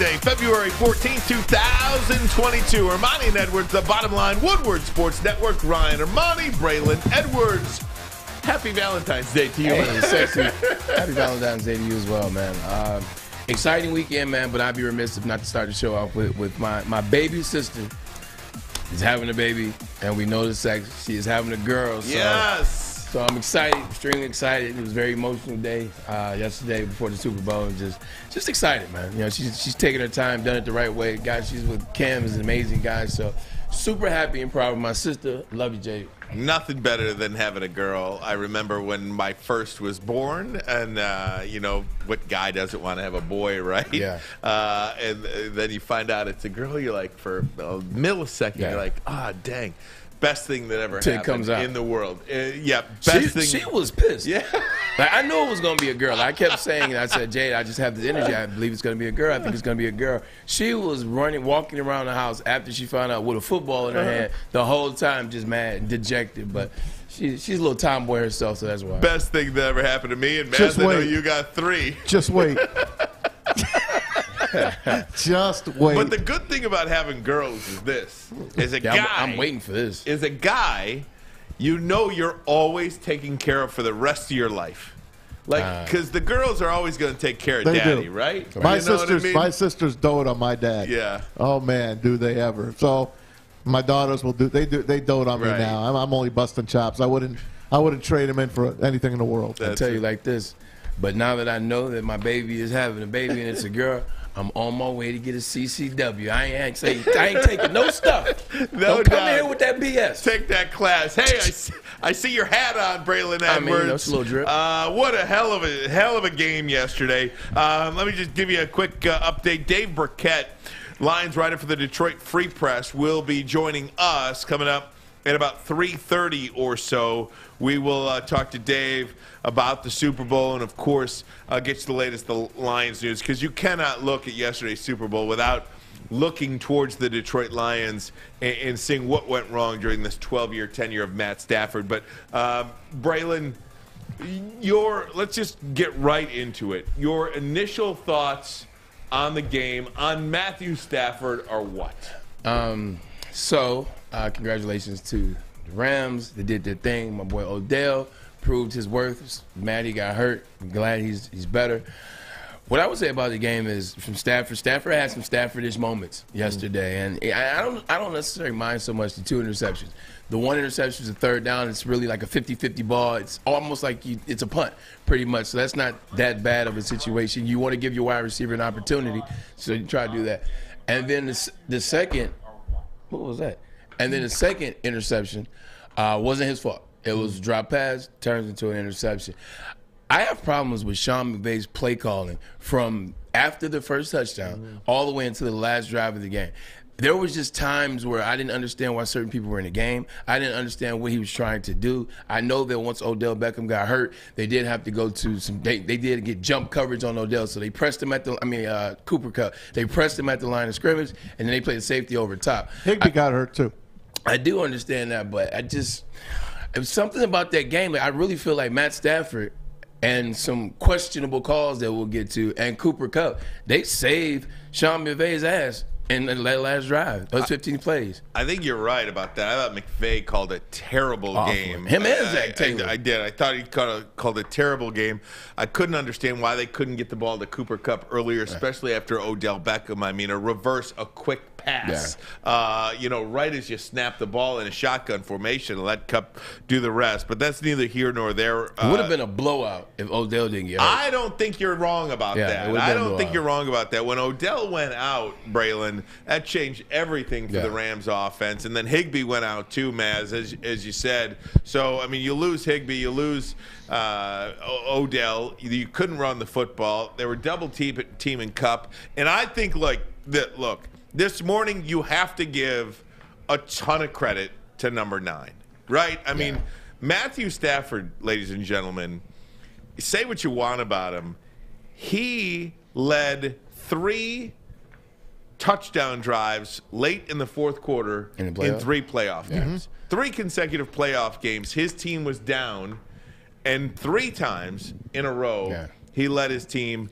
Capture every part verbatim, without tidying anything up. Monday, February fourteenth, two thousand twenty-two. Ermanni and Edwards, the bottom line, Woodward Sports Network, Ryan Ermanni, Braylon Edwards. Happy Valentine's Day to you. Hey, sexy. Happy Valentine's Day to you as well, man. Uh, exciting weekend, man, but I'd be remiss if not to start the show off with, with my, my baby sister. She's having a baby, and we know the sex. She is having a girl. So, yes. So I'm excited, extremely excited. It was a very emotional day uh, yesterday before the Super Bowl. And just, just excited, man. You know, she's she's taking her time, done it the right way. Guys, she's with Cam, is an amazing guy. So super happy and proud of my sister. Love you, Jay. Nothing better than having a girl. I remember when my first was born, and uh, you know what guy doesn't want to have a boy, right? Yeah. Uh, and, and then you find out it's a girl. You're like, for a millisecond, yeah. You're like, ah, oh, dang, best thing that ever happened comes out. In the world. Uh, yeah, best she, thing. She was pissed. Yeah. Like, I knew it was gonna be a girl. I kept saying it. I said, Jade, I just have this energy. I believe it's gonna be a girl. I think it's gonna be a girl. She was running, walking around the house after she found out with a football in her hand the whole time, just mad and dejected. But she, she's a little tomboy herself, so that's why. Best thing that ever happened to me. And Matt, I know you got three. Just wait. Just wait. But the good thing about having girls is this: is a yeah, guy. I'm, I'm waiting for this. Is a guy. You know you're always taken care of for the rest of your life. Like, because the girls are always going to take care of daddy, do. Right? My you know sisters, I mean? My sisters dote on my dad. Yeah. Oh, man, do they ever. So my daughters will do, they do, they dote on right. me now. I'm, I'm only busting chops. I wouldn't, I wouldn't trade them in for anything in the world. That's I'll tell it. You like this, but now that I know that my baby is having a baby and it's a girl, I'm on my way to get a C C W. I ain't, I ain't, say, I ain't taking no stuff. No, don't come no. here with that B S. Take that class. Hey, I see, I see your hat on, Braylon Edwards. I mean, that's a little drip. Uh, what a hell of a hell of a game yesterday. Um, let me just give you a quick uh, update. Dave Birkett, Lions writer for the Detroit Free Press, will be joining us coming up at about three thirty or so. We will uh, talk to Dave about the Super Bowl and, of course, uh, get you the latest the Lions news, because you cannot look at yesterday's Super Bowl without looking towards the Detroit Lions and, and seeing what went wrong during this twelve-year tenure of Matt Stafford. But, uh, Braylon, your, let's just get right into it. Your initial thoughts on the game, on Matthew Stafford, are what? Um, so, uh, congratulations to the Rams. They did their thing. My boy Odell proved his worth. Matty got hurt. I'm glad he's he's better. What I would say about the game is from Stafford. Stafford had some Staffordish moments yesterday, and I don't I don't necessarily mind so much the two interceptions. The one interception is a third down. It's really like a fifty fifty ball. It's almost like you, it's a punt, pretty much. So that's not that bad of a situation. You want to give your wide receiver an opportunity, so you try to do that. And then the, the second, what was that? And then the second interception uh, wasn't his fault. It was a drop pass, turns into an interception. I have problems with Sean McVay's play calling from after the first touchdown all the way into the last drive of the game. There was just times where I didn't understand why certain people were in the game. I didn't understand what he was trying to do. I know that once Odell Beckham got hurt, they did have to go to some – they did get jump coverage on Odell, so they pressed him at the – I mean, uh, Cooper Kupp. They pressed him at the line of scrimmage, and then they played safety over top. Higby got hurt too. I do understand that, but I just – it was something about that game. Like, I really feel like Matt Stafford and some questionable calls that we'll get to, and Cooper Kupp, they saved Sean McVay's ass in the last drive, those fifteen I, plays. I think you're right about that. I thought McVay called a terrible Awful. game. Him and Zac Taylor. I, I, I did. I thought he called a, called a terrible game. I couldn't understand why they couldn't get the ball to Cooper Kupp earlier, especially right. after Odell Beckham. I mean, a reverse, a quick pass, yeah. uh, you know, right as you snap the ball in a shotgun formation and let Kupp do the rest. But that's neither here nor there. It uh, would have been a blowout if Odell didn't get hurt. I don't think you're wrong about yeah, that. I don't think you're wrong about that. When Odell went out, Braylon, that changed everything for yeah. the Rams offense. And then Higby went out too, Maz, as, as you said. So, I mean, you lose Higby, you lose uh, Odell. You couldn't run the football. They were double teaming Kupp. And I think, like, that, look, this morning, you have to give a ton of credit to number nine, right? I yeah. mean, Matthew Stafford, ladies and gentlemen, say what you want about him. He led three touchdown drives late in the fourth quarter in, in three playoff yeah. games. Mm-hmm. Three consecutive playoff games. His team was down, and three times in a row, yeah. he led his team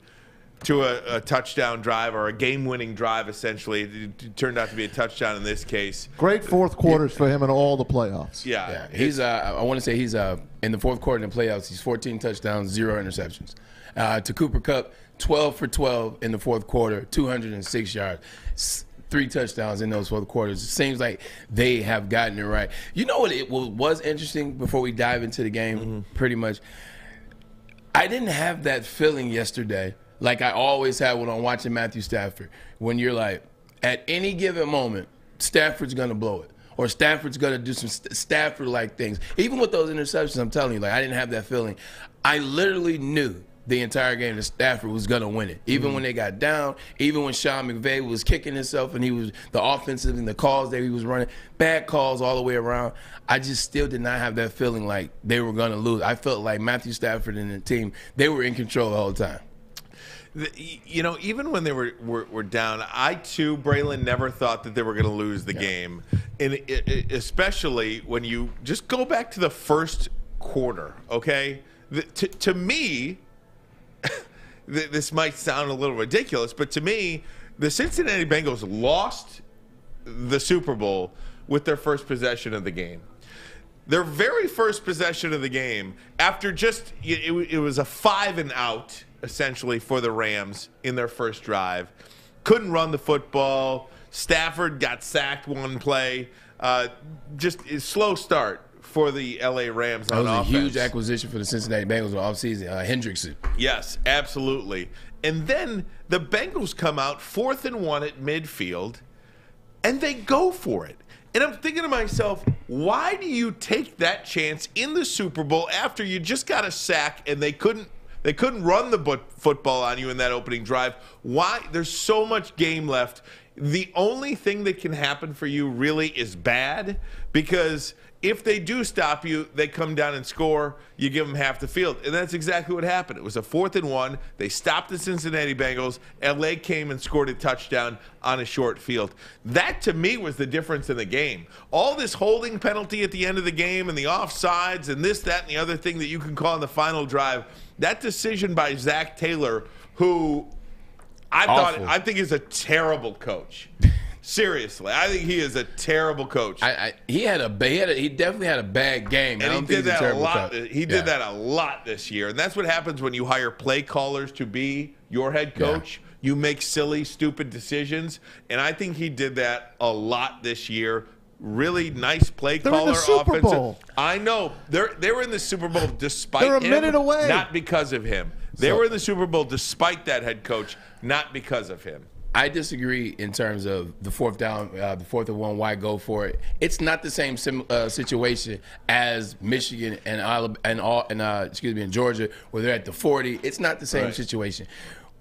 to a, a touchdown drive or a game-winning drive, essentially. It, it turned out to be a touchdown in this case. Great fourth quarters yeah. for him in all the playoffs. Yeah. yeah. He's. Uh, I want to say he's uh, in the fourth quarter in the playoffs, he's fourteen touchdowns, zero interceptions. Uh, to Cooper Kupp, twelve for twelve in the fourth quarter, two hundred six yards. S Three touchdowns in those fourth quarters. It seems like they have gotten it right. You know what it was interesting before we dive into the game, mm-hmm. pretty much? I didn't have that feeling yesterday like I always had when I'm watching Matthew Stafford, when you're like, at any given moment, Stafford's going to blow it. Or Stafford's going to do some St Stafford-like things. Even with those interceptions, I'm telling you, like I didn't have that feeling. I literally knew the entire game that Stafford was going to win it. Even mm-hmm. when they got down, even when Sean McVay was kicking himself and he was the offensive and the calls that he was running, bad calls all the way around, I just still did not have that feeling like they were going to lose. I felt like Matthew Stafford and the team, they were in control the whole time. The, you know, even when they were, were, were down, I, too, Braylon, never thought that they were going to lose the yeah. game. And it, it, especially when you just go back to the first quarter, okay? The, to, to me... This might sound a little ridiculous, but to me, the Cincinnati Bengals lost the Super Bowl with their first possession of the game. Their very first possession of the game, after just it, it was a five and out, essentially, for the Rams in their first drive. Couldn't run the football. Stafford got sacked one play. Uh, just a slow start for the L A Rams on offense. That was a huge acquisition for the Cincinnati Bengals offseason, uh, Hendrickson. Yes, absolutely. And then the Bengals come out fourth and one at midfield, and they go for it. And I'm thinking to myself, why do you take that chance in the Super Bowl after you just got a sack and they couldn't they couldn't run the football on you in that opening drive? Why? There's so much game left. The only thing that can happen for you really is bad, because if they do stop you, they come down and score. You give them half the field. And that's exactly what happened. It was a fourth and one. They stopped the Cincinnati Bengals. L A came and scored a touchdown on a short field. That, to me, was the difference in the game. All this holding penalty at the end of the game and the offsides and this, that, and the other thing that you can call on the final drive, that decision by Zac Taylor, who I, thought, I think is a terrible coach. Seriously, I think he is a terrible coach. I, I, he had a bad. He, he definitely had a bad game, and he did that a lot. Coach. He did yeah. that a lot this year, and that's what happens when you hire play callers to be your head coach. Yeah. You make silly, stupid decisions, and I think he did that a lot this year. Really nice play they're caller, in the Super offensive. Bowl. I know they're they were in the Super Bowl despite they're a him, minute away, not because of him. They so. were in the Super Bowl despite that head coach, not because of him. I disagree in terms of the fourth down, uh, the fourth and one, why go for it? It's not the same sim uh, situation as Michigan and Alabama, and, all, and uh, excuse me, in Georgia, where they're at the forty. It's not the same right. situation.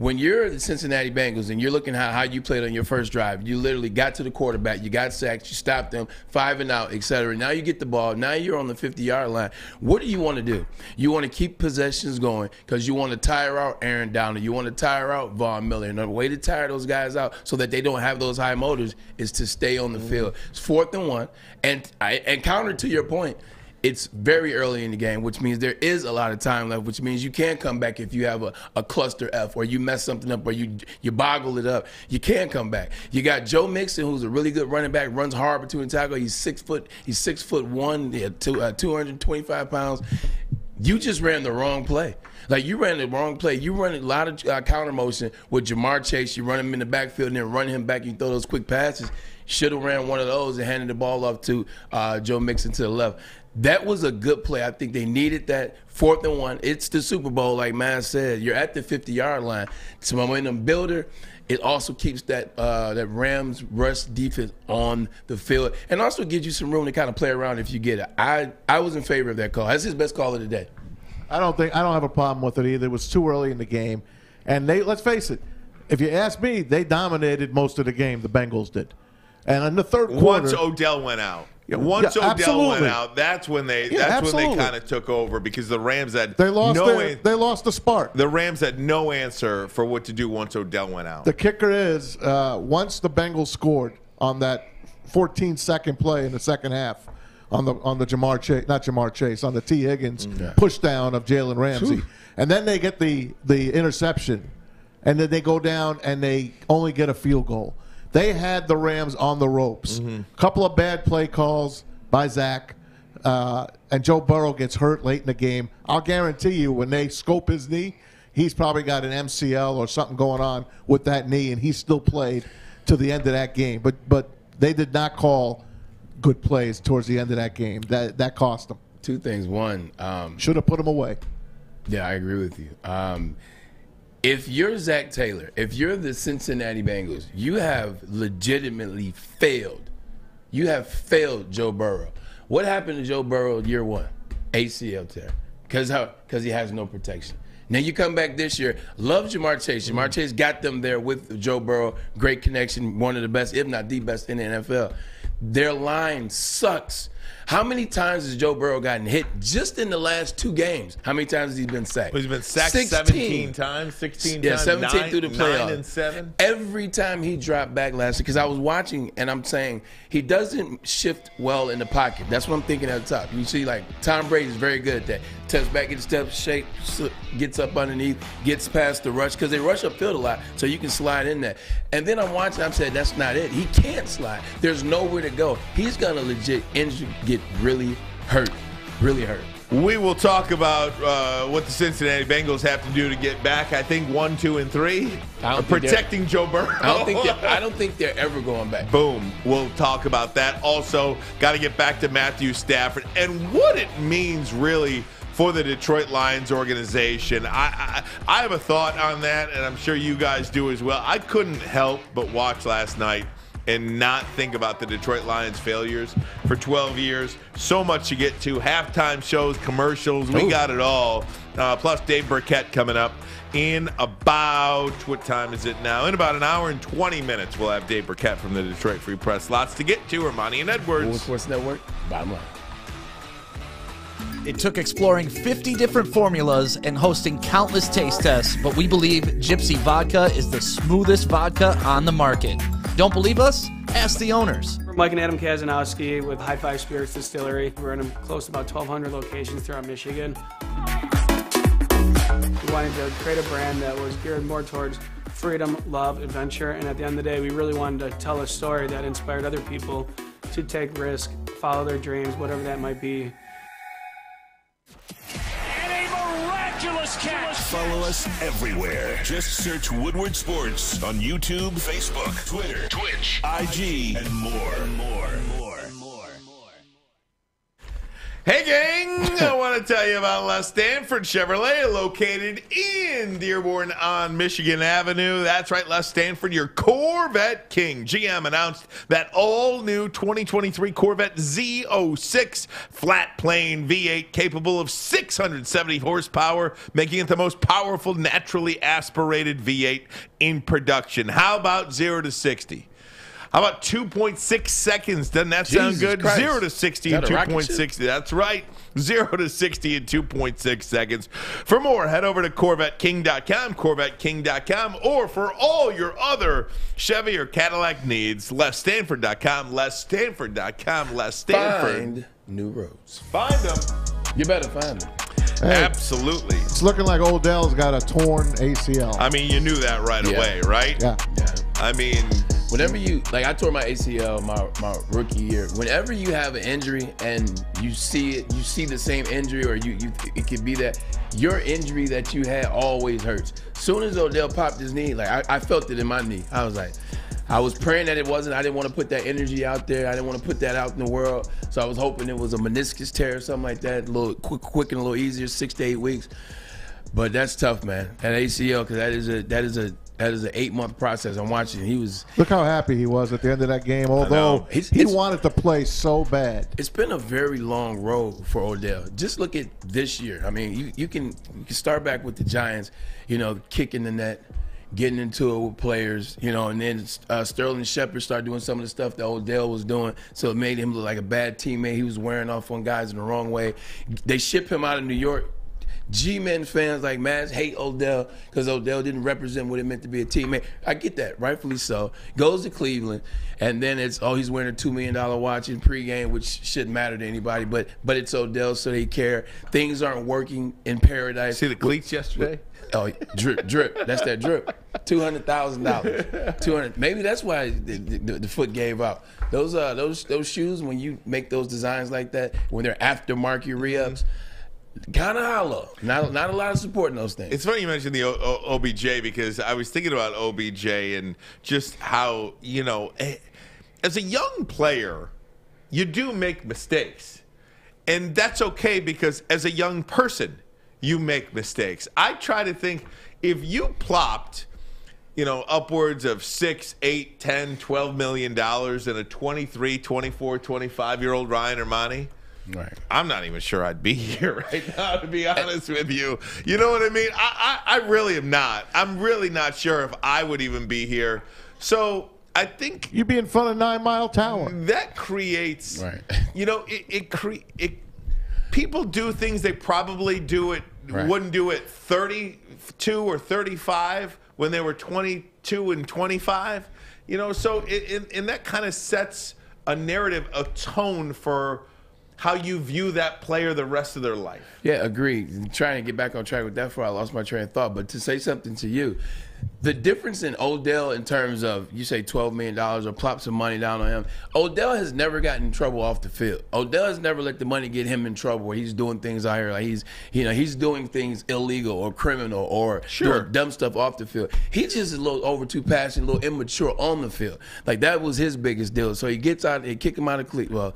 When you're the Cincinnati Bengals and you're looking how how you played on your first drive, you literally got to the quarterback, you got sacked, you stopped them, five and out, et cetera. Now you get the ball. Now you're on the fifty-yard line. What do you want to do? You want to keep possessions going because you want to tire out Aaron Donald. You want to tire out Von Miller. And the way to tire those guys out so that they don't have those high motors is to stay on the mm-hmm. field. It's fourth and one. And, and counter to your point, it's very early in the game, which means there is a lot of time left, which means you can come back if you have a, a cluster F or you mess something up or you you boggle it up. You can come back. You got Joe Mixon, who's a really good running back, runs hard between the tackle. He's six foot, he's six foot one, yeah, two, uh, two hundred twenty-five pounds. You just ran the wrong play. Like, you ran the wrong play. You run a lot of uh, counter motion with Jamar Chase. You run him in the backfield and then run him back. You throw those quick passes. Should have ran one of those and handed the ball off to uh, Joe Mixon to the left. That was a good play. I think they needed that. Fourth and one. It's the Super Bowl, like man said. You're at the fifty-yard line. It's a momentum builder. It also keeps that uh, that Rams rush defense on the field and also gives you some room to kind of play around if you get it. I, I was in favor of that call. That's his best call of the day. I don't think I don't have a problem with it either. It was too early in the game. And they let's face it, if you ask me, they dominated most of the game, the Bengals did. And in the third quarter, once Odell went out. Yeah, Once yeah, Odell absolutely. went out, that's when they yeah, that's absolutely. when they kind of took over because the Rams had they lost no their, they lost the spark. The Rams had no answer for what to do once Odell went out. The kicker is uh, once the Bengals scored on that fourteen second play in the second half on the on the Jamar Chase not Jamar Chase on the T Higgins yeah. push down of Jalen Ramsey, Whew. and then they get the the interception and then they go down and they only get a field goal. They had the Rams on the ropes. Mm-hmm. Couple of bad play calls by Zac, uh, and Joe Burrow gets hurt late in the game. I'll guarantee you when they scope his knee, he's probably got an M C L or something going on with that knee, and he still played to the end of that game. But but they did not call good plays towards the end of that game. That that cost them. Two things. One, um, should have put him away. Yeah, I agree with you. Um, if you're Zac Taylor, if you're the Cincinnati Bengals, you have legitimately failed. You have failed Joe Burrow. What happened to Joe Burrow year one? A C L tear. Because how? Because he has no protection. Now you come back this year. Love Jamar Chase. Jamar Chase got them there with Joe Burrow. Great connection. One of the best, if not the best, in the N F L. Their line sucks. How many times has Joe Burrow gotten hit just in the last two games? How many times has he been sacked? Well, he's been sacked sixteen. seventeen times, sixteen yeah, times. Yeah, seventeen nine, through the playoff. Nine and seven. Every time he dropped back last year, because I was watching and I'm saying he doesn't shift well in the pocket. That's what I'm thinking at the top. You see, like, Tom Brady is very good at that. Touch back, gets step, shape, gets up underneath, gets past the rush, because they rush upfield a lot, so you can slide in there. And then I'm watching, I'm saying, that's not it. He can't slide. There's nowhere to go. He's going to legit injure, get really hurt, really hurt. We will talk about uh, what the Cincinnati Bengals have to do to get back. I think one, two, and three are protecting Joe Burrow. I don't think they're, I don't think they're ever going back. Boom. We'll talk about that. Also, got to get back to Matthew Stafford and what it means really for the Detroit Lions organization. I, I I have a thought on that, and I'm sure you guys do as well. I couldn't help but watch last night and not think about the Detroit Lions failures for twelve years. So much to get to. Halftime shows, commercials, we Ooh. got it all. Uh, plus Dave Birkett coming up in about, what time is it now? In about an hour and twenty minutes, we'll have Dave Birkett from the Detroit Free Press. Lots to get to. Ermanni and Edwards. Woodward Sports Network, bottom line. It took exploring fifty different formulas and hosting countless taste tests, but we believe Gypsy Vodka is the smoothest vodka on the market. Don't believe us? Ask the owners. We're Mike and Adam Kazanowski with High Five Spirits Distillery. We're in close to about twelve hundred locations throughout Michigan. We wanted to create a brand that was geared more towards freedom, love, adventure, and at the end of the day, we really wanted to tell a story that inspired other people to take risks, follow their dreams, whatever that might be. Catch. Follow us everywhere. Just search Woodward Sports on YouTube, Facebook, Twitter, Twitch, I G, and more, and more, and more, and more, and more. Hey, gang! I want to tell you about Les Stanford Chevrolet, located in Dearborn on Michigan Avenue. That's right, Les Stanford, your Corvette king. G M announced that all-new twenty twenty-three Corvette Z oh six flat-plane V eight capable of six hundred seventy horsepower, making it the most powerful naturally aspirated V eight in production. How about zero to sixty? How about two point six seconds? Doesn't that sound Jesus good? Christ. zero to sixty in two point six. That's right. zero to sixty in two point six seconds. For more, head over to Corvette King dot com, Corvette King dot com, or for all your other Chevy or Cadillac needs, Les Stanford dot com, Les Stanford dot com, Les Stanford. Find new roads. Find them. You better find them. Hey, absolutely. It's looking like Odell's got a torn A C L. I mean, you knew that right yeah. away, right? Yeah. yeah. I mean... Whenever you, like I tore my A C L my, my rookie year, whenever you have an injury and you see it, you see the same injury or you, you it could be that, your injury that you had always hurts. Soon as Odell popped his knee, like I, I felt it in my knee. I was like, I was praying that it wasn't. I didn't want to put that energy out there. I didn't want to put that out in the world. So I was hoping it was a meniscus tear or something like that, a little quick, quick and a little easier, six to eight weeks. But that's tough, man. That A C L, because that is a, that is a, that is an eight-month process. I'm watching. He was. Look how happy he was at the end of that game. Although it's, he it's, wanted to play so bad. It's been a very long road for Odell. Just look at this year. I mean, you you can you can start back with the Giants. You know, kicking the net, getting into it with players. You know, and then uh, Sterling Shepard started doing some of the stuff that Odell was doing. So it made him look like a bad teammate. He was wearing off on guys in the wrong way. They ship him out of New York. G-Men fans like Maz hate Odell because Odell didn't represent what it meant to be a teammate. I get that, rightfully so. Goes to Cleveland, and then it's, oh, he's wearing a two million dollar watch in pregame, which shouldn't matter to anybody, but but it's Odell, so they care. Things aren't working in paradise. See the cleats yesterday? Oh, drip, drip. That's that drip. two hundred thousand dollars. two hundred. Maybe that's why the, the, the foot gave out. Those uh, those those shoes, when you make those designs like that, when they're aftermarket re-ups, kind of hollow. Not not a lot of support in those things. It's funny you mentioned the o o OBJ, because I was thinking about O B J and just how, you know, as a young player, you do make mistakes. And that's okay, because as a young person, you make mistakes. I try to think, if you plopped, you know, upwards of six, eight, ten, twelve million dollars in a twenty-three, twenty-four, twenty-five-year-old Ryan Ermanni, right, I'm not even sure I'd be here right now, to be honest with you. You know what I mean? I, I, I really am not. I'm really not sure if I would even be here. So I think you'd be in front of Nine Mile Tower. That creates, right, you know, it it, cre it people do things they probably do it right. wouldn't do at thirty-two or thirty-five when they were twenty-two and twenty-five. You know, so it, it, and that kind of sets a narrative, a tone for how you view that player the rest of their life. Yeah, agreed. I'm trying to get back on track with that before I lost my train of thought. But to say something to you, the difference in Odell in terms of, you say twelve million dollars or plop some money down on him, Odell has never gotten in trouble off the field. Odell has never let the money get him in trouble where he's doing things out here like he's, you know, he's doing things illegal or criminal or sure. doing dumb stuff off the field. He's just a little over too passionate, a little immature on the field. Like, that was his biggest deal. So he gets out, they kick him out of Cleveland. Well,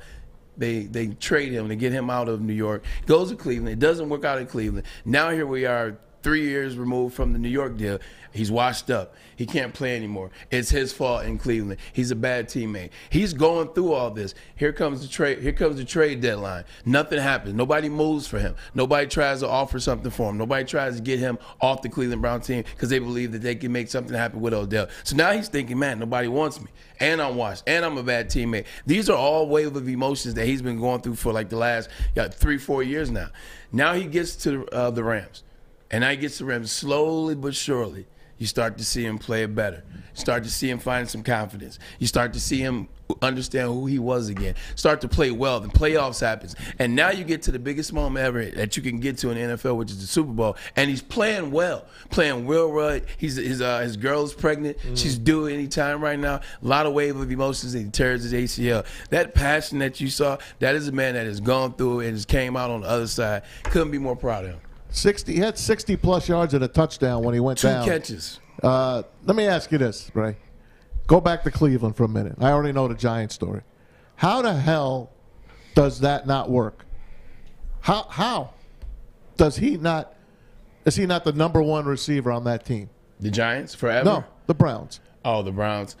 They they trade him, they get him out of New York, goes to Cleveland, it doesn't work out in Cleveland. Now here we are, three years removed from the New York deal. He's washed up. He can't play anymore. It's his fault in Cleveland. He's a bad teammate. He's going through all this. Here comes the trade. Here comes the trade deadline. Nothing happens. Nobody moves for him. Nobody tries to offer something for him. Nobody tries to get him off the Cleveland Brown team because they believe that they can make something happen with Odell. So now he's thinking, man, nobody wants me, and I'm washed, and I'm a bad teammate. These are all wave of emotions that he's been going through for like the last yeah, three, four years now. Now he gets to uh, the Rams. And I get to Rams slowly but surely. You start to see him play it better. Start to see him find some confidence. You start to see him understand who he was again. Start to play well. The playoffs happens. And now you get to the biggest moment ever that you can get to in the N F L, which is the Super Bowl. And he's playing well. Playing real well. He's, his, uh, his girl's pregnant. Mm. She's due any time right now. A lot of wave of emotions. And he tears his A C L. That passion that you saw, that is a man that has gone through and has came out on the other side. Couldn't be more proud of him. sixty, he had sixty plus yards and a touchdown when he went Two down. Two catches. Uh, let me ask you this, Ray. Go back to Cleveland for a minute. I already know the Giants story. How the hell does that not work? How how does he not? Is he not the number one receiver on that team? The Giants forever? No, the Browns. Oh, the Browns.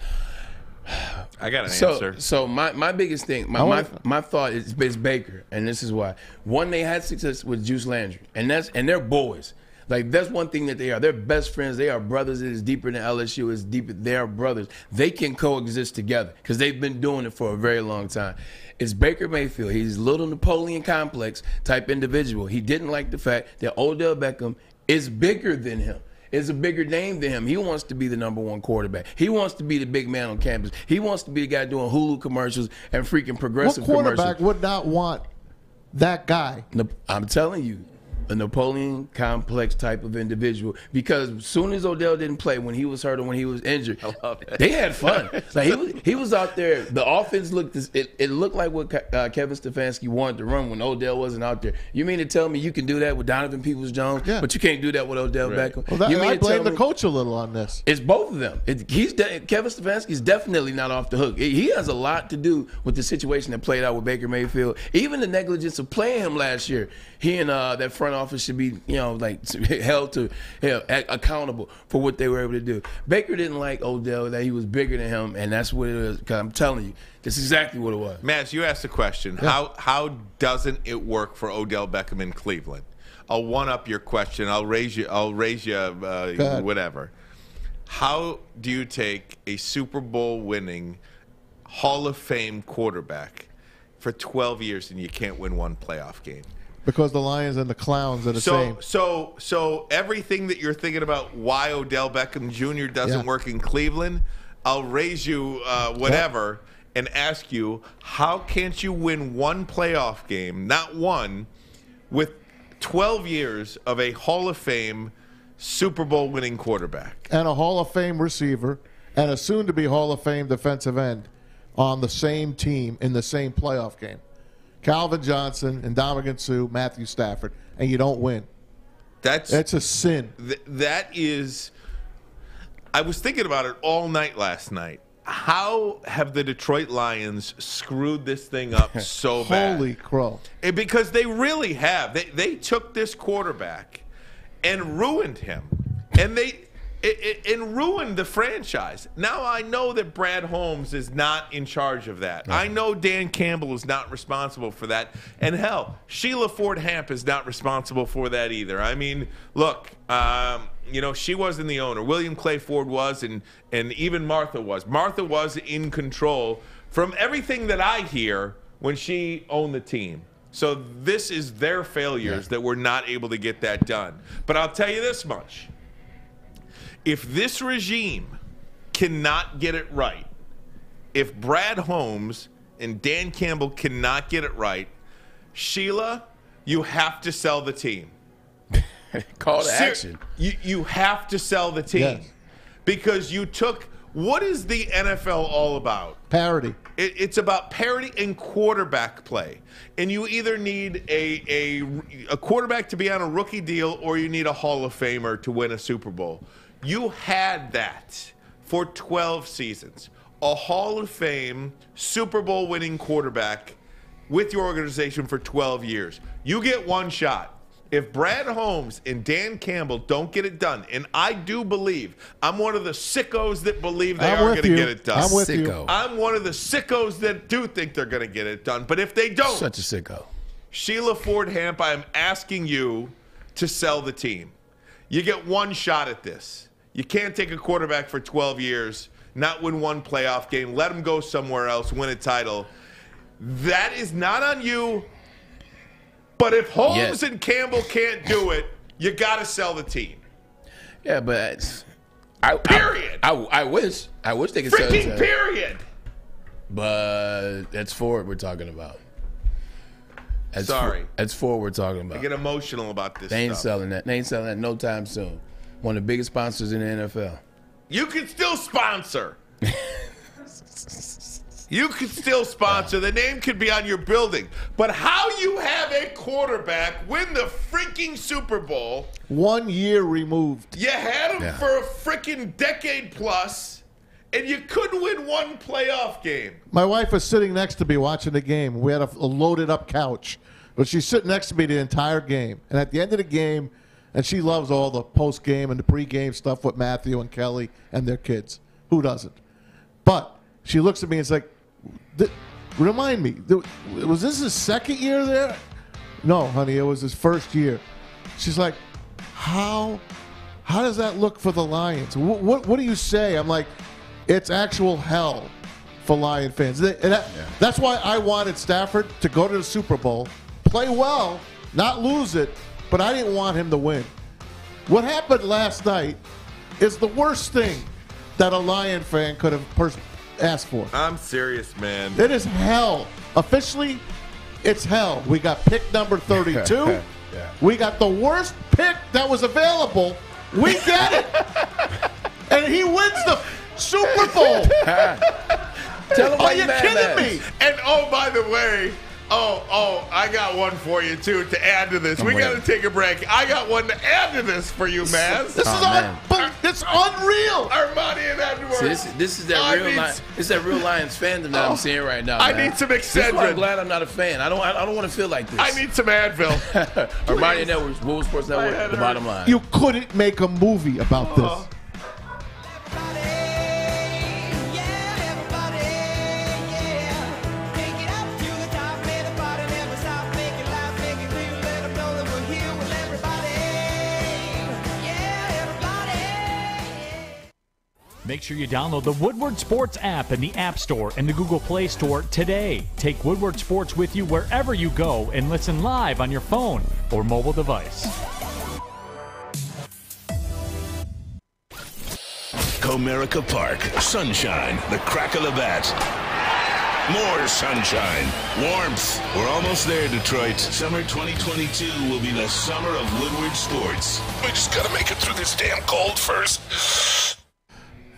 I got an so, answer. So my, my biggest thing, my, my my thought is, is Baker, and this is why. One, they had success with Juice Landry, and that's and they're boys. Like, that's one thing that they are. They're best friends. They are brothers. It is deeper than L S U. It's deeper. They are brothers. They can coexist together because they've been doing it for a very long time. It's Baker Mayfield. He's a little Napoleon complex type individual. He didn't like the fact that Odell Beckham is bigger than him. Is a bigger name than him. He wants to be the number one quarterback. He wants to be the big man on campus. He wants to be the guy doing Hulu commercials and freaking progressive commercials. What quarterback would not want that guy? I'm telling you, a Napoleon complex type of individual. Because as soon as Odell didn't play, when he was hurt or when he was injured, they had fun. Like, he was he was out there. The offense looked it, it looked like what uh, Kevin Stefanski wanted to run when Odell wasn't out there. You mean to tell me you can do that with Donovan Peoples-Jones, yeah. but you can't do that with Odell right. Beckham? Well, that, you mean I blame the coach a little on this. It's both of them. It, he's de Kevin Stefanski's definitely not off the hook. It, he has a lot to do with the situation that played out with Baker Mayfield. Even the negligence of playing him last year. He and uh, that front office should be, you know, like held to you know, accountable for what they were able to do. Baker didn't like Odell, that he was bigger than him, and that's what it was. Because I'm telling you, that's exactly what it was. Maz, you asked the question. Yeah. How how doesn't it work for Odell Beckham in Cleveland? I'll one up your question. I'll raise you. I'll raise you. Uh, whatever. How do you take a Super Bowl winning, Hall of Fame quarterback for twelve years and you can't win one playoff game? Because the Lions and the clowns are the so, same. So so everything that you're thinking about why Odell Beckham Junior doesn't yeah. work in Cleveland, I'll raise you uh, whatever yeah. and ask you, how can't you win one playoff game, not one, with twelve years of a Hall of Fame Super Bowl winning quarterback? And a Hall of Fame receiver and a soon-to-be Hall of Fame defensive end on the same team in the same playoff game. Calvin Johnson, Ndamukong Suh, Matthew Stafford, and you don't win. That's that's a sin. Th that is – I was thinking about it all night last night. How have the Detroit Lions screwed this thing up so bad? Holy crow. And because they really have. They, they took this quarterback and ruined him. And they – It, it, it ruined the franchise. Now I know that Brad Holmes is not in charge of that. No. I know Dan Campbell is not responsible for that. And, hell, Sheila Ford Hamp is not responsible for that either. I mean, look, um, you know, she wasn't the owner. William Clay Ford was, and, and even Martha was. Martha was in control from everything that I hear when she owned the team. So this is their failures yeah. that we're not able to get that done. But I'll tell you this much. If this regime cannot get it right, if Brad Holmes and Dan Campbell cannot get it right, Sheila, you have to sell the team. Call to Ser action. You, you have to sell the team. Yes. Because you took – what is the N F L all about? Parity. It, it's about parity and quarterback play. And you either need a, a, a quarterback to be on a rookie deal or you need a Hall of Famer to win a Super Bowl. You had that for twelve seasons, a Hall of Fame Super Bowl winning quarterback with your organization for twelve years. You get one shot. If Brad Holmes and Dan Campbell don't get it done, and I do believe, I'm one of the sickos that believe they I'm are going to get it done. I'm with sicko. you. I'm one of the sickos that do think they're going to get it done. But if they don't, such a sicko. Sheila Ford Hamp, I'm asking you to sell the team. You get one shot at this. You can't take a quarterback for twelve years, not win one playoff game, let him go somewhere else, win a title. That is not on you. But if Holmes yes. and Campbell can't do it, you got to sell the team. Yeah, but I, period. I, I, I wish. I wish they could Freaking sell it. Freaking period. But that's forward we're talking about. That's Sorry. For, that's forward we're talking about. I get emotional about this. They ain't stuff. selling that. They ain't selling that no time soon. One of the biggest sponsors in the N F L. You can still sponsor. You can still sponsor. The name could be on your building. But how you have a quarterback win the freaking Super Bowl. One year removed. You had him yeah. for a freaking decade plus, and you couldn't win one playoff game. My wife was sitting next to me watching the game. We had a loaded-up couch. But she's sitting next to me the entire game. And at the end of the game, and she loves all the post-game and the pre-game stuff with Matthew and Kelly and their kids. Who doesn't? But she looks at me and is like, remind me, was this his second year there? No, honey, it was his first year. She's like, how how does that look for the Lions? What, what, what do you say? I'm like, it's actual hell for Lion fans. And that, yeah. That's why I wanted Stafford to go to the Super Bowl, play well, not lose it, but I didn't want him to win. What happened last night is the worst thing that a Lion fan could have asked for. I'm serious, man. It is hell. Officially, it's hell. We got pick number thirty-two. yeah. We got the worst pick that was available. We get it. And he wins the Super Bowl. Tell him Are you kidding me? And, oh, by the way, Oh, oh, I got one for you, too, to add to this. I'm we got to take a break. I got one to add to this for you, Maz. This oh, is man. Un it's unreal. Armani and Edwards. See, this, this is that I real Lions. It's that real Lions fandom that oh, I'm seeing right now. I man. need some Excedrin. I'm glad I'm not a fan. I don't. I, I don't want to feel like this. I need some Advil. Armani and Edwards, Woodward Sports Network. The bottom line. You couldn't make a movie about uh -huh. this. Make sure you download the Woodward Sports app in the App Store and the Google Play Store today. Take Woodward Sports with you wherever you go and listen live on your phone or mobile device. Comerica Park, sunshine, the crack of the bat. More sunshine, warmth. We're almost there, Detroit. Summer twenty twenty-two will be the summer of Woodward Sports. We just gotta make it through this damn cold first.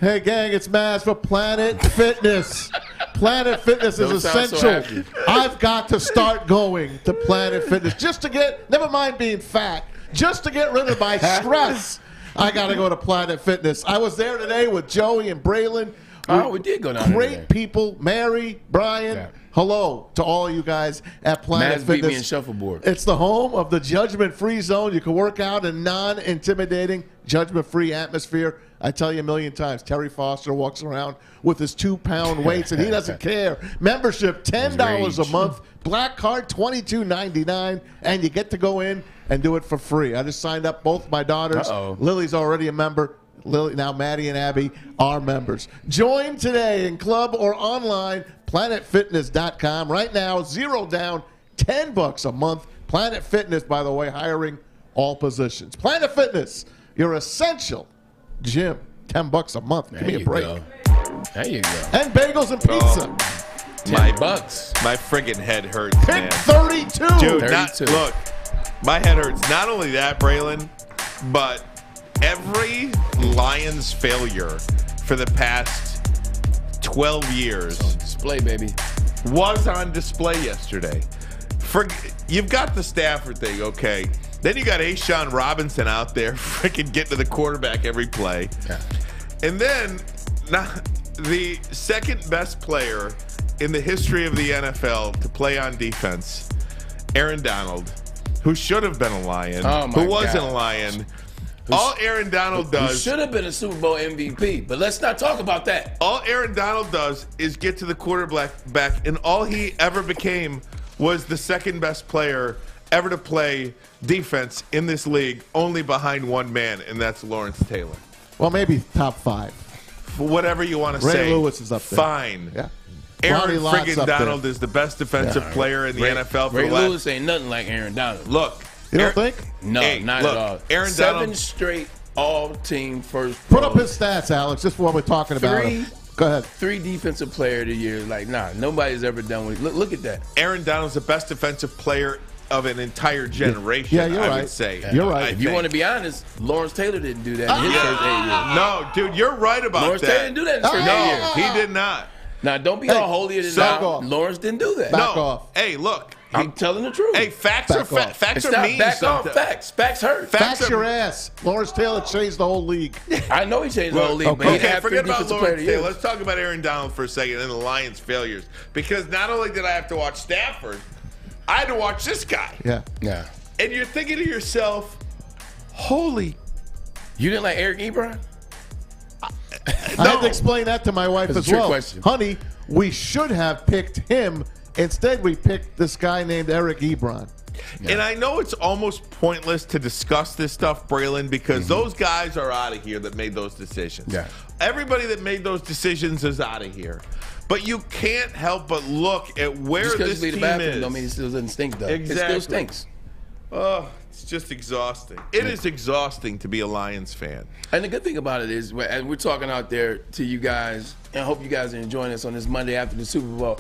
Hey, gang, it's Maz for Planet Fitness. Planet Fitness is essential. So I've got to start going to Planet Fitness just to get, never mind being fat, just to get rid of my stress. I got to go to Planet Fitness. I was there today with Joey and Braylon. Oh, we did go down there. Great people. Mary, Brian, yeah. Hello to all you guys at Planet Fitness. Maz beat me in shuffleboard. It's the home of the judgment-free zone. You can work out in non-intimidating, judgment-free atmosphere. I tell you a million times, Terry Foster walks around with his two-pound weights, and he doesn't care. Membership, ten dollars a month. Black card, twenty-two ninety-nine, and you get to go in and do it for free. I just signed up both my daughters. Uh-oh. Lily's already a member. Lily, now Maddie and Abby are members. Join today in club or online, planet fitness dot com. Right now, zero down, ten bucks a month. Planet Fitness, by the way, hiring all positions. Planet Fitness, your essential gym. ten bucks a month. Give me a break. Go. There you go. And bagels and pizza. Oh, my bucks. My friggin' head hurts. Pick man. thirty-two. Dude, thirty-two. Not, look, my head hurts. Not only that, Braylon, but every Lions failure for the past twelve years on display, baby, was on display yesterday. For, you've got the Stafford thing, okay. Then you got A'Shawn Robinson out there freaking getting to the quarterback every play. Yeah. And then not, the second best player in the history of the N F L to play on defense, Aaron Donald, who should have been a Lion, oh who wasn't God. a Lion. All Aaron Donald does should have been a Super Bowl M V P, but let's not talk about that. All Aaron Donald does is get to the quarterback back, and all he ever became was the second best player ever to play defense in this league, only behind one man, and that's Lawrence Taylor. Well, maybe top five. For whatever you want to Ray say. Ray Lewis is up there. Fine. Yeah. Aaron friggin' Donald there. is the best defensive yeah. player in the Ray, N F L for Ray last. Lewis ain't nothing like Aaron Donald. Look. You don't Aaron, think? No, hey, not look, at all. Aaron Seven Donald, straight all-team first. Put up his stats, Alex. Just what we're talking three, about. Him. Go ahead. Three defensive player of the year. Like, nah, nobody's ever done with it. Look, look at that. Aaron Donald's the best defensive player of an entire generation. Yeah, you're I right. would say. Yeah. You're right. If you want to be honest, Lawrence Taylor didn't do that in his first ah! eight years. No, dude, you're right about Lawrence that. Lawrence Taylor didn't do that in his first ah! eight years. No, he did not. Now, don't be hey, all holier than thou. Lawrence didn't do that. Back no. off. Hey, look. I'm telling the truth. Hey, facts back are fa off. facts. It's are mean. Back off facts. Facts hurt. Facts, facts are... your ass. Lawrence Taylor changed the whole league. I know he changed the whole league. Okay, okay forget about Lawrence Taylor. Let's talk about Aaron Donald for a second and the Lions' failures. Because not only did I have to watch Stafford, I had to watch this guy. Yeah, yeah. And you're thinking to yourself, "Holy, you didn't like Eric Ebron?" I, no. I had to explain that to my wife That's as well, question. honey. We should have picked him. Instead, we picked this guy named Eric Ebron. Yeah. And I know it's almost pointless to discuss this stuff, Braylon, because mm-hmm. those guys are out of here that made those decisions. Yeah. Everybody that made those decisions is out of here. But you can't help but look at where this team is. Don't mean it still doesn't stink, though. Exactly. It still stinks. Oh, it's just exhausting. It yeah. is exhausting to be a Lions fan. And the good thing about it is, and we're talking out there to you guys, and I hope you guys are enjoying us on this Monday after the Super Bowl.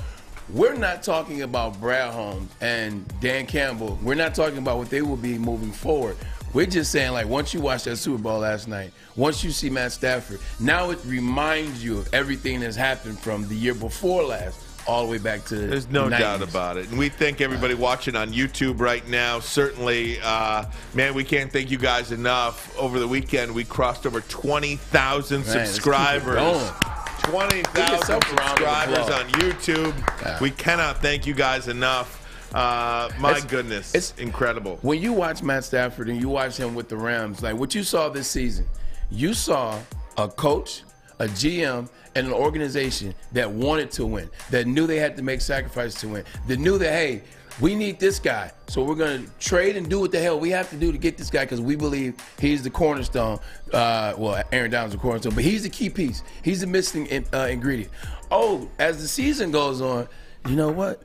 We're not talking about Brad Holmes and Dan Campbell. We're not talking about what they will be moving forward. We're just saying, like, once you watch that Super Bowl last night, once you see Matt Stafford, now it reminds you of everything that's happened from the year before last all the way back to There's no the nineties. Doubt about it. And we thank everybody watching on YouTube right now. Certainly, uh, man, we can't thank you guys enough. Over the weekend, we crossed over twenty thousand subscribers. twenty thousand subscribers on YouTube. Yeah. We cannot thank you guys enough. Uh, my it's, goodness, it's incredible. When you watch Matt Stafford and you watch him with the Rams, like what you saw this season, you saw a coach, a G M, and an organization that wanted to win, that knew they had to make sacrifices to win, that knew that, hey, We need this guy. So we're going to trade and do what the hell we have to do to get this guy, because we believe he's the cornerstone. Uh, well, Aaron Donald's the cornerstone, but he's the key piece. He's the missing in, uh, ingredient. Oh, as the season goes on, you know what?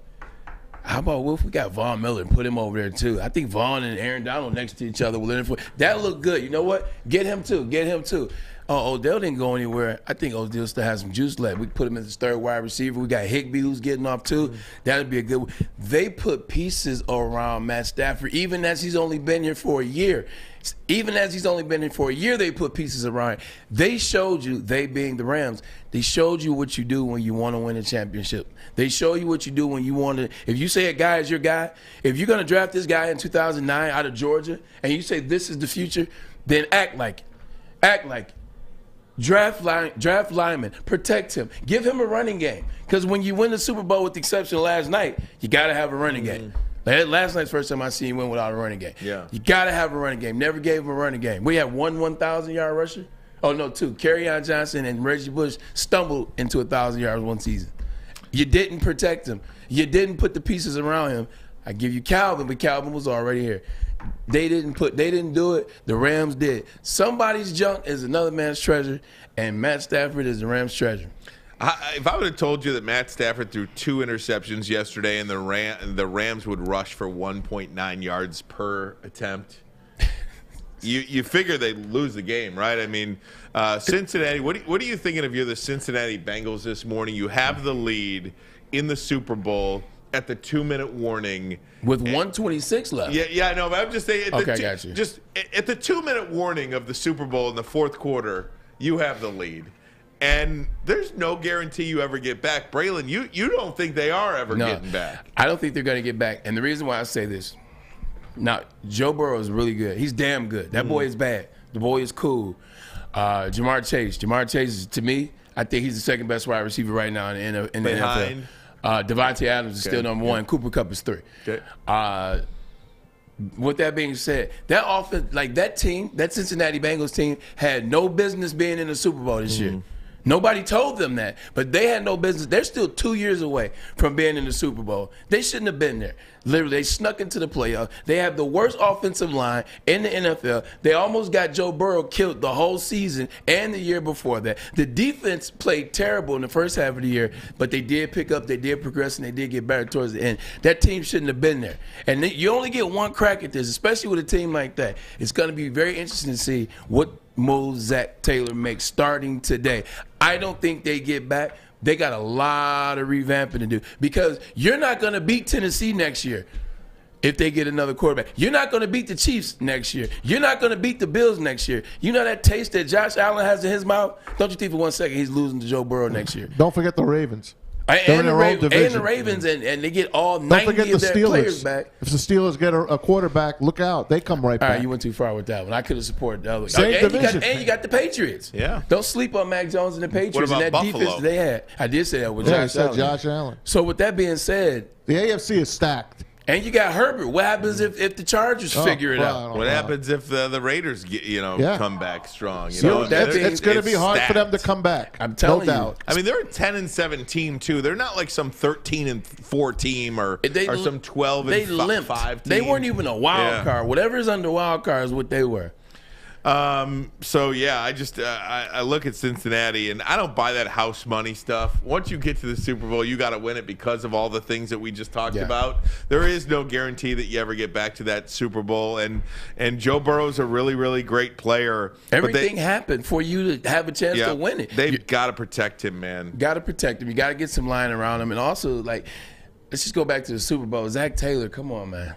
How about Wolf? We got Von Miller and put him over there, too. I think Von and Aaron Donald next to each other will influence. That looked good. You know what? Get him, too. Get him, too. Oh, Odell didn't go anywhere. I think Odell still has some juice left. We put him as his third wide receiver. We got Higbee, who's getting off, too. Mm-hmm. That would be a good one. They put pieces around Matt Stafford, even as he's only been here for a year. Even as he's only been here for a year, they put pieces around him. They showed you, they being the Rams, they showed you what you do when you want to win a championship. They show you what you do when you want to. If you say a guy is your guy, if you're going to draft this guy in two thousand nine out of Georgia and you say this is the future, then act like it. Act like it. Draft line, draft lineman, protect him. Give him a running game. Because when you win the Super Bowl, with the exception of last night, you got to have a running mm-hmm. game. Last night's first time I seen you win without a running game. Yeah. You got to have a running game. Never gave him a running game. We had one one thousand yard rusher. Oh, no, two. Kerryon Johnson and Reggie Bush stumbled into one thousand yards one season. You didn't protect him. You didn't put the pieces around him. I give you Calvin, but Calvin was already here. They didn't put, they didn't do it. The Rams did. Somebody's junk is another man's treasure, and Matt Stafford is the Rams' treasure. I, if I would have told you that Matt Stafford threw two interceptions yesterday and the Ram, the Rams would rush for one point nine yards per attempt, you you figure they'd lose the game, right? I mean, uh, Cincinnati. What do, what are you thinking of? You're the Cincinnati Bengals this morning. You have the lead in the Super Bowl at the two-minute warning. With one twenty-six left. Yeah, yeah, no, but I'm just saying. Okay, two, got you. Just at the two-minute warning of the Super Bowl in the fourth quarter, you have the lead. And there's no guarantee you ever get back. Braylon, you, you don't think they are ever no, getting back. I don't think they're going to get back. And the reason why I say this, now, Joe Burrow is really good. He's damn good. That mm. boy is bad. The boy is cool. Uh, Jamar Chase. Jamar Chase, is, to me, I think he's the second-best wide receiver right now in the, in the N F L. Uh, Devontae Adams is okay. still number one. Yeah. Cooper Kupp is three. Okay. Uh, with that being said, that offense, like that team, that Cincinnati Bengals team, had no business being in the Super Bowl this mm-hmm. year. Nobody told them that, but they had no business. They're still two years away from being in the Super Bowl. They shouldn't have been there. Literally, they snuck into the playoffs. They have the worst offensive line in the N F L. They almost got Joe Burrow killed the whole season and the year before that. The defense played terrible in the first half of the year, but they did pick up, they did progress, and they did get better towards the end. That team shouldn't have been there. And you only get one crack at this, especially with a team like that. It's going to be very interesting to see what moves Zac Taylor makes starting today. I don't think they get back. They got a lot of revamping to do, because you're not going to beat Tennessee next year if they get another quarterback. You're not going to beat the Chiefs next year. You're not going to beat the Bills next year. You know that taste that Josh Allen has in his mouth? Don't you think for one second he's losing to Joe Burrow next year? Don't forget the Ravens. And, and, the Raven, and the Ravens, and, and they get all ninety the of their Steelers. Players back. If the Steelers get a, a quarterback, look out. They come right all back. All right, you went too far with that one. I could have supported the other. Same and, division. You got, and you got the Patriots. Yeah. Don't sleep on Mac Jones and the Patriots. What about and that Buffalo? Defense they had. I did say that with yeah, Josh I said Allen. Josh Allen. So with that being said, the A F C is stacked. And you got Herbert. What happens if, if the Chargers oh, figure it well, out? What know. happens if the, the Raiders get, you know yeah. come back strong? You know, that thing, it's going to be hard stacked. for them to come back. I'm telling no you. Doubt. I mean, they're a ten and seven team too. They're not like some thirteen and four team or they, or some twelve and five team. They weren't even a wild yeah. card. Whatever is under wild card is what they were. Um. So yeah, I just uh, I, I look at Cincinnati, and I don't buy that house money stuff. Once you get to the Super Bowl, you got to win it because of all the things that we just talked yeah. about. There is no guarantee that you ever get back to that Super Bowl, and and Joe Burrow's a really really great player. Everything they, happened for you to have a chance yeah, to win it. They've got to protect him, man. Got to protect him. You got to get some line around him, and also like, let's just go back to the Super Bowl. Zac Taylor, come on, man,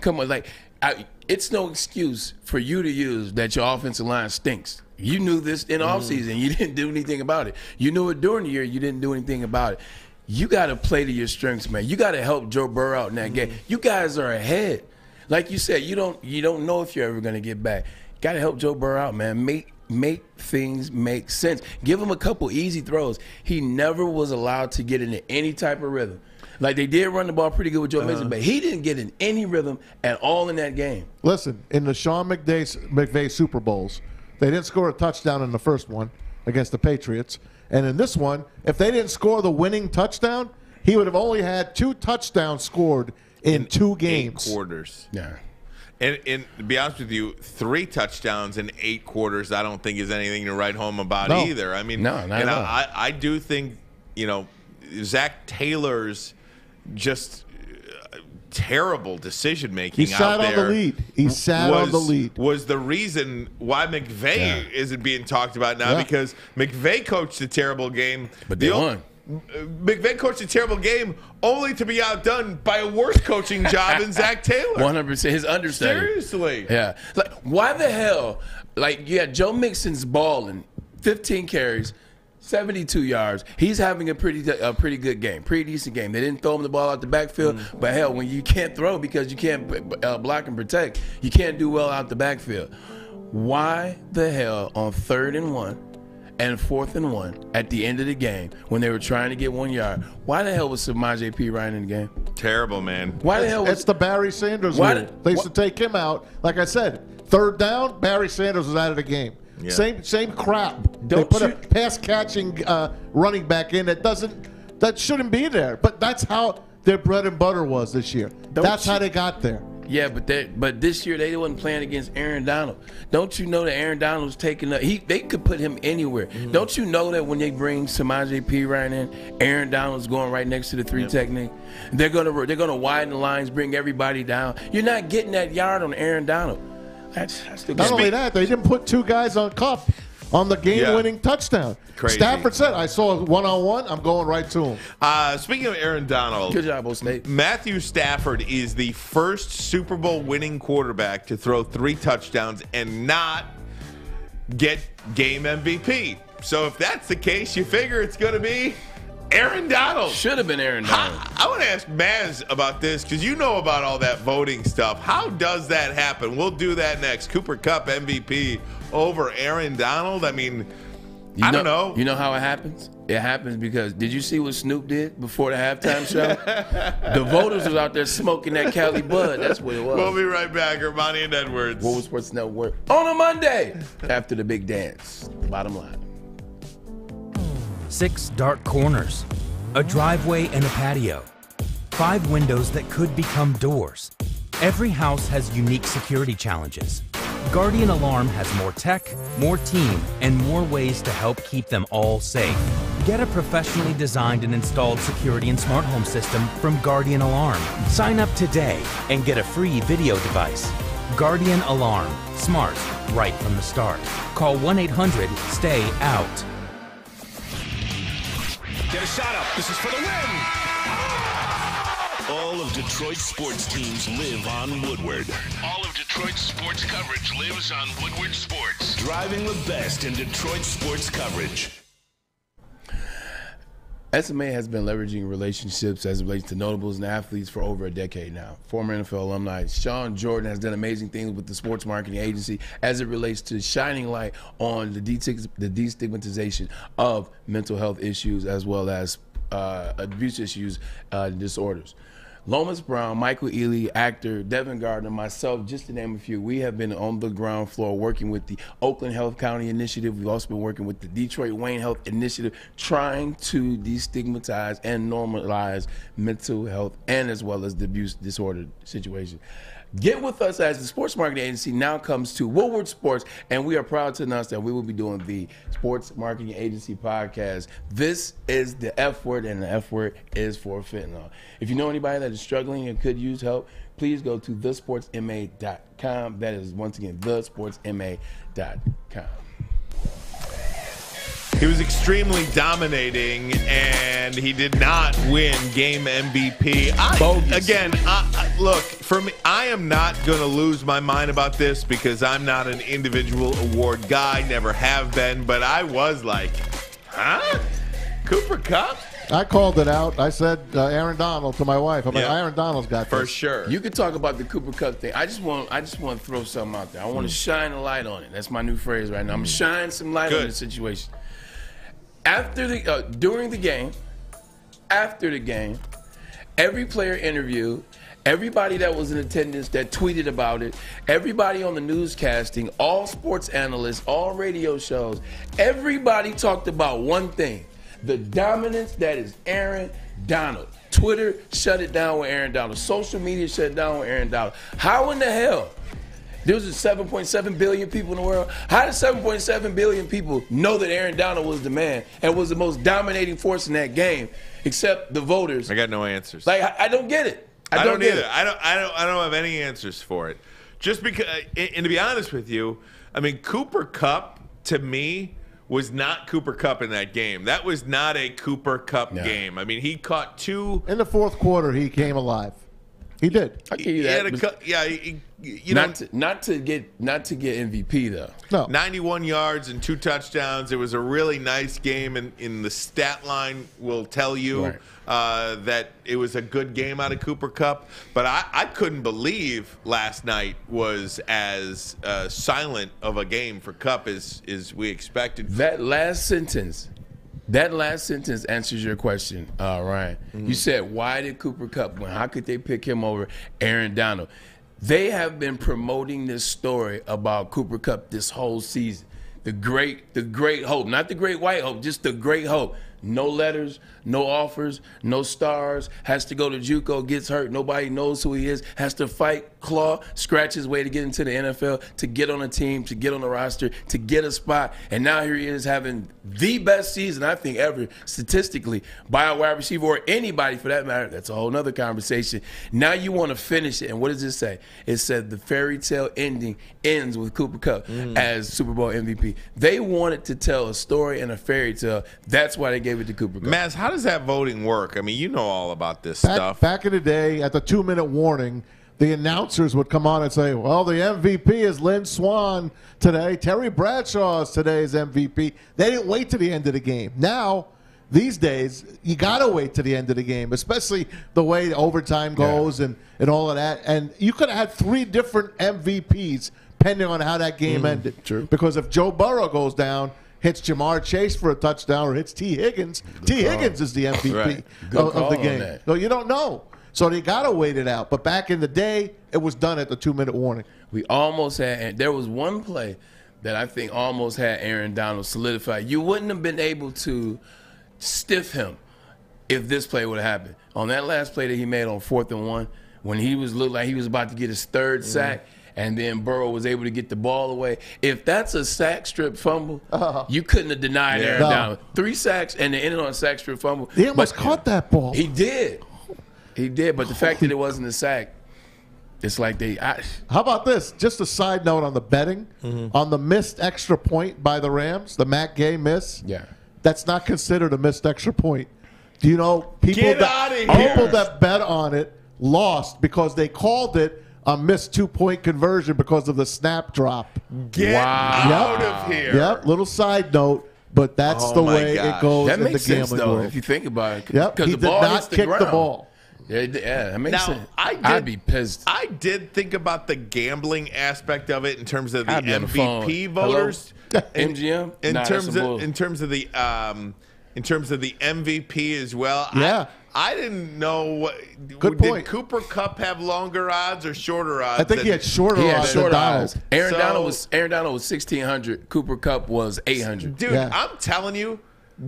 come on, like. I, it's no excuse for you to use that your offensive line stinks. You knew this in offseason. You didn't do anything about it. You knew it during the year. You didn't do anything about it. You got to play to your strengths, man. You got to help Joe Burrow out in that game. You guys are ahead. Like you said, you don't you don't know if you're ever going to get back. Got to help Joe Burrow out, man. Make make things make sense. Give him a couple easy throws. He never was allowed to get into any type of rhythm. Like, they did run the ball pretty good with Joe uh-huh. Mixon, but he didn't get in any rhythm at all in that game. Listen, in the Sean McVay, McVay Super Bowls, they didn't score a touchdown in the first one against the Patriots. And in this one, if they didn't score the winning touchdown, he would have only had two touchdowns scored in, in two games. Eight quarters. Yeah. And, and to be honest with you, three touchdowns in eight quarters I don't think is anything to write home about no. either. I mean, no, not and at all. I, I do think, you know, Zac Taylor's just terrible decision making. He sat out on there the lead. He sat was, on the lead. Was the reason why McVay yeah. isn't being talked about now yeah. because McVay coached a terrible game. But they the won. McVay coached a terrible game only to be outdone by a worse coaching job in Zac Taylor. one hundred percent. His understudy. Seriously. Yeah. Like, why the hell? Like, yeah, Joe Mixon's balling, fifteen carries, seventy-two yards. He's having a pretty a pretty good game, pretty decent game. They didn't throw him the ball out the backfield, mm. but hell, when you can't throw because you can't uh, block and protect, you can't do well out the backfield. Why the hell on third and one and fourth and one at the end of the game when they were trying to get one yard? Why the hell was Samaje P. Ryan in the game? Terrible, man. Why the hell was... It's the Barry Sanders why did, They used to take him out. Like I said, third down, Barry Sanders was out of the game. Yeah. Same same crap. Don't they put you, a pass-catching uh, running back in that doesn't, that shouldn't be there. But that's how their bread and butter was this year. That's you, how they got there. Yeah, but they, but this year they wasn't playing against Aaron Donald. Don't you know that Aaron Donald was taking up? He they could put him anywhere. Mm-hmm. Don't you know that when they bring Samaje P. Ryan in, Aaron Donald's going right next to the three yep. technique. They're gonna they're gonna widen the lines, bring everybody down. You're not getting that yard on Aaron Donald. That's, that's not only that, they didn't put two guys on Kupp on the game-winning yeah. touchdown. Crazy. Stafford said, "I saw one-on-one. I'm going right to him." Uh, speaking of Aaron Donald, good job, old Snake. Matthew Stafford is the first Super Bowl-winning quarterback to throw three touchdowns and not get game M V P. So if that's the case, you figure it's going to be Aaron Donald. Should have been Aaron Donald. How, I want to ask Maz about this because you know about all that voting stuff. How does that happen? We'll do that next. Cooper Kupp M V P over Aaron Donald. I mean, you I know, don't know. You know how it happens? It happens because did you see what Snoop did before the halftime show? The voters was out there smoking that Cali Bud. That's what it was. We'll be right back. Ermanni and Edwards. Woodward Sports Network on a Monday after the big dance. Bottom line. Six dark corners, a driveway and a patio, five windows that could become doors. Every house has unique security challenges. Guardian Alarm has more tech, more team, and more ways to help keep them all safe. Get a professionally designed and installed security and smart home system from Guardian Alarm. Sign up today and get a free video device. Guardian Alarm, smart right from the start. Call one eight hundred stay out. Get a shot up. This is for the win. All of Detroit's sports teams live on Woodward. All of Detroit's sports coverage lives on Woodward Sports. Driving the best in Detroit sports coverage. S M A has been leveraging relationships as it relates to notables and athletes for over a decade now. Former N F L alumni Sean Jordan has done amazing things with the sports marketing agency as it relates to shining light on the destigmatization of mental health issues as well as uh, abuse issues uh, disorders. Lomas Brown, Michael Ealy, actor, Devin Gardner, myself, just to name a few, we have been on the ground floor working with the Oakland Health County Initiative. We've also been working with the Detroit Wayne Health Initiative, trying to destigmatize and normalize mental health and as well as the abuse disorder situation. Get with us as the sports marketing agency now comes to Woodward Sports, and we are proud to announce that we will be doing the Sports Marketing Agency podcast. This is the F word, and the F word is for fentanyl. If you know anybody that is struggling and could use help, please go to the sports m a dot com. That is, once again, the sports m a dot com. He was extremely dominating, and he did not win game M V P. I, again, I, I, look, for me, I am not going to lose my mind about this because I'm not an individual award guy, never have been, but I was like, huh? Cooper Kupp? I called it out. I said uh, Aaron Donald to my wife. I'm yep. like, Aaron Donald's got this. For sure. You can talk about the Cooper Kupp thing. I just want I just want to throw something out there. I want to mm. shine a light on it. That's my new phrase right now. I'm going to shine some light Good. on the situation. After the uh, during the game, after the game, every player interviewed, everybody that was in attendance that tweeted about it, everybody on the newscasting, all sports analysts, all radio shows, everybody talked about one thing. The dominance that is Aaron Donald. Twitter shut it down with Aaron Donald. Social media shut it down with Aaron Donald. How in the hell? There's seven point seven billion people in the world. How did seven point seven billion people know that Aaron Donald was the man and was the most dominating force in that game, except the voters? I got no answers. Like I, I don't get it. I, I don't, don't get either. It. I don't. I don't. I don't have any answers for it. Just because, and to be honest with you, I mean, Cooper Kupp to me was not Cooper Kupp in that game. That was not a Cooper Kupp no. game. I mean, he caught two in the fourth quarter. He came alive. He did. I give you that. He had a, yeah, he, you know, not to, not to get not to get M V P though. No, ninety-one yards and two touchdowns. It was a really nice game, and in the stat line will tell you right. uh, that it was a good game out of Cooper Kupp. But I, I couldn't believe last night was as uh, silent of a game for Kupp as as we expected. That last sentence. That last sentence answers your question, uh, Ryan. Mm-hmm. You said, why did Cooper Kupp win? How could they pick him over Aaron Donald? They have been promoting this story about Cooper Kupp this whole season. The great, the great hope. Not the great white hope, just the great hope. No letters, no offers, no stars. Has to go to JUCO, gets hurt. Nobody knows who he is. Has to fight, claw, scratch his way to get into the N F L, to get on a team, to get on the roster, to get a spot. And now here he is having the best season, I think, ever, statistically, by a wide receiver or anybody for that matter. That's a whole nother conversation. Now you want to finish it. And what does it say? It said the fairy tale ending ends with Cooper Kupp mm. as Super Bowl M V P. They wanted to tell a story and a fairy tale. That's why they gave it to Cooper Kupp. Maz, how does that voting work? I mean, you know all about this back, stuff. Back in the day, at the two-minute warning, the announcers would come on and say, well, the M V P is Lynn Swann today. Terry Bradshaw is today's M V P. They didn't wait to the end of the game. Now, these days, you got to wait to the end of the game, especially the way the overtime goes yeah. and, and all of that. And you could have had three different M V Ps depending on how that game mm, ended. True. Because if Joe Burrow goes down, hits Jamar Chase for a touchdown, or hits T. Higgins. Good T. Call. Higgins is the M V P right. of, of the game. No, you don't know. So they got to wait it out. But back in the day, it was done at the two-minute warning. We almost had, and there was one play that I think almost had Aaron Donald solidified. You wouldn't have been able to stiff him if this play would have happened. On that last play that he made on fourth and one, when he was looked like he was about to get his third mm-hmm. sack, and then Burrow was able to get the ball away. If that's a sack strip fumble, uh, you couldn't have denied yeah, Aaron no. Donald. Three sacks and they ended on a sack strip fumble. He almost but, caught that ball. He did. He did, but the oh, fact that it wasn't a sack, it's like they I, how about this? Just a side note on the betting, mm-hmm. on the missed extra point by the Rams, the Matt Gay miss. Yeah. That's not considered a missed extra point. Do you know people get that, out of here. People that bet on it lost because they called it a missed two-point conversion because of the snap drop. Get wow. out yep. of here. Yep, little side note, but that's oh the way gosh. It goes that in makes the gambling sense, though, world. If you think about it. Yep, he the did ball not the kick ground. The ball. Yeah, yeah, that makes now, sense. I did, I'd be pissed. I did think about the gambling aspect of it in terms of the M V P voters. In, M G M? In, nah, terms of, in terms of the um, in terms of the M V P as well. Yeah. I, I didn't know what. Good did point. Cooper Kupp have longer odds or shorter odds? I think than, he had shorter he had odds. Shorter odds. Aaron so, Donald was Aaron Donald was sixteen hundred. Cooper Kupp was eight hundred. Dude, yeah. I'm telling you,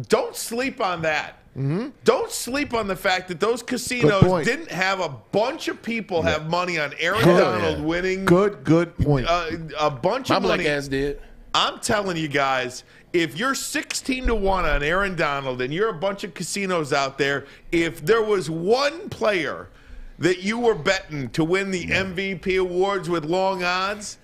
don't sleep on that. Mm-hmm. Don't sleep on the fact that those casinos didn't have a bunch of people yeah. have money on Aaron good, Donald yeah. winning. Good, good point. Uh, a bunch My of money. My black ass did. I'm telling you guys. If you're sixteen to one on Aaron Donald and you're a bunch of casinos out there, if there was one player that you were betting to win the M V P awards with long odds,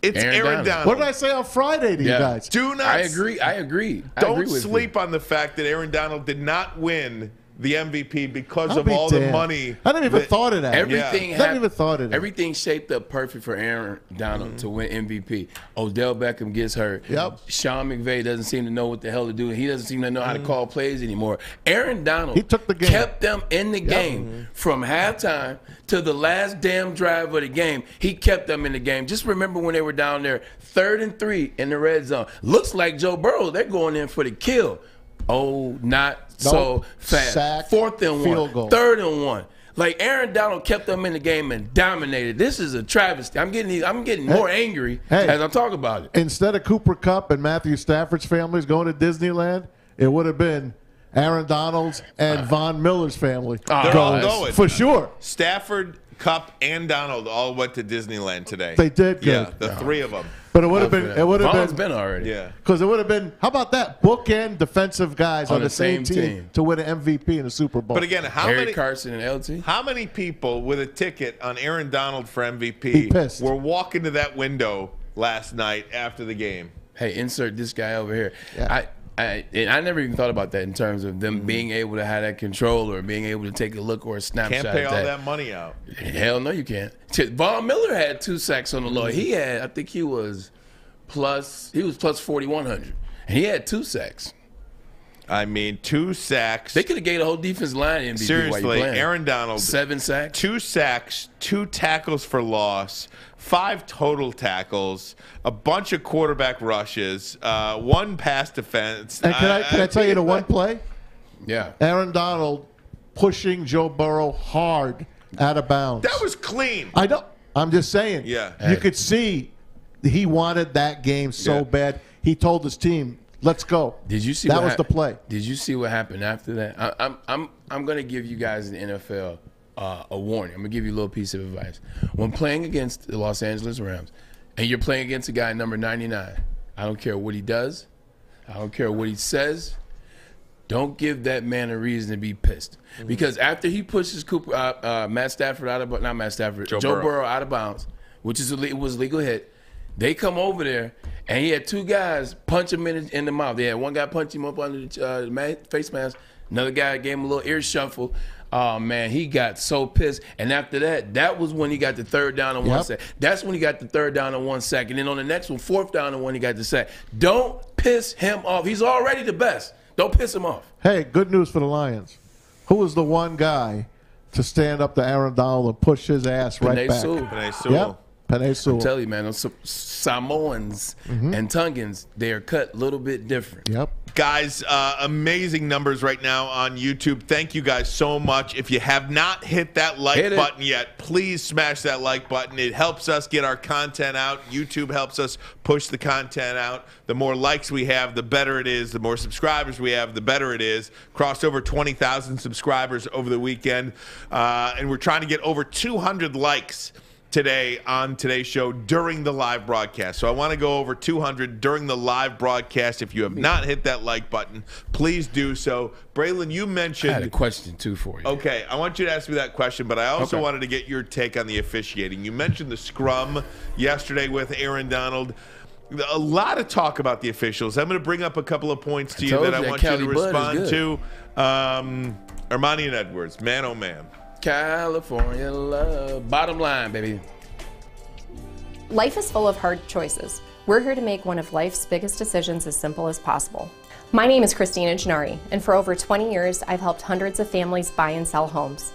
it's Aaron, Aaron Donald. Donald. What did I say on Friday to yeah. you guys? Do not. I agree. I agree. I don't agree with sleep you. On the fact that Aaron Donald did not win the M V P because I'll of be all damn. The money. I didn't even that, thought of that. Everything yeah. happened, I didn't even thought of that. Everything shaped up perfect for Aaron Donald mm-hmm. to win M V P. Odell Beckham gets hurt. Yep. Sean McVay doesn't seem to know what the hell to do. He doesn't seem to know mm-hmm. how to call plays anymore. Aaron Donald he took the game. Kept them in the yep. game mm-hmm. from halftime to the last damn drive of the game. He kept them in the game. Just remember when they were down there, third and three in the red zone. Looks like Joe Burrow, they're going in for the kill. Oh, not so fast. Sack, fourth and one, goal. Third and one. Like Aaron Donald kept them in the game and dominated. This is a travesty. I'm getting, I'm getting hey, more angry hey, as I'm talking about it. Instead of Cooper Kupp and Matthew Stafford's families going to Disneyland, it would have been Aaron Donald's and Von Miller's family. Oh, they're all going. For sure. Stafford, Kupp, and Donald all went to Disneyland today. They did. Good. Yeah, the yeah. three of them. But it would have been. It would have been, been already. Yeah. Because it would have been. How about that? Bookend defensive guys on, on the, the same, same team, team to win an M V P in the Super Bowl. But again, how Harry many Carson and L T? How many people with a ticket on Aaron Donald for M V P were walking to that window last night after the game? Hey, insert this guy over here. Yeah. I. I, and I never even thought about that in terms of them mm-hmm. being able to have that control or being able to take a look or a snapshot. Can't pay all that. that money out. Hell no, you can't. Von Miller had two sacks on the low. He had, I think he was plus, he was plus forty-one hundred. And he had two sacks. I mean, two sacks. They could have gave the whole defense line M V P. Seriously, Aaron Donald. Seven sacks. Two sacks, two tackles for loss, five total tackles, a bunch of quarterback rushes, uh, one pass defense. And can I, I, can I, I tell you the one play? Yeah. Aaron Donald pushing Joe Burrow hard out of bounds. That was clean. I don't, I'm just saying. Yeah. Hey. You could see he wanted that game so yeah. bad. He told his team, let's go. Did you see that was the play? Did you see what happened after that? I, I'm I'm I'm gonna give you guys in the N F L uh, a warning. I'm gonna give you a little piece of advice. When playing against the Los Angeles Rams, and you're playing against a guy number ninety-nine, I don't care what he does, I don't care what he says. Don't give that man a reason to be pissed, mm-hmm. because after he pushes Cooper, uh, uh, Matt Stafford out of not Matt Stafford, Joe, Joe Burrow. Burrow out of bounds, which is a, it was a legal hit. They come over there, and he had two guys punch him in, in the mouth. They had one guy punch him up under the uh, face mask. Another guy gave him a little ear shuffle. Oh, man, he got so pissed. And after that, that was when he got the third down and yep. one sack. That's when he got the third down and one sack. And then on the next one, fourth down and one, he got the sack. Don't piss him off. He's already the best. Don't piss him off. Hey, good news for the Lions. Who was the one guy to stand up to Aaron Donald and push his ass right Panay back? Panay Sewell. Yep. I tell you, man, those Samoans mm-hmm. and Tongans, they are cut a little bit different. Yep. Guys, uh, amazing numbers right now on YouTube. Thank you guys so much. If you have not hit that like hit button yet, please smash that like button. It helps us get our content out. YouTube helps us push the content out. The more likes we have, the better it is. The more subscribers we have, the better it is. Crossed over twenty thousand subscribers over the weekend, uh, and we're trying to get over two hundred likes today on today's show during the live broadcast. So I want to go over two hundred during the live broadcast. If you have not hit that like button, please do so. Braylon, you mentioned... I had a question, too, for you. Okay, I want you to ask me that question, but I also okay. wanted to get your take on the officiating. You mentioned the scrum yesterday with Aaron Donald. A lot of talk about the officials. I'm going to bring up a couple of points to you that, you that I want Cali you to Bud respond to. Um, Ermanni and Edwards, man, oh, man. California love. Bottom line, baby. Life is full of hard choices. We're here to make one of life's biggest decisions as simple as possible. My name is Christina Gennari, and for over twenty years, I've helped hundreds of families buy and sell homes.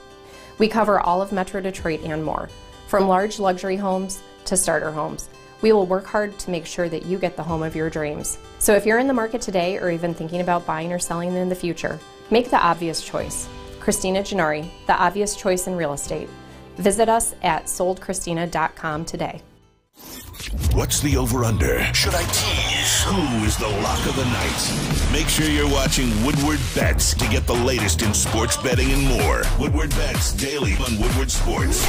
We cover all of Metro Detroit and more, from large luxury homes to starter homes. We will work hard to make sure that you get the home of your dreams. So if you're in the market today or even thinking about buying or selling in the future, make the obvious choice. Christina Gennari, the obvious choice in real estate. Visit us at sold christina dot com today. What's the over-under? Should I tease? Who is the lock of the night? Make sure you're watching Woodward Bets to get the latest in sports betting and more. Woodward Bets daily on Woodward Sports.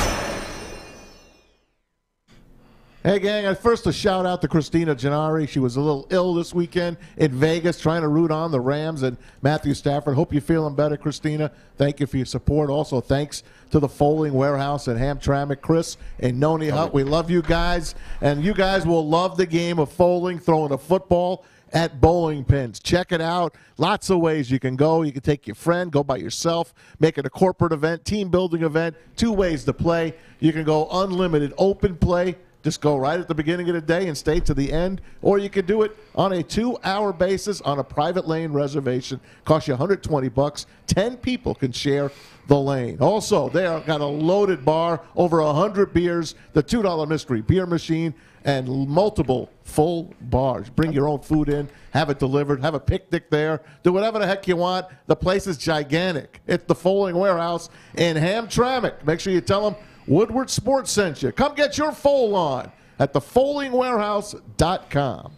Hey, gang, first a shout-out to Christina Gennari. She was a little ill this weekend in Vegas trying to root on the Rams and Matthew Stafford. Hope you're feeling better, Christina. Thank you for your support. Also, thanks to the Folding Warehouse at Hamtramck, Chris and Noni Hutt. We love you guys, and you guys will love the game of folding, throwing a football at bowling pins. Check it out. Lots of ways you can go. You can take your friend, go by yourself, make it a corporate event, team-building event, two ways to play. You can go unlimited open play. Just go right at the beginning of the day and stay to the end. Or you can do it on a two-hour basis on a private lane reservation. Costs you one hundred twenty bucks. Ten people can share the lane. Also, they have got a loaded bar, over one hundred beers, the two dollar mystery beer machine, and multiple full bars. Bring your own food in, have it delivered, have a picnic there. Do whatever the heck you want. The place is gigantic. It's the Folding Warehouse in Hamtramck. Make sure you tell them Woodward Sports sent you. Come get your foal on at the folding warehouse dot com.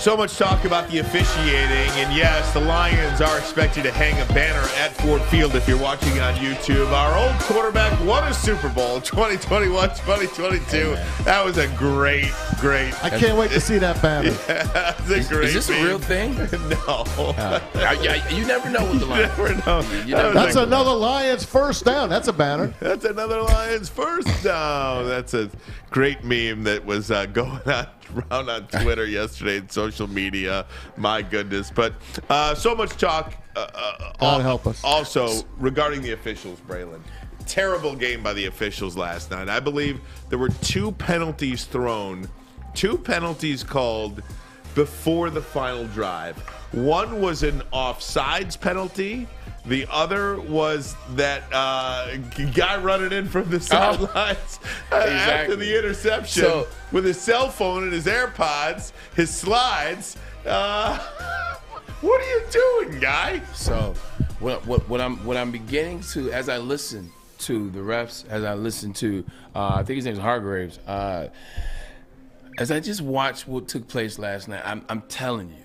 So much talk about the officiating, and yes, the Lions are expected to hang a banner at Ford Field if you're watching on YouTube. Our old quarterback won a Super Bowl twenty twenty-one twenty twenty-two. Hey, that was a great, great. I can't wait to see that banner. Yeah, that was a is, great is this thing. A real thing? No. Uh, I, I, you never know with the Lions. You never know. You never That's know. Another Lions first down. That's a banner. That's another Lions first down. That's a great meme that was uh, going on. Around on Twitter yesterday and social media, my goodness. But uh, so much talk. Uh, uh, God help us. Also, regarding the officials, Braylon, terrible game by the officials last night. I believe there were two penalties thrown, two penalties called before the final drive. One was an offsides penalty. The other was that uh, guy running in from the sidelines oh, exactly. after the interception so, with his cell phone and his AirPods, his slides. Uh, what are you doing, guy? So, what, what, what I'm what I'm beginning to, as I listen to the refs, as I listen to, uh, I think his name is Hargraves, uh, as I just watched what took place last night, I'm, I'm telling you.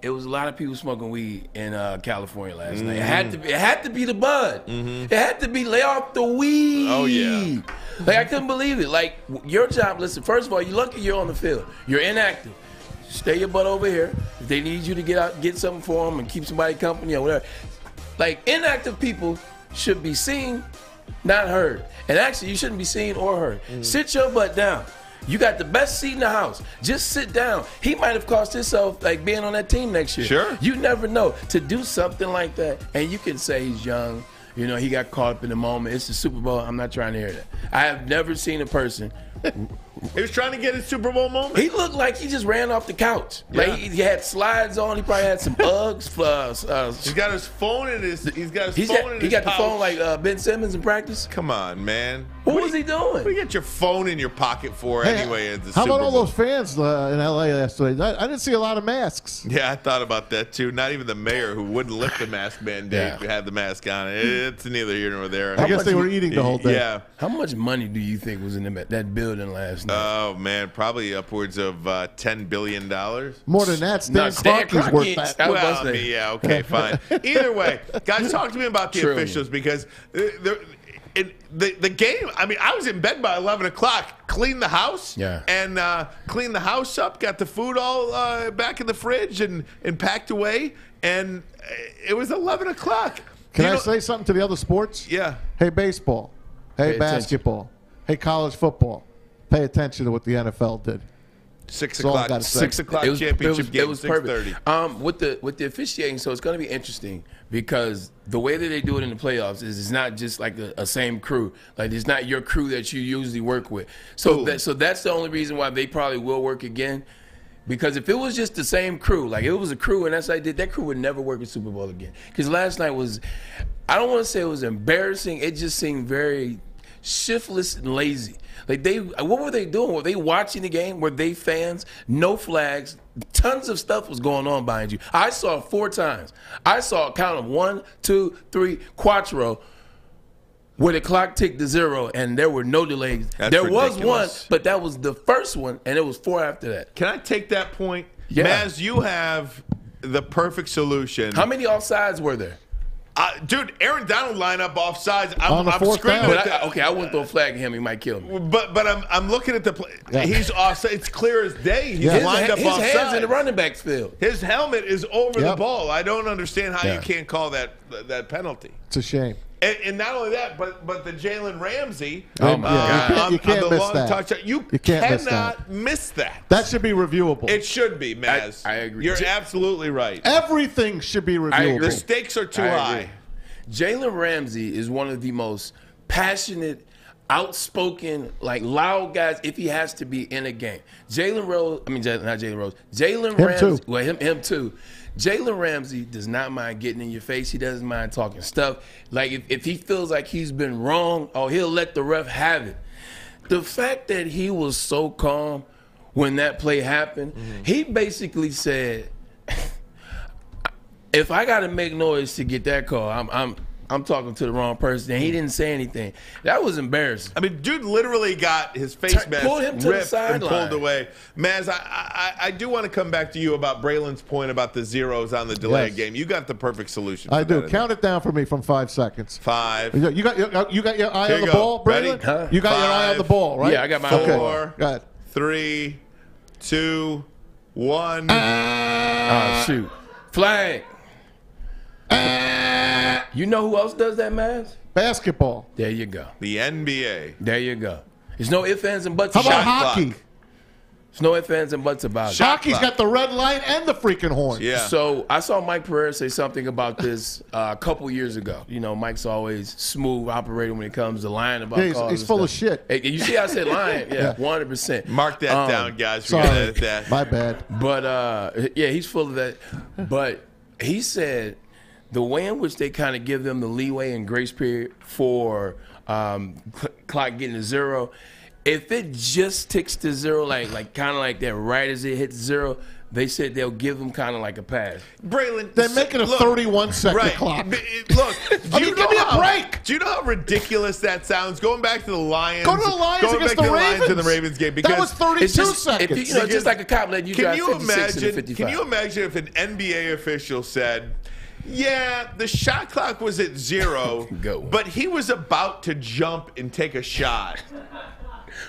It was a lot of people smoking weed in uh, California last mm-hmm. night. It had to be. It had to be the bud. Mm-hmm. It had to be lay off the weed. Oh yeah. Like I couldn't believe it. Like your job. Listen. First of all, you're lucky you're on the field. You're inactive. Stay your butt over here. If they need you to get out, get something for them, and keep somebody company or whatever. Like inactive people should be seen, not heard. And actually, you shouldn't be seen or heard. Mm-hmm. Sit your butt down. You got the best seat in the house. Just sit down. He might have cost himself like being on that team next year. Sure. You never know. To do something like that, and you can say he's young. You know, he got caught up in the moment. It's the Super Bowl. I'm not trying to hear that. I have never seen a person. He was trying to get his Super Bowl moment. He looked like he just ran off the couch. Yeah. Like he, he had slides on. He probably had some Uggs. Uh, uh, he's got his phone in his. He's got his he's phone got, in his. He got pouch. The phone like uh, Ben Simmons in practice. Come on, man. What, what was he, he doing? What you get your phone in your pocket for hey, anyway? At the how Super about all Bowl? Those fans uh, in L A last night? I, I didn't see a lot of masks. Yeah, I thought about that too. Not even the mayor who wouldn't lift the mask mandate yeah. had the mask on. It's neither here nor there. I how guess they were eating the whole thing. Yeah. How much money do you think was in the, that building last night? Oh man, probably upwards of uh, ten billion dollars. More than that, Stan Kroenke's worth that. that well, I mean, yeah, okay, fine. Either way, guys, talk to me about the True. officials because the, the the game. I mean, I was in bed by eleven o'clock, cleaned the house, yeah, and uh, cleaned the house up, got the food all uh, back in the fridge and and packed away, and it was eleven o'clock. Can you I know, say something to the other sports? Yeah. Hey, baseball. Hey, Pay basketball. Attention. Hey, college football. Pay attention to what the N F L did. Six o'clock. Six o'clock championship it was, game. It was perfect. Um, with the with the officiating, so it's going to be interesting because the way that they do it in the playoffs is it's not just like a, a same crew. Like it's not your crew that you usually work with. So that, so that's the only reason why they probably will work again. Because if it was just the same crew, like if it was a crew and that's how I did, that crew would never work in Super Bowl again. Because last night was, I don't want to say it was embarrassing. It just seemed very shiftless and lazy. Like they, what were they doing? Were they watching the game? Were they fans? No flags. Tons of stuff was going on behind you. I saw four times. I saw a count of one, two, three, quattro, where the clock ticked to zero and there were no delays. That's there ridiculous. was one, but that was the first one, and it was four after that. Can I take that point? Yeah. Maz, you have the perfect solution. How many offsides were there? Uh, dude, Aaron Donald line up offsides. I'm, I'm screaming. At the, I, okay, I wouldn't throw a flag at him. He might kill me. But but I'm I'm looking at the play. Yeah. He's offside. It's clear as day. He's yeah. lined his, up his offside. His hands in the running back's field. His helmet is over yep. the ball. I don't understand how yeah. you can't call that that penalty. It's a shame. And, and not only that, but but the Jalen Ramsey. Oh my uh, God! You can't, you can't on, on the miss long that. Touchdown. You, you cannot miss that. miss that. That should be reviewable. It should be, Maz. I, I agree. You're J absolutely right. Everything should be reviewable. The stakes are too high. Jalen Ramsey is one of the most passionate, outspoken, like loud guys. If he has to be in a game, Jalen Rose. I mean, Jaylen, not Jalen Rose. Jalen Ramsey. Too. Well, him, him too. Jalen Ramsey does not mind getting in your face. He doesn't mind talking stuff. Like, if, if he feels like he's been wrong, oh, he'll let the ref have it. The fact that he was so calm when that play happened, mm-hmm. he basically said, if I got to make noise to get that call, I'm, I'm I'm talking to the wrong person. And he didn't say anything. That was embarrassing. I mean, dude literally got his face mask pulled him to the sideline, pulled away. Maz, I, I, I do want to come back to you about Braylon's point about the zeros on the delay yes. game. You got the perfect solution. I do. That, Count it down for me from five seconds. Five. You got your, you got your eye Here on you the go. ball, Braylon? Huh? You got five, your eye on the ball, right? Yeah, I got my okay. Four, go ahead. three, two, one. Ah. Oh, shoot. Flag. Uh, you know who else does that, Maz? Basketball. There you go. The N B A. There you go. There's no ifs, ands, and buts about it. How about hockey? Clock. There's no ifs, ands, and buts about it. Hockey's clock. got the red line and the freaking horn. Yeah. So I saw Mike Pereira say something about this uh, a couple years ago. You know, Mike's always smooth operating when it comes to lying about yeah, he's, calls. He's full stuff. of shit. Hey, you see I said lying? Yeah, one hundred percent. Mark that um, down, guys. We sorry. That. My bad. But, uh, yeah, he's full of that. But he said the way in which they kind of give them the leeway and grace period for um, cl clock getting to zero, if it just ticks to zero, like like kind of like that, right as it hits zero, they said they'll give them kind of like a pass. Braylon, they're making a thirty-one second right. clock. It, look, I mean, give me a break. Do you know how ridiculous that sounds? Going back to the Lions, go to the Lions going against back the to the Ravens. Lions in the Ravens game, because that was thirty-two it's just, seconds. If you, you know, it's just like a cop letting you can drive you fifty-six imagine, and Can you imagine if an N B A official said, yeah, the shot clock was at zero, Go. but he was about to jump and take a shot.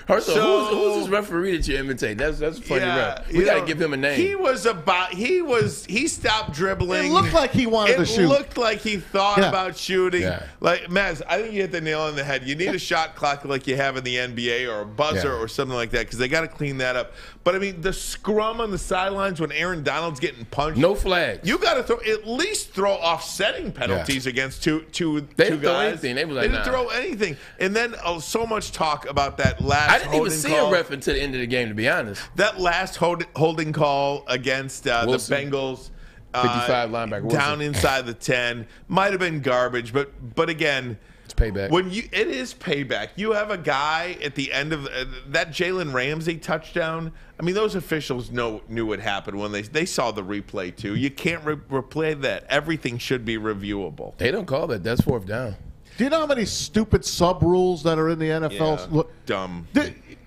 Herschel, so, who's, who's this referee that you imitate? That's that's a funny yeah, ref. We gotta know, give him a name. He was about. He was. He stopped dribbling. It looked like he wanted it to shoot. It looked like he thought yeah. about shooting. Yeah. Like Maz, I think you hit the nail on the head. You need a shot clock like you have in the N B A, or a buzzer yeah. or something like that, because they got to clean that up. But I mean, the scrum on the sidelines when Aaron Donald's getting punched. No flags. You got to throw at least throw offsetting penalties yeah. against two two they two didn't guys. Throw anything. They, was like, they didn't nah. throw anything. And then oh, so much talk about that last. I didn't even see a ref until the end of the game, to be honest. That last hold, holding call against uh, the Bengals, fifty-five uh, linebacker Wilson, down inside the ten, might have been garbage, but but again, it's payback. When you it is payback. You have a guy at the end of uh, that Jalen Ramsey touchdown. I mean, those officials know knew what happened when they they saw the replay too. You can't re replay that. Everything should be reviewable. They don't call that. That's fourth down. Do you know how many stupid sub rules that are in the N F L? Yeah, dumb.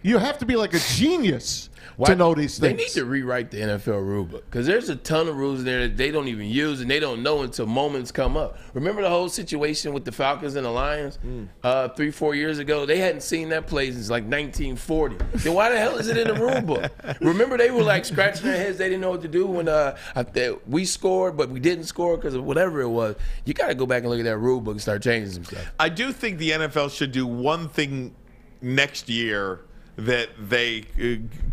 You have to be like a genius Why? to know these things. They need to rewrite the N F L rulebook, because there's a ton of rules in there that they don't even use and they don't know until moments come up. Remember the whole situation with the Falcons and the Lions mm. uh, three, four years ago? They hadn't seen that play since like nineteen forty. Then why the hell is it in the rulebook? Remember they were like scratching their heads. They didn't know what to do when uh, we scored, but we didn't score because of whatever it was. You got to go back and look at that rulebook and start changing some stuff. I do think the N F L should do one thing next year that they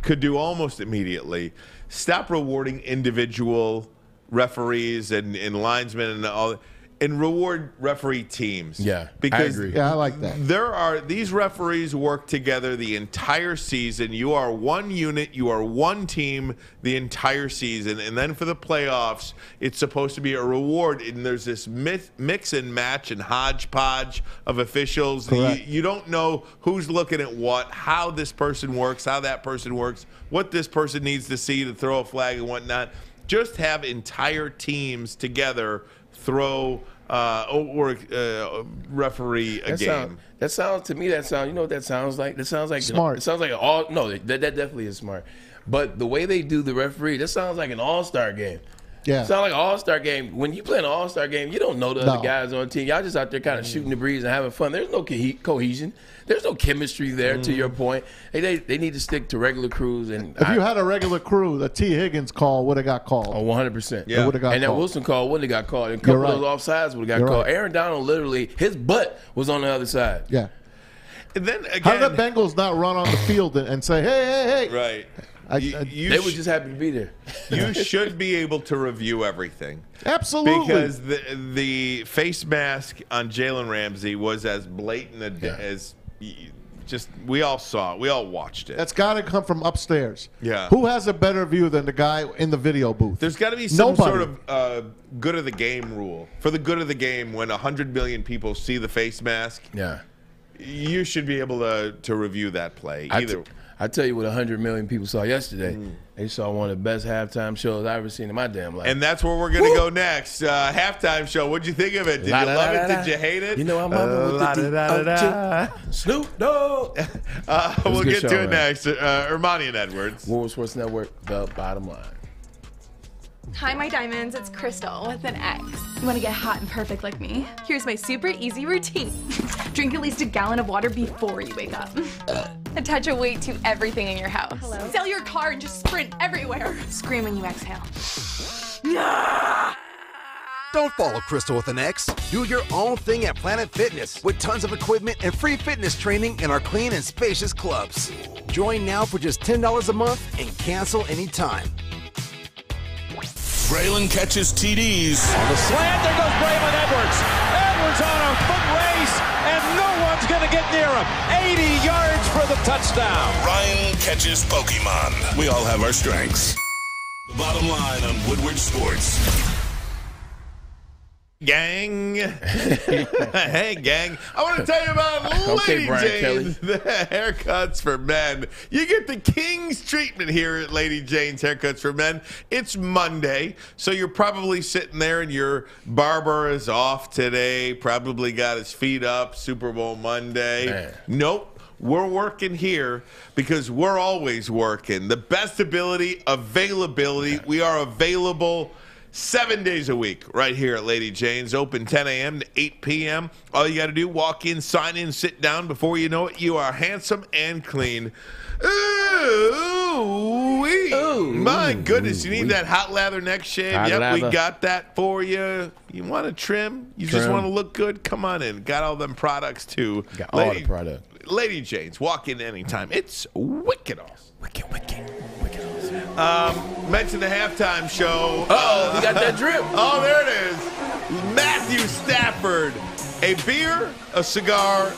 could do almost immediately: stop rewarding individual referees and, and linesmen and all, and reward referee teams. Yeah, because I agree. Yeah, I like that. There are these referees work together the entire season. You are one unit. You are one team the entire season, and then for the playoffs, it's supposed to be a reward. And there's this myth, mix and match and hodgepodge of officials. You, you don't know who's looking at what, how this person works, how that person works, what this person needs to see to throw a flag and whatnot. Just have entire teams together throw uh, or uh, referee a that game. Sound, that sounds to me. That sounds. You know what that sounds like? That sounds like smart. You know, it sounds like all. No, that that definitely is smart. But the way they do the referee, that sounds like an all-star game. Yeah, sounds like an all-star game. When you play an all-star game, you don't know the no. other guys on the team. Y'all just out there kind of mm. shooting the breeze and having fun. There's no cohesion. There's no chemistry there. Mm. To your point, hey, they they need to stick to regular crews. And if I, you had a regular crew, the T Higgins call would have got called. Oh, one hundred percent. Yeah, would have got. And called. that Wilson call would have got called. And a couple right. of those offsides would have got You're called. Right. Aaron Donald literally, his butt was on the other side. Yeah. And then again, how did the Bengals not run on the field and, and say, hey, hey, hey? Right. I, I, you they would just happen to be there. You should be able to review everything. Absolutely. Because the the face mask on Jalen Ramsey was as blatant a, yeah. as just we all saw it. We all watched it. That's got to come from upstairs. Yeah. Who has a better view than the guy in the video booth? There's got to be some Nobody. sort of uh, good of the game rule. For the good of the game, when one hundred million people see the face mask, yeah. you should be able to, to review that play. Either I I tell you what one hundred million people saw yesterday. Mm. They saw one of the best halftime shows I've ever seen in my damn life. And that's where we're going to go next. Uh, halftime show. What'd you think of it? Did la you da love da it? Da Did da. you hate it? You know, I'm uh, with the da da da da. Snoop Dogg. uh, we'll get show, to it man. next. Uh, Ermanni and Edwards. Woodward Sports Network, the bottom line. Hi, my diamonds. It's Crystal with an X. You want to get hot and perfect like me? Here's my super easy routine. Drink at least a gallon of water before you wake up. Attach a weight to everything in your house. Hello? Sell your car and just sprint everywhere. Scream when you exhale. Don't follow Crystal with an X. Do your own thing at Planet Fitness with tons of equipment and free fitness training in our clean and spacious clubs. Join now for just ten dollars a month and cancel anytime. Braylon catches T Ds. On the slant, there goes Braylon Edwards. Edwards on a foot race, and no one's going to get near him. eighty yards for the touchdown. Ryan catches Pokemon. We all have our strengths. The bottom line on Woodward Sports. Gang. Hey, gang. I want to tell you about Lady okay, Jane's Haircuts for Men. You get the king's treatment here at Lady Jane's Haircuts for Men. It's Monday, so you're probably sitting there and your barber is off today, probably got his feet up, Super Bowl Monday. Man. Nope. We're working here because we're always working. The best ability, availability. Okay. We are available seven days a week right here at Lady Jane's. Open ten a m to eight p m All you got to do, walk in, sign in, sit down. Before you know it, you are handsome and clean. Ooh-wee. Ooh, my goodness, you need that hot lather neck shave. Hot yep, lather. We got that for you. You want to trim? You trim. Just want to look good? Come on in. Got all them products, too. Got Lady, all the product. Lady Jane's. Walk in anytime. It's wicked awesome. Wicked, wicked, wicked awesome. Um, mentioned the halftime show. Uh oh, you got that drip. Oh, there it is. Matthew Stafford, a beer, a cigar,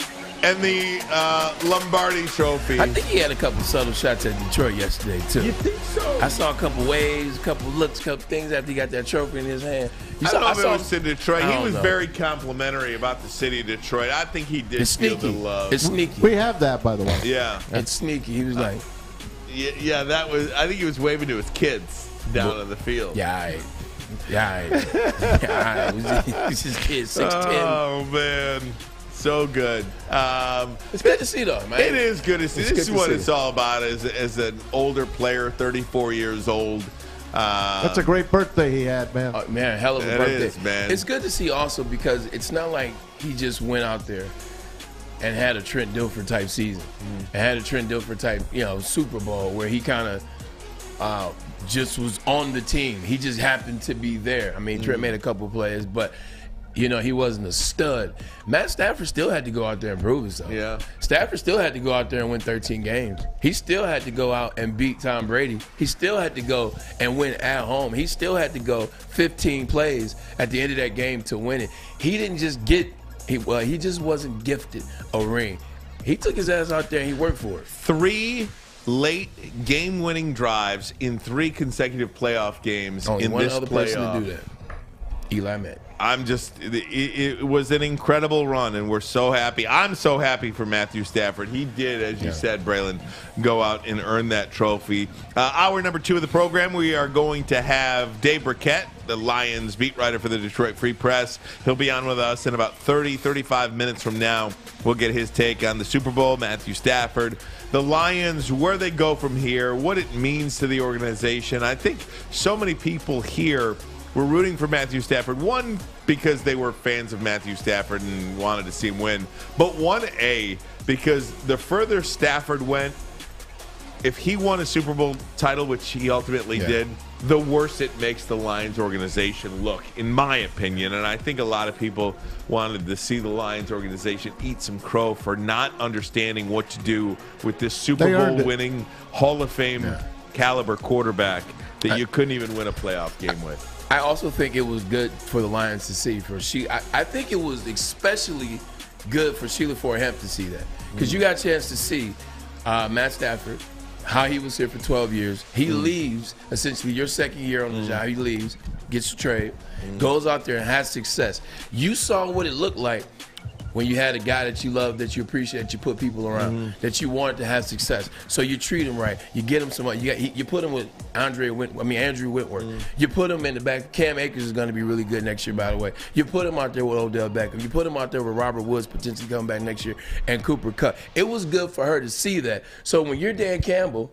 and the uh, Lombardi Trophy. I think he had a couple subtle shots at Detroit yesterday, too. You think so? I saw a couple waves, a couple looks, a couple things after he got that trophy in his hand. You I saw, don't know I if saw, it was in Detroit. He was know. very complimentary about the city of Detroit. I think he did it's feel sneaky. the love. It's sneaky. We have that, by the way. Yeah. It's sneaky. He was like... Yeah, yeah, that was. I think he was waving to his kids down on the field. Yeah, I, yeah, I, yeah. I, it was his kids, six ten. Oh man, so good. Um, it's good to see though, man. It is good to see. It's this is what see. it's all about. As as an older player, thirty-four years old. Uh, That's a great birthday he had, man. Oh, man, hell of a that birthday, is, man. It's good to see also because it's not like he just went out there and had a Trent Dilfer type season. Mm-hmm. And had a Trent Dilfer type, you know, Super Bowl where he kind of uh, just was on the team. He just happened to be there. I mean, mm-hmm. Trent made a couple plays, but, you know, he wasn't a stud. Matt Stafford still had to go out there and prove himself. Yeah. Stafford still had to go out there and win thirteen games. He still had to go out and beat Tom Brady. He still had to go and win at home. He still had to go fifteen plays at the end of that game to win it. He didn't just get He, well, he just wasn't gifted a ring. He took his ass out there and he worked for it. Three late game-winning drives in three consecutive playoff games. Only in one this other playoff. person to do that. Eli Manning. I'm just, it, it was an incredible run, and we're so happy. I'm so happy for Matthew Stafford. He did, as you yeah. said, Braylon, go out and earn that trophy. Uh, hour number two of the program, we are going to have Dave Birkett, the Lions beat writer for the Detroit Free Press. He'll be on with us in about thirty, thirty-five minutes from now. We'll get his take on the Super Bowl, Matthew Stafford, the Lions, where they go from here, what it means to the organization. I think so many people here We're rooting for Matthew Stafford, one, because they were fans of Matthew Stafford and wanted to see him win, but one A, because the further Stafford went, if he won a Super Bowl title, which he ultimately yeah. did, the worse it makes the Lions organization look, in my opinion. And I think a lot of people wanted to see the Lions organization eat some crow for not understanding what to do with this Super Bowl winning Hall of Fame yeah. caliber quarterback that I, you couldn't even win a playoff game I, with. I also think it was good for the Lions to see. For she, I, I think it was especially good for Sheila Ford Hamp to see that, because you got a chance to see uh, Matt Stafford, how he was here for twelve years. He mm. leaves, essentially your second year on the mm. job. He leaves, gets a trade, mm. goes out there and has success. You saw what it looked like when you had a guy that you love, that you appreciate, that you put people around, mm-hmm. that you want to have success. So you treat him right. You get him some money. You, got, you put him with Andre Went, I mean, Andrew Whitworth. Mm-hmm. You put him in the back. Cam Akers is going to be really good next year, by the way. You put him out there with Odell Beckham. You put him out there with Robert Woods potentially coming back next year and Cooper Kupp. It was good for her to see that. So when you're Dan Campbell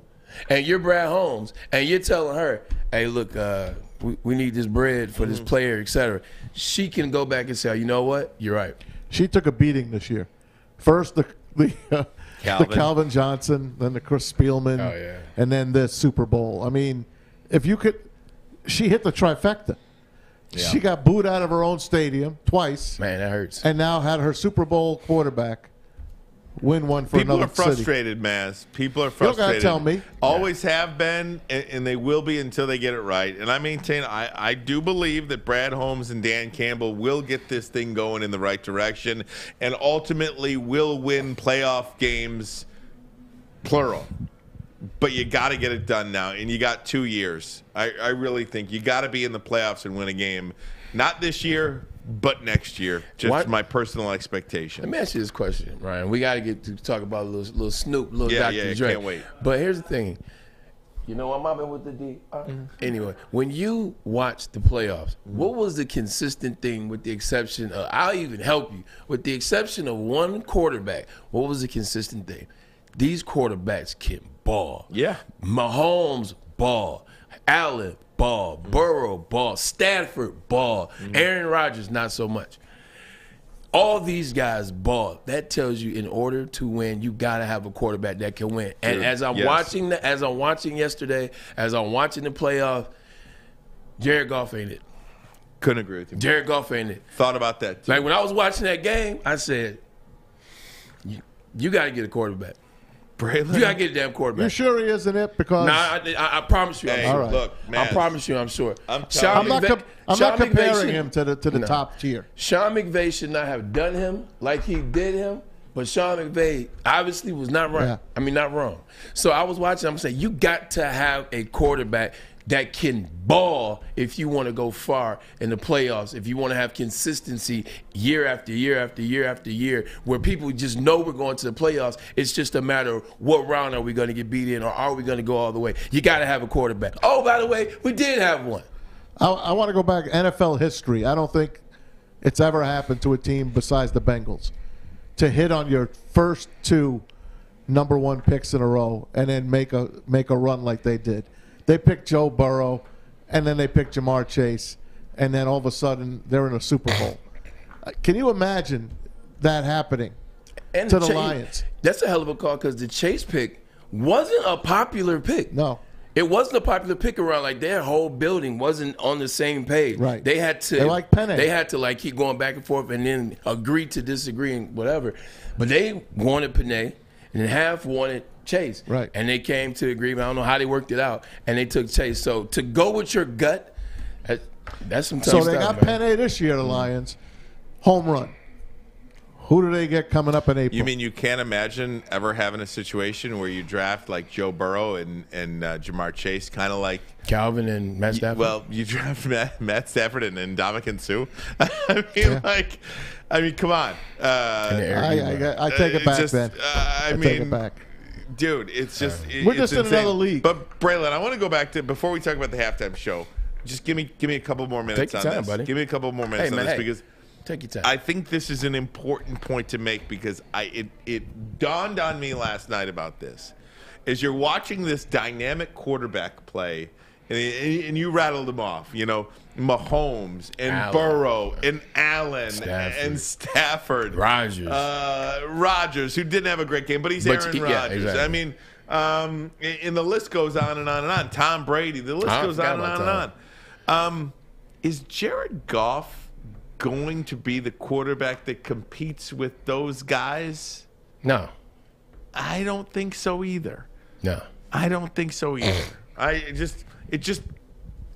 and you're Brad Holmes and you're telling her, hey, look, uh, we, we need this bread for mm-hmm. this player, et cetera, she can go back and say, oh, you know what? You're right. She took a beating this year. First the the, uh, Calvin. the Calvin Johnson, then the Chris Spielman, oh, yeah. and then the Super Bowl. I mean, if you could, she hit the trifecta. Yeah. She got booed out of her own stadium twice. Man, that hurts. And now had her Super Bowl quarterback win one for People another People are frustrated, city. Mass. People are frustrated. You don't gotta tell me. Always yeah. have been, and, and they will be until they get it right. And I maintain, I, I do believe that Brad Holmes and Dan Campbell will get this thing going in the right direction and ultimately will win playoff games, plural. But you got to get it done now, and you got two years. I, I really think you got to be in the playoffs and win a game. Not this year, but next year, just what? my personal expectation. Let me ask you this question, Ryan. We got to get to talk about a little, little Snoop, little yeah, Doctor Yeah, Dre. Can't wait. But here's the thing. You know I'm mobbing with the D. Uh, mm-hmm. Anyway, when you watch the playoffs, what was the consistent thing with the exception of, I'll even help you, with the exception of one quarterback, what was the consistent thing? These quarterbacks can ball. Yeah. Mahomes, ball. Allen, ball. Mm-hmm. Burrow, ball. Stafford, ball. Mm-hmm. Aaron Rodgers, not so much. All these guys ball. That tells you in order to win, you got to have a quarterback that can win. And sure. as I'm yes. watching the, as I'm watching yesterday, as I'm watching the playoff, Jared Goff ain't it. Couldn't agree with you. Jared Goff ain't it. Thought about that too. Like when I was watching that game, I said, you, you got to get a quarterback. Braylon? You got to get a damn quarterback. You sure he isn't it? Because nah, I, I, I promise you, I'm hey, sure. Look, man. I promise you, I'm sure. I'm, Sean I'm, McVay, not, I'm Sean not comparing should, him to the, to the no. top tier. Sean McVay should not have done him like he did him, but Sean McVay obviously was not right. Yeah. I mean, not wrong. So I was watching. I'm saying you got to have a quarterback that can ball if you want to go far in the playoffs, if you want to have consistency year after year after year after year, where people just know we're going to the playoffs. It's just a matter of what round are we going to get beat in, or are we going to go all the way? You got to have a quarterback. Oh, by the way, we did have one. I, I want to go back N F L history. I don't think it's ever happened to a team besides the Bengals to hit on your first two number one picks in a row and then make a make a run like they did. They picked Joe Burrow, and then they picked Jamar Chase, and then all of a sudden they're in a Super Bowl. Can you imagine that happening and to the Chase, Lions? That's a hell of a call because the Chase pick wasn't a popular pick. No. It wasn't a popular pick around. Like their whole building wasn't on the same page. Right. They had to. They like Penny. They had to like keep going back and forth and then agree to disagree and whatever. But they wanted Penny, and half wanted Chase. Right. And they came to the agreement. I don't know how they worked it out. And they took Chase. So to go with your gut, that, that's some tough stuff. So they got Penny this year, the Lions. Home run. Who do they get coming up in April? You mean you can't imagine ever having a situation where you draft like Joe Burrow and, and uh, Jamar Chase, kind of like Calvin and Matt Stafford? You, well, you draft Matt, Matt Stafford and, and Ndamukong Suh. I mean, yeah. like, I mean, come on. Uh, I, I, I take it back, man. Uh, I, I mean, take it back. Dude, it's just it, we're just it's in insane. another league. But Braylon, I want to go back to before we talk about the halftime show. Just give me give me a couple more minutes on time, this. Buddy. Give me a couple more minutes hey, on man, this hey, because take your time. I think this is an important point to make because I it it dawned on me last night about this. As you're watching this dynamic quarterback play, and, and you rattled them off, you know, Mahomes and Allen, Burrow and Allen Stafford. and Stafford, Rodgers, uh, Rodgers, who didn't have a great game, but he's but Aaron he, Rodgers. Yeah, exactly. I mean, um, and the list goes on and on and on. Tom Brady, the list I goes on and on and on. Um, is Jared Goff going to be the quarterback that competes with those guys? No, I don't think so either. No, I don't think so either. I just, it just.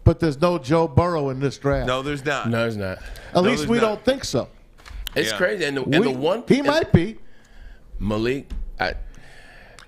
But there's no Joe Burrow in this draft. No, there's not. No, there's not. At no, least we not. don't think so. It's yeah. crazy. And the, we, and the one he might be Malik. I,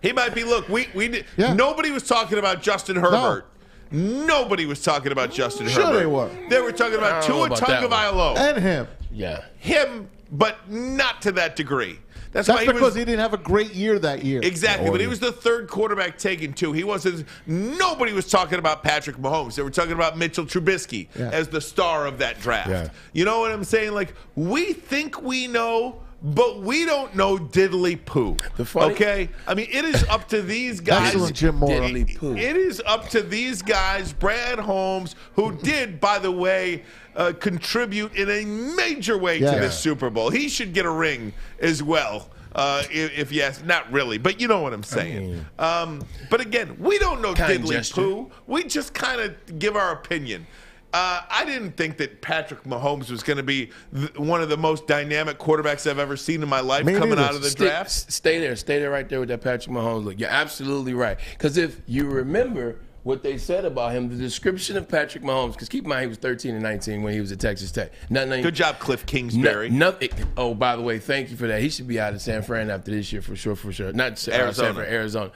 he might be. Look, we we did, yeah. nobody was talking about Justin Herbert. No. Nobody was talking about Justin sure Herbert. Sure, they were. They were talking about Tua Tagovailoa and him. Yeah, him. but not to that degree. That's, That's why he because was, he didn't have a great year that year. Exactly, but he was the third quarterback taken, too. He wasn't – nobody was talking about Patrick Mahomes. They were talking about Mitchell Trubisky yeah. as the star of that draft. Yeah. You know what I'm saying? Like, we think we know, but we don't know diddly poo. The funny, okay? I mean, it is up to these guys. Excellent Jim Mora. Diddly poo. It is up to these guys, Brad Holmes, who did, by the way – Uh, contribute in a major way yeah. to this Super Bowl. He should get a ring as well, uh, if, if yes, not really, but you know what I'm saying. I mean, um, but again, we don't know diddly poo. We just kind of give our opinion. Uh, I didn't think that Patrick Mahomes was going to be th one of the most dynamic quarterbacks I've ever seen in my life. Maybe coming out of the stay, draft. Stay there. Stay there right there with that Patrick Mahomes look. You're absolutely right. Because if you remember – what they said about him, the description of Patrick Mahomes, because keep in mind he was thirteen and nineteen when he was at Texas Tech. Nothing. Good job, Cliff Kingsbury. No, nothing. Oh, by the way, thank you for that. He should be out of San Fran after this year for sure, for sure. Not Arizona. San Fran, Arizona.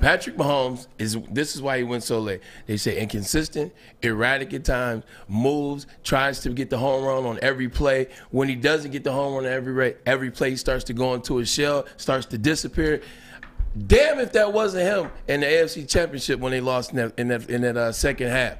Patrick Mahomes is. This is why he went so late. They say inconsistent, erratic at times, moves, tries to get the home run on every play. When he doesn't get the home run on every every play, he starts to go into a shell, starts to disappear. Damn if that wasn't him in the A F C Championship when they lost in that, in that, in that uh, second half.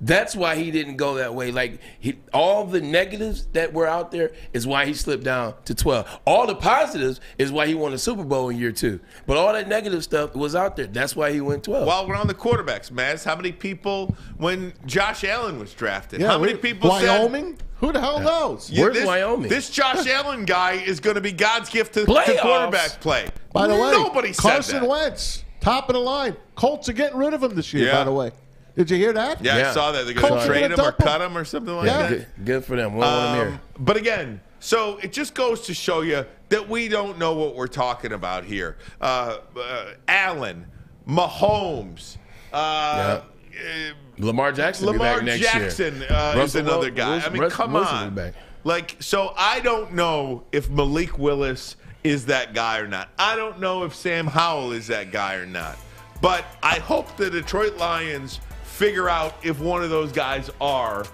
That's why he didn't go that way. Like, he, all the negatives that were out there is why he slipped down to twelve. All the positives is why he won the Super Bowl in year two. But all that negative stuff was out there. That's why he went twelve. While we're on the quarterbacks, Maz, how many people, when Josh Allen was drafted, yeah, how many people Wyoming? said – who the hell knows? Yeah, Where's this, Wyoming? This Josh Allen guy is going to be God's gift to, to quarterback play. By the way, nobody said Carson that. Wentz, top of the line. Colts are getting rid of him this year, yeah. by the way. Did you hear that? Yeah, yeah. I saw that. They're going to trade him or cut him or something like yeah. that. Good for them. We'll um, want him here. But again, so it just goes to show you that we don't know what we're talking about here. Uh, uh, Allen, Mahomes, uh, yeah. Lamar Jackson Lamar be back next Jackson, year. Uh, is another guy. Wilson, I mean, Russell, come Wilson on. Back. Like, so I don't know if Malik Willis is that guy or not. I don't know if Sam Howell is that guy or not. But I hope the Detroit Lions figure out if one of those guys are.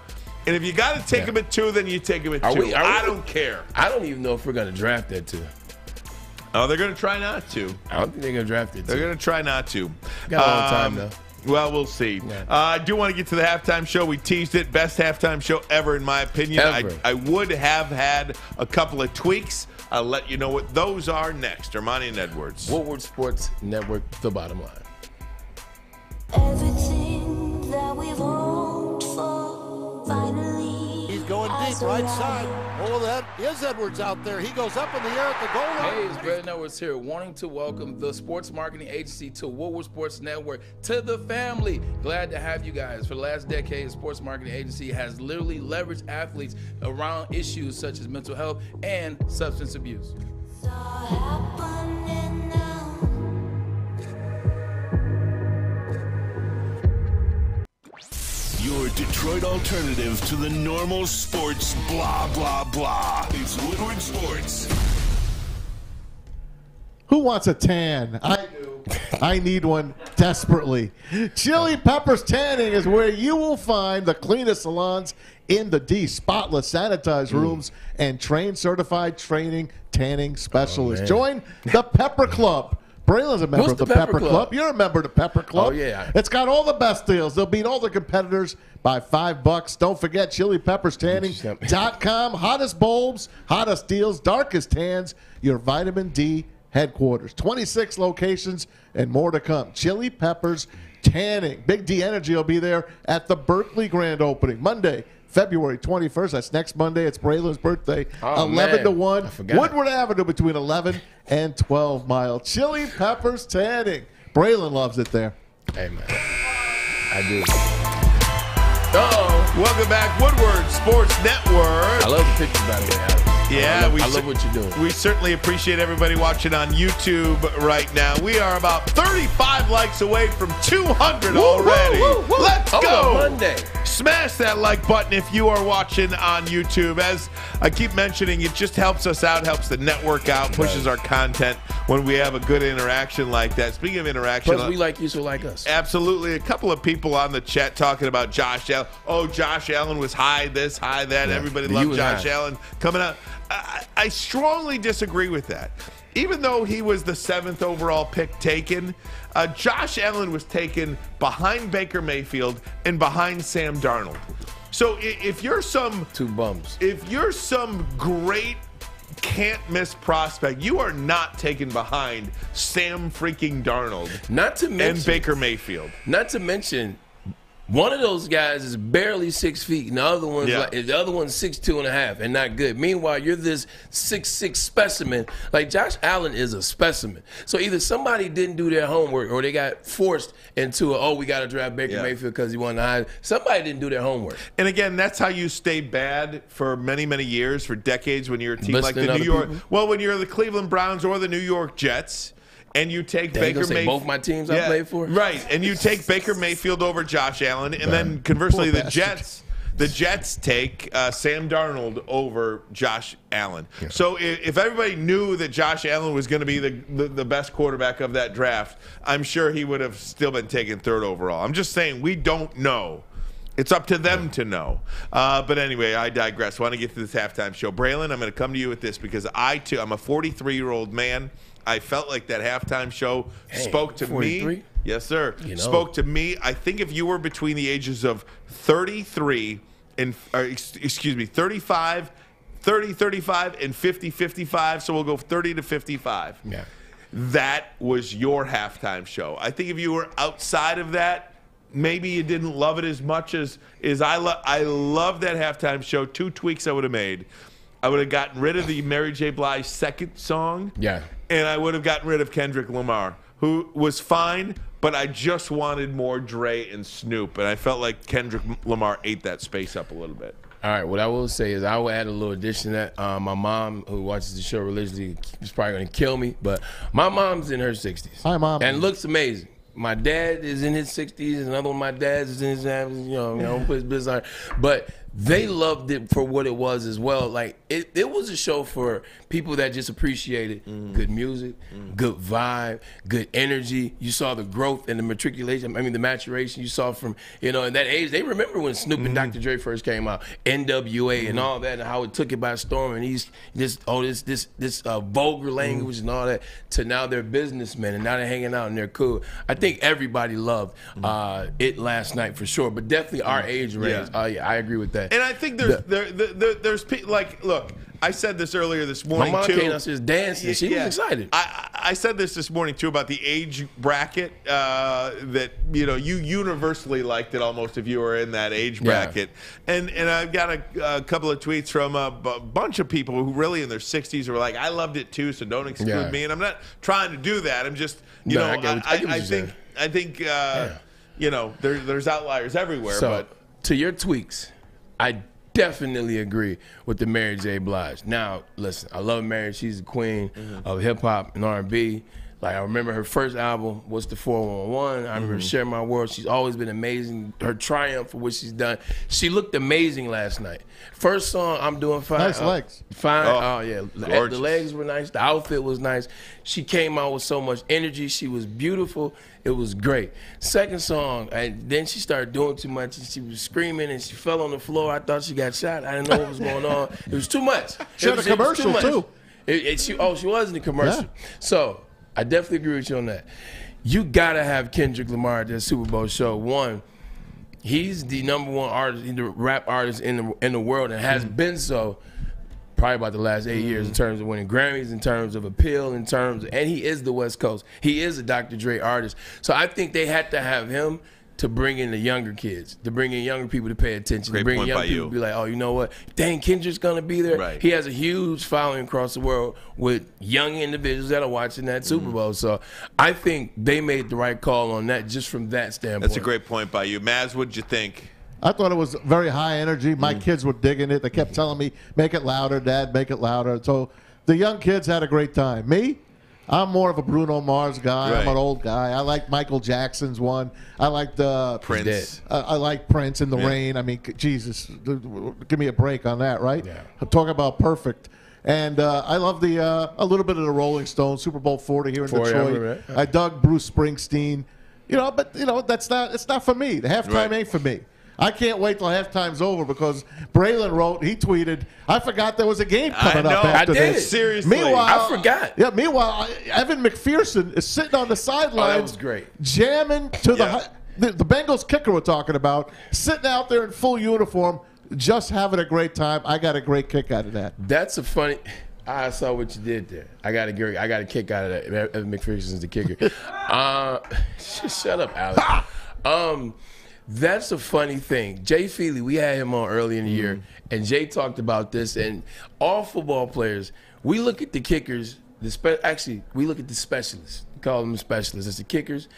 And if you got to take yeah. him at two, then you take him at are two. We, I we, don't care. I don't even know if we're going to draft that two. Oh, they're going to try not to. I don't think they're going to draft it. They're going to try not to. Got a long um, time, though. Well, we'll see. Yeah. Uh, I do want to get to the halftime show. We teased it. Best halftime show ever, in my opinion. I, I would have had a couple of tweaks. I'll let you know what those are next. Ermanni and Edwards. Woodward Sports Network, the bottom line. Everything that we've hoped for, finally. He's going deep, right side. Oh, that is Edwards out there. He goes up in the air at the goal line. Hey, it's Brad Edwards here, wanting to welcome the sports marketing agency to Woodward Sports Network, to the family. Glad to have you guys. For the last decade, the sports marketing agency has literally leveraged athletes around issues such as mental health and substance abuse. It's all happening now. Your Detroit alternative to the normal sports blah, blah, blah. It's Woodward Sports. Who wants a tan? I do. I need one desperately. Chili Peppers Tanning is where you will find the cleanest salons in the D. Spotless sanitized mm. rooms and trained certified training tanning specialists. Oh, join the Pepper Club. Braylon's a member Who's of the, the Pepper, Pepper Club? Club. You're a member of the Pepper Club. Oh, yeah. It's got all the best deals. They'll beat all the competitors by five bucks. Don't forget chili peppers tanning dot com. Hottest bulbs, hottest deals, darkest tans, your vitamin D headquarters. twenty-six locations and more to come. Chili Peppers Tanning. Big D Energy will be there at the Berkeley grand opening Monday, February twenty-first. That's next Monday. It's Braylon's birthday. Oh, eleven to one. Woodward Avenue between eleven and twelve mile. Chili Peppers Tanning. Braylon loves it there. Hey, man. I do. Uh-oh. Welcome back, Woodward Sports Network. I love the picture, by the way, Alex. Yeah, I love, we I love what you're doing. We certainly appreciate everybody watching on YouTube right now. We are about thirty-five likes away from two hundred woo, already. Woo, woo, woo. Let's Hold go. On Monday. Smash that like button if you are watching on YouTube. As I keep mentioning, it just helps us out, helps the network out, pushes right. our content when we have a good interaction like that. Speaking of interaction. Plus, we like you, so like us. Absolutely. A couple of people on the chat talking about Josh Allen. Oh, Josh Allen was high this, high that. Yeah, everybody loved Josh high. Allen coming up. I, I strongly disagree with that. Even though he was the seventh overall pick taken, uh, Josh Allen was taken behind Baker Mayfield and behind Sam Darnold. So if you're some two bums, if you're some great can't miss prospect, you are not taken behind Sam freaking Darnold. Not to mention and Baker Mayfield. Not to mention, one of those guys is barely six feet, and the other one's yeah. like, the other one's six two and a half, and not good. Meanwhile, you're this six six specimen. Like Josh Allen is a specimen. So either somebody didn't do their homework, or they got forced into a, oh, we got to draft Baker yeah. Mayfield because he wanted to hide. Somebody didn't do their homework. And again, that's how you stay bad for many many years, for decades, when you're a team Listening like the New York. People? Well, when you're the Cleveland Browns or the New York Jets. And you take Dang, Baker Mayfield. Both my teams yeah, I played for. Right, and you take Baker Mayfield over Josh Allen, and Man, then conversely, the bastard. Jets, the Jets take uh, Sam Darnold over Josh Allen. Yeah. So if, if everybody knew that Josh Allen was going to be the, the the best quarterback of that draft, I'm sure he would have still been taken third overall. I'm just saying we don't know. It's up to them to know. Uh, but anyway, I digress. I want to get to this halftime show, Braylon. I'm going to come to you with this because I too, I'm a forty-three year old man. I felt like that halftime show hey, spoke to forty-three? me. Yes, sir. You know. Spoke to me. I think if you were between the ages of thirty-three and, or excuse me, thirty-five, thirty, thirty-five, and fifty, fifty-five, so we'll go thirty to fifty-five. Yeah. That was your halftime show. I think if you were outside of that, maybe you didn't love it as much as, as I love. I love that halftime show. Two tweaks I would have made. I would have gotten rid of the Mary J. Blige second song. Yeah. And I would have gotten rid of Kendrick Lamar, who was fine, but I just wanted more Dre and Snoop. And I felt like Kendrick Lamar ate that space up a little bit. All right. What I will say is I will add a little addition to that. Uh, my mom, who watches the show religiously, is probably going to kill me. But my mom's in her sixties. Hi, Mom. And looks amazing. My dad is in his sixties. Another one of my dad's is in his, you know, you know, it's bizarre. But they loved it for what it was as well. Like, it, it was a show for people that just appreciated mm. good music, mm. good vibe, good energy. You saw the growth and the matriculation, I mean, the maturation you saw from, you know, in that age. They remember when Snoop mm. and Doctor Dre first came out, N W A mm. and all that, and how it took it by storm. And he's just, oh, this, this, this uh, vulgar language mm. and all that, to now they're businessmen, and now they're hanging out and they're cool. I think everybody loved uh, it last night for sure, but definitely our age range. Yeah. Uh, yeah, I agree with that. And I think there's the, there, there, there, there's people like, look, I said this earlier this morning. My mom too. came out just dancing. She yeah. was excited. I, I said this this morning too about the age bracket uh, that you know you universally liked it almost if you were in that age bracket. Yeah. And and I've got a, a couple of tweets from a b bunch of people who really in their sixties were like, I loved it too, so don't exclude yeah. me. And I'm not trying to do that. I'm just. You no, know, I, get what, I, I, get what I you think, I think, uh, yeah. you know, there, there's outliers everywhere. So, but to your tweaks, I definitely agree with the Mary J. Blige. Now, listen, I love Mary. She's the queen mm-hmm. of hip hop and R and B. Like, I remember her first album was the four one one. I remember mm-hmm. Share My World. She's always been amazing. Her triumph for what she's done. She looked amazing last night. First song, I'm Doing Fine. Nice uh, legs. Fine. Oh, oh yeah. Gorgeous. The legs were nice. The outfit was nice. She came out with so much energy. She was beautiful. It was great. Second song, and then she started doing too much, and she was screaming, and she fell on the floor. I thought she got shot. I didn't know what was going on. It was too much. She had a commercial, too. It, it, she, oh, she was in the commercial. Yeah. So I definitely agree with you on that. You gotta have Kendrick Lamar at that Super Bowl show. One, he's the number one artist, the rap artist in the in the world, and has mm-hmm. been so probably about the last eight mm-hmm. years in terms of winning Grammys, in terms of appeal, in terms, of, and he is the West Coast. He is a Doctor Dre artist. So I think they had to have him to bring in the younger kids, to bring in younger people to pay attention, Great to bring in young people you. to be like, oh, you know what? Dang, Kendrick's going to be there. Right. He has a huge following across the world with young individuals that are watching that Super Bowl. Mm. So I think they made the right call on that just from that standpoint. That's a great point by you. Maz, what'd you think? I thought it was very high energy. My mm. kids were digging it. They kept telling me, make it louder, Dad, make it louder. So the young kids had a great time. Me? I'm more of a Bruno Mars guy. Right. I'm an old guy. I like Michael Jackson's one. I like the Prince. Uh, I like Prince in the yeah. rain. I mean, Jesus, give me a break on that, right? Yeah. Talk about perfect. And uh, I love the uh, a little bit of the Rolling Stones, Super Bowl forty here in forty, Detroit. I, remember, right? I dug Bruce Springsteen. You know, but you know that's not it's not for me. The halftime right. ain't for me. I can't wait till halftime's over because Braylon wrote, he tweeted, I forgot there was a game coming I know, up after I did. This. Seriously. Meanwhile, I forgot. Yeah, meanwhile, Evan McPherson is sitting on the sidelines. Oh, that was great. Jamming to yeah. the, the Bengals kicker we're talking about, sitting out there in full uniform, just having a great time. I got a great kick out of that. That's a funny, I saw what you did there. I got a, I got a kick out of that. Evan McPherson's the kicker. uh, shut up, Alex. um... That's a funny thing. Jay Feely, we had him on early in the year, mm-hmm. and Jay talked about this. And all football players, we look at the kickers. The spe actually, we look at the specialists. We call them specialists. It's the kickers,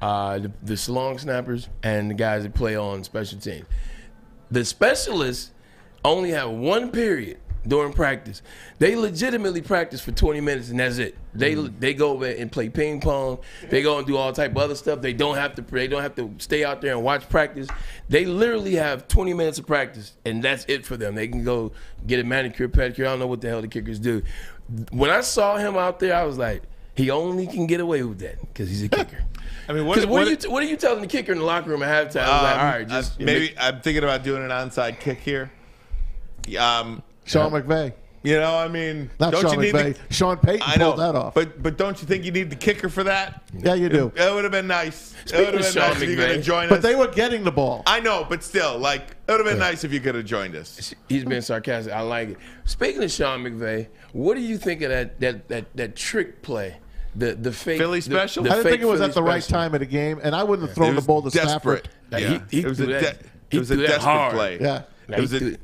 uh, the, the long snappers, and the guys that play on special teams. The specialists only have one period during practice. They legitimately practice for twenty minutes, and that's it. They mm-hmm. they go and play ping pong. They go and do all type of other stuff. They don't have to. They don't have to stay out there and watch practice. They literally have twenty minutes of practice, and that's it for them. They can go get a manicure, pedicure. I don't know what the hell the kickers do. When I saw him out there, I was like, he only can get away with that because he's a kicker. I mean, what, what, what, are you, what are you telling the kicker in the locker room at halftime? Um, I was like, all right, just I, maybe I'm thinking about doing an onside kick here. Um. Sean yeah. McVay. You know, I mean, not don't Sean you need McVay. The, Sean Payton I know, pulled that off. But but don't you think you need the kicker for that? Yeah, you do. It, it would have been nice. It would have been Sean nice McVay. If you could have joined us. But they were getting the ball. I know, but still, like, it would have been yeah. nice if you could have joined us. He's been sarcastic. I like it. Speaking of Sean McVay, what do you think of that that that, that trick play? The the fake Philly special. The, the I didn't think it was Philly at the special. Right time of the game, and I wouldn't have thrown the ball to Stafford. Yeah. He, he it was a that, it was a desperate hard. Play. Yeah, like, it was a.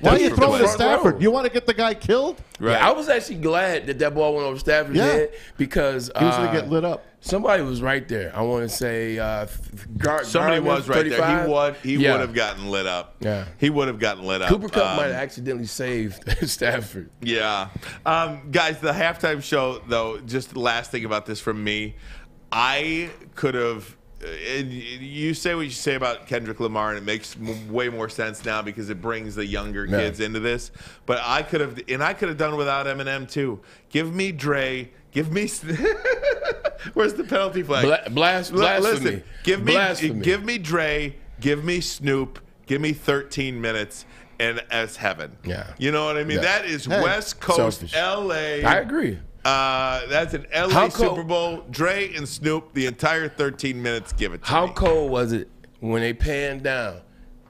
Why are you throwing to Stafford? Road. You want to get the guy killed? Right. Yeah, I was actually glad that that ball went over Stafford's yeah. head because uh, he was going to get lit up. Somebody was right there. I want to say uh, Gar somebody Garner, was right thirty-five. There. He would he yeah. would have gotten lit up. Yeah, he would have gotten lit up. Cooper Kupp um, might have accidentally saved Stafford. Yeah, um, guys. The halftime show, though. Just the last thing about this from me, I could have. And you say what you say about Kendrick Lamar, and it makes m way more sense now because it brings the younger no. kids into this. But I could have, and I could have done without Eminem too. Give me Dre. Give me. Where's the penalty flag? Bla blast, blasphemy. Listen, give me, blasphemy. Give me Dre. Give me Snoop. Give me thirteen minutes. And as heaven. Yeah. You know what I mean? Yeah. That is hey, West Coast, selfish. L A. I agree. Uh, that's an L A Super Bowl. Dre and Snoop, the entire thirteen minutes, give it to How me. Cold was it when they panned down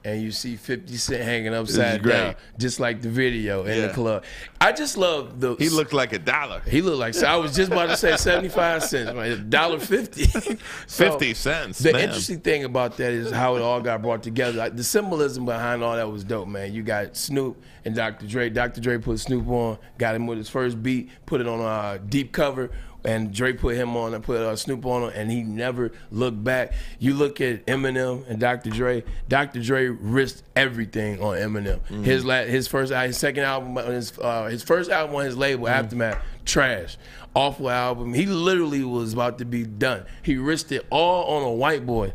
and you see fifty Cent hanging upside down, just like the video in yeah. the club? I just love the. He looked like a dollar. He looked like. So I was just about to say seventy-five cents, one dollar fifty. So fifty cents. The man. Interesting thing about that is how it all got brought together. Like, the symbolism behind all that was dope, man. You got Snoop and Doctor Dre. Doctor Dre put Snoop on, got him with his first beat, put it on uh, deep cover. And Dre put him on and put uh, Snoop on him, and he never looked back. You look at Eminem and Doctor Dre. Doctor Dre risked everything on Eminem. Mm-hmm. His la his first, his second album, his uh, his first album on his label, mm-hmm. Aftermath, trash, awful album. He literally was about to be done. He risked it all on a white boy,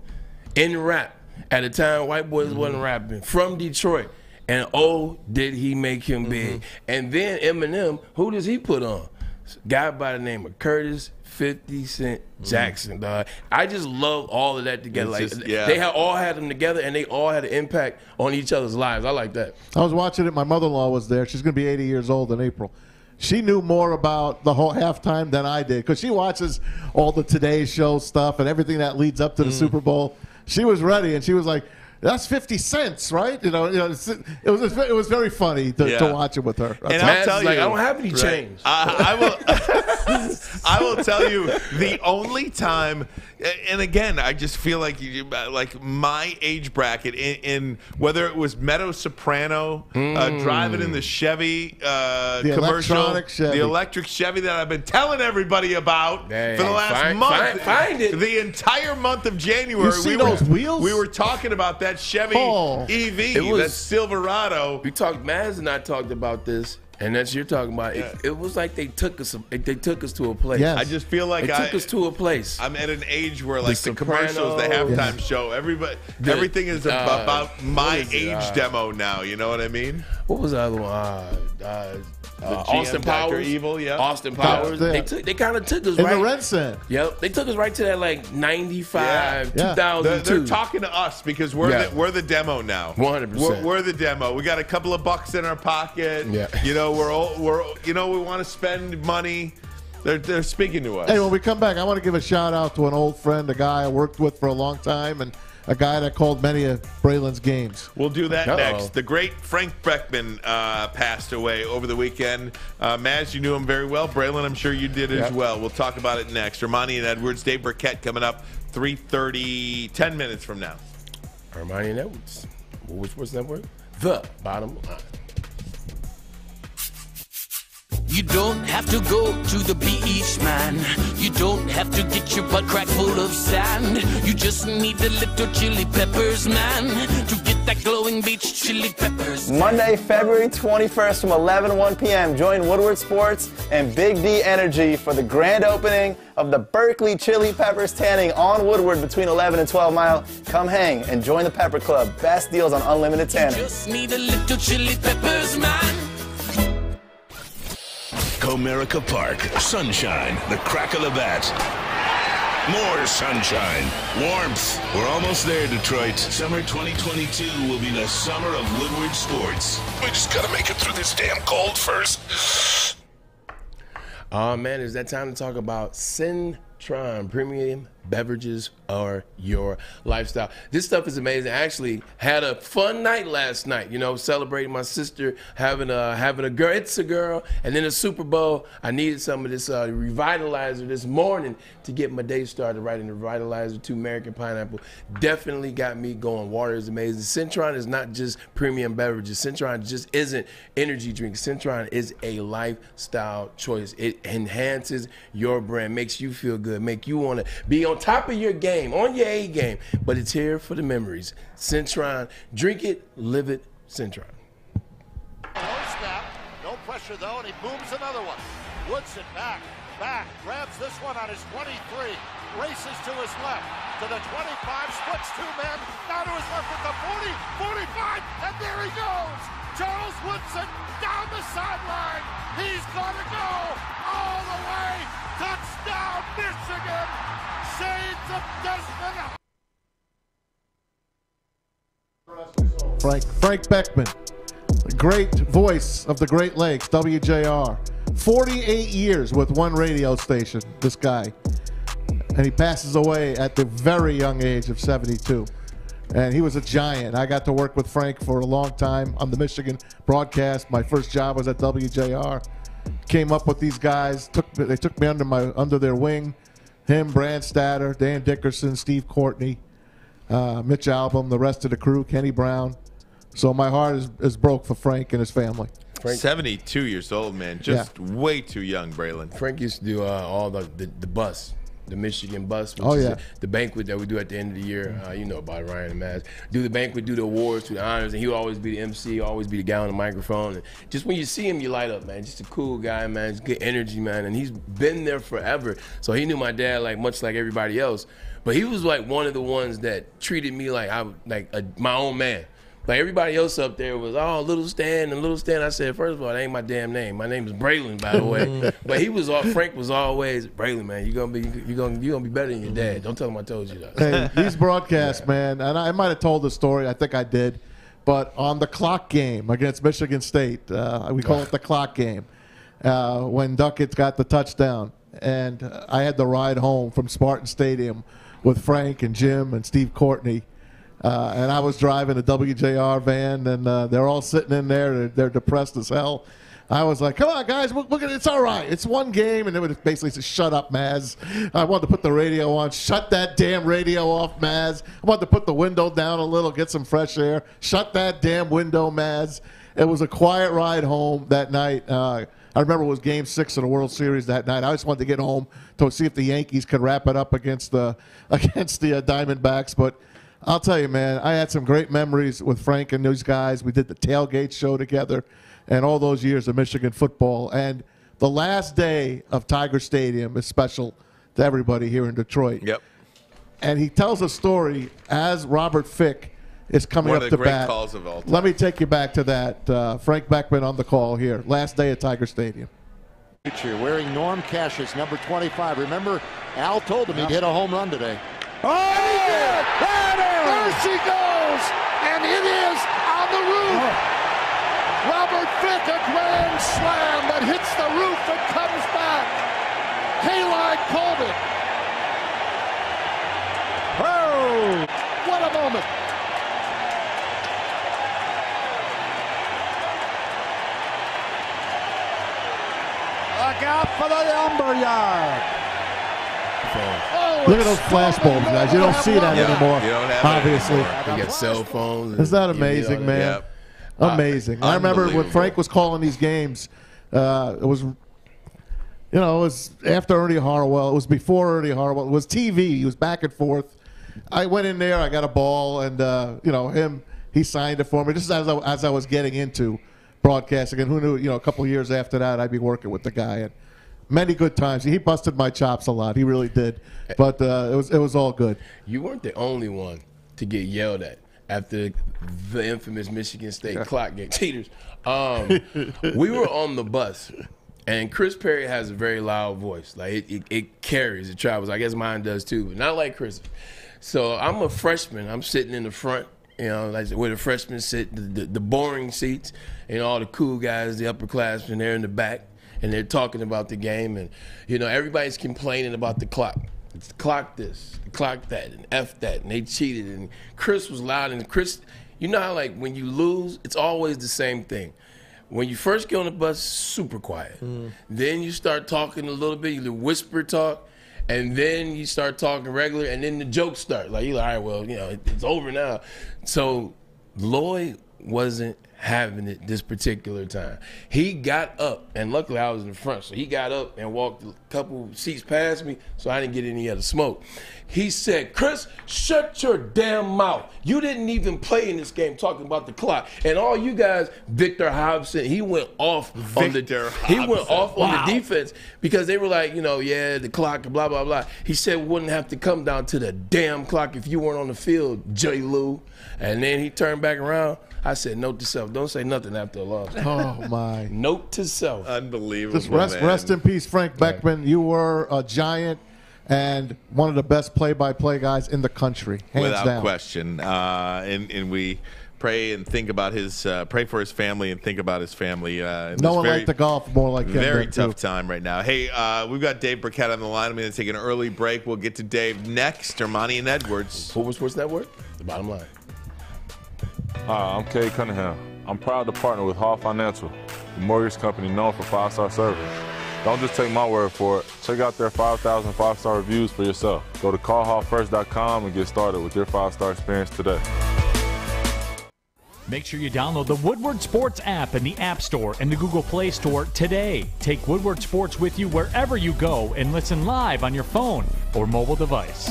in rap at a time white boys mm-hmm. wasn't rapping from Detroit, and oh, did he make him mm-hmm. big? And then Eminem, who does he put on? Guy by the name of Curtis fifty Cent Jackson, dog. I just love all of that together. Like, just, yeah. They have all had them together, and they all had an impact on each other's lives. I like that. I was watching it. My mother-in-law was there. She's going to be eighty years old in April. She knew more about the whole halftime than I did because she watches all the Today Show stuff and everything that leads up to the mm. Super Bowl. She was ready, and she was like, that's fifty cents, right? You know, you know it was it was very funny to, yeah. to watch it with her. That's and I'll Matt's tell you, like, I don't have any right. change. Uh, I will. I will tell you the only time, and again, I just feel like you, like my age bracket in, in whether it was Meadow Soprano mm. uh, driving in the Chevy uh, the commercial, electronic Chevy. The electric Chevy that I've been telling everybody about Dang. For the last find, month, find, find it. The entire month of January. You see we those were, wheels? We were talking about that. Chevy oh, E V, was, that Silverado. We talked. Maz and I talked about this, and that's you're talking about. Yeah. It, it was like they took us. They took us to a place. Yes. I just feel like they I, took us to a place. I'm at an age where like the, the commercials, the halftime yes. show, everybody, the, everything is uh, about my is age uh, demo now. You know what I mean? What was the other one? Uh, uh, Uh, Austin Powers, Evil, yeah. Austin Powers. They took, they kind of took us in right. In the red sand. Yep. They took us right to that like ninety-five, yeah. two thousand two. They're, they're talking to us because we're, yeah. the, we're the demo now. one hundred percent. We're, we're the demo. We got a couple of bucks in our pocket. Yeah. You know, we're all, we're, you know, we want to spend money. They're, they're speaking to us. Hey, when we come back, I want to give a shout out to an old friend, a guy I worked with for a long time, and a guy that called many of Braylon's games. We'll do that Uh-oh. next. The great Frank Beckman uh, passed away over the weekend. Uh, Maz, you knew him very well. Braylon, I'm sure you did yep. as well. We'll talk about it next. Ermanni and Edwards, Dave Birkett coming up three thirty, ten minutes from now. Ermanni and Edwards. Woodward Sports Network. The bottom line. You don't have to go to the beach, man. You don't have to get your butt cracked full of sand. You just need a little chili peppers, man, to get that glowing beach chili peppers. Monday, February twenty-first from eleven to one p m Join Woodward Sports and Big D Energy for the grand opening of the Berkeley Chili Peppers Tanning on Woodward between eleven and twelve mile. Come hang and join the Pepper Club. Best deals on unlimited tanning. You just need a little chili peppers, man. Comerica Park, sunshine, the crack of the bat, more sunshine, warmth. We're almost there, Detroit. Summer twenty twenty-two will be the summer of Woodward Sports. We just got to make it through this damn cold first. Oh, man, is that time to talk about Cintron Premium Beverages Are Your Lifestyle. This stuff is amazing. I actually had a fun night last night, you know, celebrating my sister, having a having a girl. It's a girl. And then a Super Bowl. I needed some of this uh, revitalizer this morning to get my day started, right? And the revitalizer to American Pineapple definitely got me going. Water is amazing. Cintron is not just premium beverages. Cintron just isn't energy drinks. Cintron is a lifestyle choice. It enhances your brand, makes you feel good, make you want to be on On top of your game, on your A game, but it's here for the memories. Cintron, drink it, live it, Cintron. Oh, snap. No pressure though, and he booms another one. Woodson back, back, grabs this one on his twenty-three, races to his left, to the twenty-five, splits two men, now to his left at the forty, forty-five, and there he goes. Charles Woodson down the sideline. He's gonna go all the way. Touchdown, Michigan. Frank Frank Beckman, the great voice of the Great Lakes, W J R. forty-eight years with one radio station, this guy. And he passes away at the very young age of seventy-two. And he was a giant. I got to work with Frank for a long time on the Michigan broadcast. My first job was at W J R. Came up with these guys. Took They took me under my under their wing. Him, Brad Statter, Dan Dickerson, Steve Courtney, uh, Mitch Albom, the rest of the crew, Kenny Brown. So my heart is, is broke for Frank and his family. Frank, seventy-two years old, man. Just yeah. way too young, Braylon. Frank used to do uh, all the, the, the bus. The Michigan bus, which oh, yeah. is the banquet that we do at the end of the year. Uh, you know about Ryan and Maz. Do the banquet, do the awards, do the honors, and he would always be the M C, always be the guy on the microphone. And just when you see him, you light up, man. Just a cool guy, man. Just good energy, man. And he's been there forever. So he knew my dad, like much like everybody else. But he was like one of the ones that treated me like I like a, my own man. Like everybody else up there was, oh, Little Stan and Little Stan. I said, first of all, that ain't my damn name. My name is Braylon, by the way. But he was all, Frank was always, Braylon, man, you're going to be you're gonna, you're gonna be better than your dad. Don't tell him I told you that. Hey, these broadcasts, yeah. man, and I might have told the story. I think I did. But on the clock game against Michigan State, uh, we call it the clock game, uh, when Duckett got the touchdown. And I had the ride home from Spartan Stadium with Frank and Jim and Steve Courtney. Uh, and I was driving a W J R van, and uh, they're all sitting in there. They're, they're depressed as hell. I was like, come on, guys. Look, look at it. It's all right. It's one game. And they would basically say, shut up, Maz. I wanted to put the radio on. Shut that damn radio off, Maz. I wanted to put the window down a little, get some fresh air. Shut that damn window, Maz. It was a quiet ride home that night. Uh, I remember it was game six of the World Series that night. I just wanted to get home to see if the Yankees could wrap it up against the, against the uh, Diamondbacks. But I'll tell you, man, I had some great memories with Frank and those guys. We did the tailgate show together and all those years of Michigan football. And the last day of Tiger Stadium is special to everybody here in Detroit. Yep. And he tells a story as Robert Fick is coming One up of the to great bat. Calls of all time. Let me take you back to that. Uh, Frank Beckman on the call here. Last day at Tiger Stadium. Wearing Norm Cash's number twenty-five. Remember, Al told him he'd hit a home run today. Oh! There she goes! And it is on the roof! Oh. Robert Fick, a grand slam that hits the roof and comes back. Halide called it. Oh! What a moment! Look out for the lumber yard. Oh, look at those flash bulbs, guys. You don't see that yeah, anymore. You don't have obviously. Anymore. You get cell phones. Isn't that amazing, man? Yep. Amazing. Uh, I remember when Frank was calling these games, uh, it was, you know, it was after Ernie Harwell. It was before Ernie Harwell. It was T V. He was back and forth. I went in there. I got a ball, and, uh, you know, him, he signed it for me. This is as I, as I was getting into broadcasting, and who knew, you know, a couple of years after that, I'd be working with the guy, and many good times. He busted my chops a lot. He really did, but uh, it was it was all good. You weren't the only one to get yelled at after the infamous Michigan State yeah. clock game. Cheaters. Um, we were on the bus, and Chris Perry has a very loud voice. Like it, it, it carries, it travels. I guess mine does too, but not like Chris. So I'm a freshman. I'm sitting in the front. You know, like where the freshmen sit, the, the, the boring seats, and all the cool guys, the upperclassmen, they're in the back, and they're talking about the game, and, you know, everybody's complaining about the clock. It's the clock this, the clock that, and F that, and they cheated, and Chris was loud, and Chris, you know how, like, when you lose, it's always the same thing. When you first get on the bus, super quiet. Mm. Then you start talking a little bit, you whisper talk, and then you start talking regular, and then the jokes start. Like, you're like, all right, well, you know, it, it's over now. So Lloyd wasn't having it this particular time. He got up, and luckily I was in the front, so he got up and walked a couple seats past me, so I didn't get any other smoke. He said, Chris, shut your damn mouth. You didn't even play in this game talking about the clock. And all you guys, Victor Hobson, he went off Victor on the Hobson. He went off wow. on the defense because they were like, you know, yeah, the clock, blah, blah, blah. He said we wouldn't have to come down to the damn clock if you weren't on the field, J. Lou. And then he turned back around. I said, note to self, don't say nothing after a loss. Oh, my. Note to self. Unbelievable, Just rest, man. Rest in peace, Frank Beckman. Yeah. You were a giant and one of the best play-by-play guys in the country, hands Without down. question. Uh, and, and we pray and think about his uh, – pray for his family and think about his family. Uh, no one very, liked the golf more like him. Very tough too. time right now. Hey, uh, we've got Dave Birkett on the line. I'm going to take an early break. We'll get to Dave next. Ermanni and Edwards. Woodward Sports Network, the bottom line. Hi, I'm Kay Cunningham. I'm proud to partner with Hall Financial, the mortgage company known for five-star service. Don't just take my word for it. Check out their five thousand five-star reviews for yourself. Go to call hall first dot com and get started with your five-star experience today. Make sure you download the Woodward Sports app in the App Store and the Google Play Store today. Take Woodward Sports with you wherever you go and listen live on your phone or mobile device.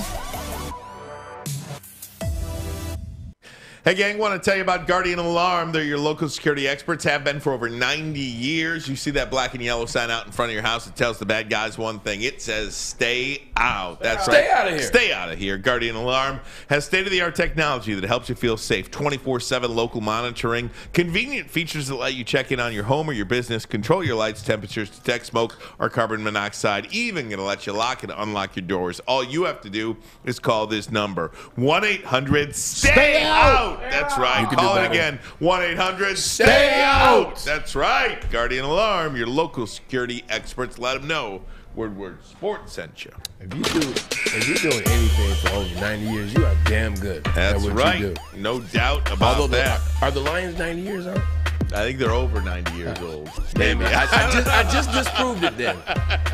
Hey, gang, want to tell you about Guardian Alarm. They're your local security experts, have been for over ninety years. You see that black and yellow sign out in front of your house. It tells the bad guys one thing. It says, stay out. That's right. Stay out of here. Stay out of here. Guardian Alarm has state-of-the-art technology that helps you feel safe. twenty-four seven local monitoring. Convenient features that let you check in on your home or your business, control your lights, temperatures, detect smoke or carbon monoxide. Even going to let you lock and unlock your doors. All you have to do is call this number. one eight hundred stay out. That's right. Call it again. one eight hundred stay out. That's right. Guardian Alarm, your local security experts. Let them know Woodward Sports sent you. If you do, if you're doing anything for over ninety years, you are damn good. That's right. No doubt about that. Are the Lions ninety years old? I think they're over ninety years old. Damn it. I, I, just, I just disproved it then.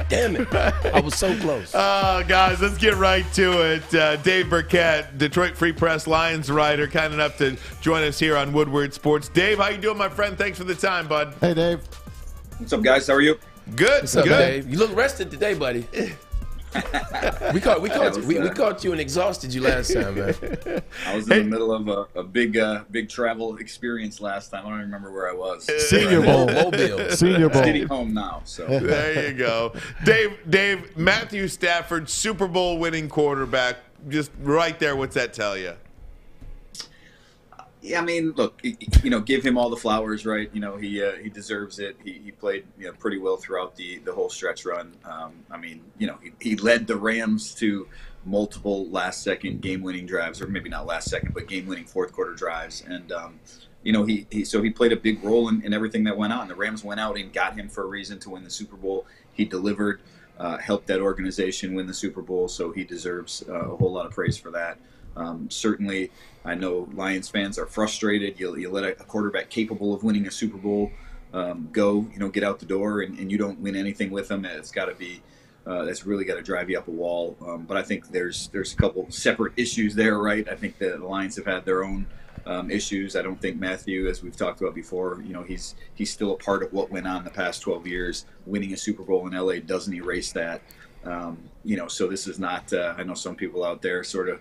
Damn it. I was so close. Oh, guys, let's get right to it. Uh, Dave Birkett, Detroit Free Press Lions writer, kind enough to join us here on Woodward Sports. Dave, how you doing, my friend? Thanks for the time, bud. Hey, Dave. What's up, guys? How are you? Good. What's up, good. Dave? You look rested today, buddy. we caught we caught you, we, we caught you and exhausted you last time, man. I was in hey. the middle of a, a big uh, big travel experience last time. I don't remember where I was. Senior Bowl, Mobile, Senior Bowl. City home now. So there you go, Dave. Dave, Matthew Stafford, Super Bowl winning quarterback, just right there. What's that tell you? Yeah, I mean, look, you know, give him all the flowers, right? You know, he uh, he deserves it. He, he played you know, pretty well throughout the, the whole stretch run. Um, I mean, you know, he, he led the Rams to multiple last-second game-winning drives, or maybe not last-second, but game-winning fourth-quarter drives. And, um, you know, he, he so he played a big role in, in everything that went on. The Rams went out and got him for a reason to win the Super Bowl. He delivered, uh, helped that organization win the Super Bowl, so he deserves uh, a whole lot of praise for that. Um, certainly, I know Lions fans are frustrated. You, you let a quarterback capable of winning a Super Bowl um, go, you know, get out the door, and, and you don't win anything with them. It's got to be uh, that's really got to drive you up a wall. Um, but I think there's there's a couple separate issues there, right? I think the Lions have had their own um, issues. I don't think Matthew, as we've talked about before, you know, he's he's still a part of what went on the past twelve years. Winning a Super Bowl in L A doesn't erase that. Um, you know, so this is not. Uh, I know some people out there sort of,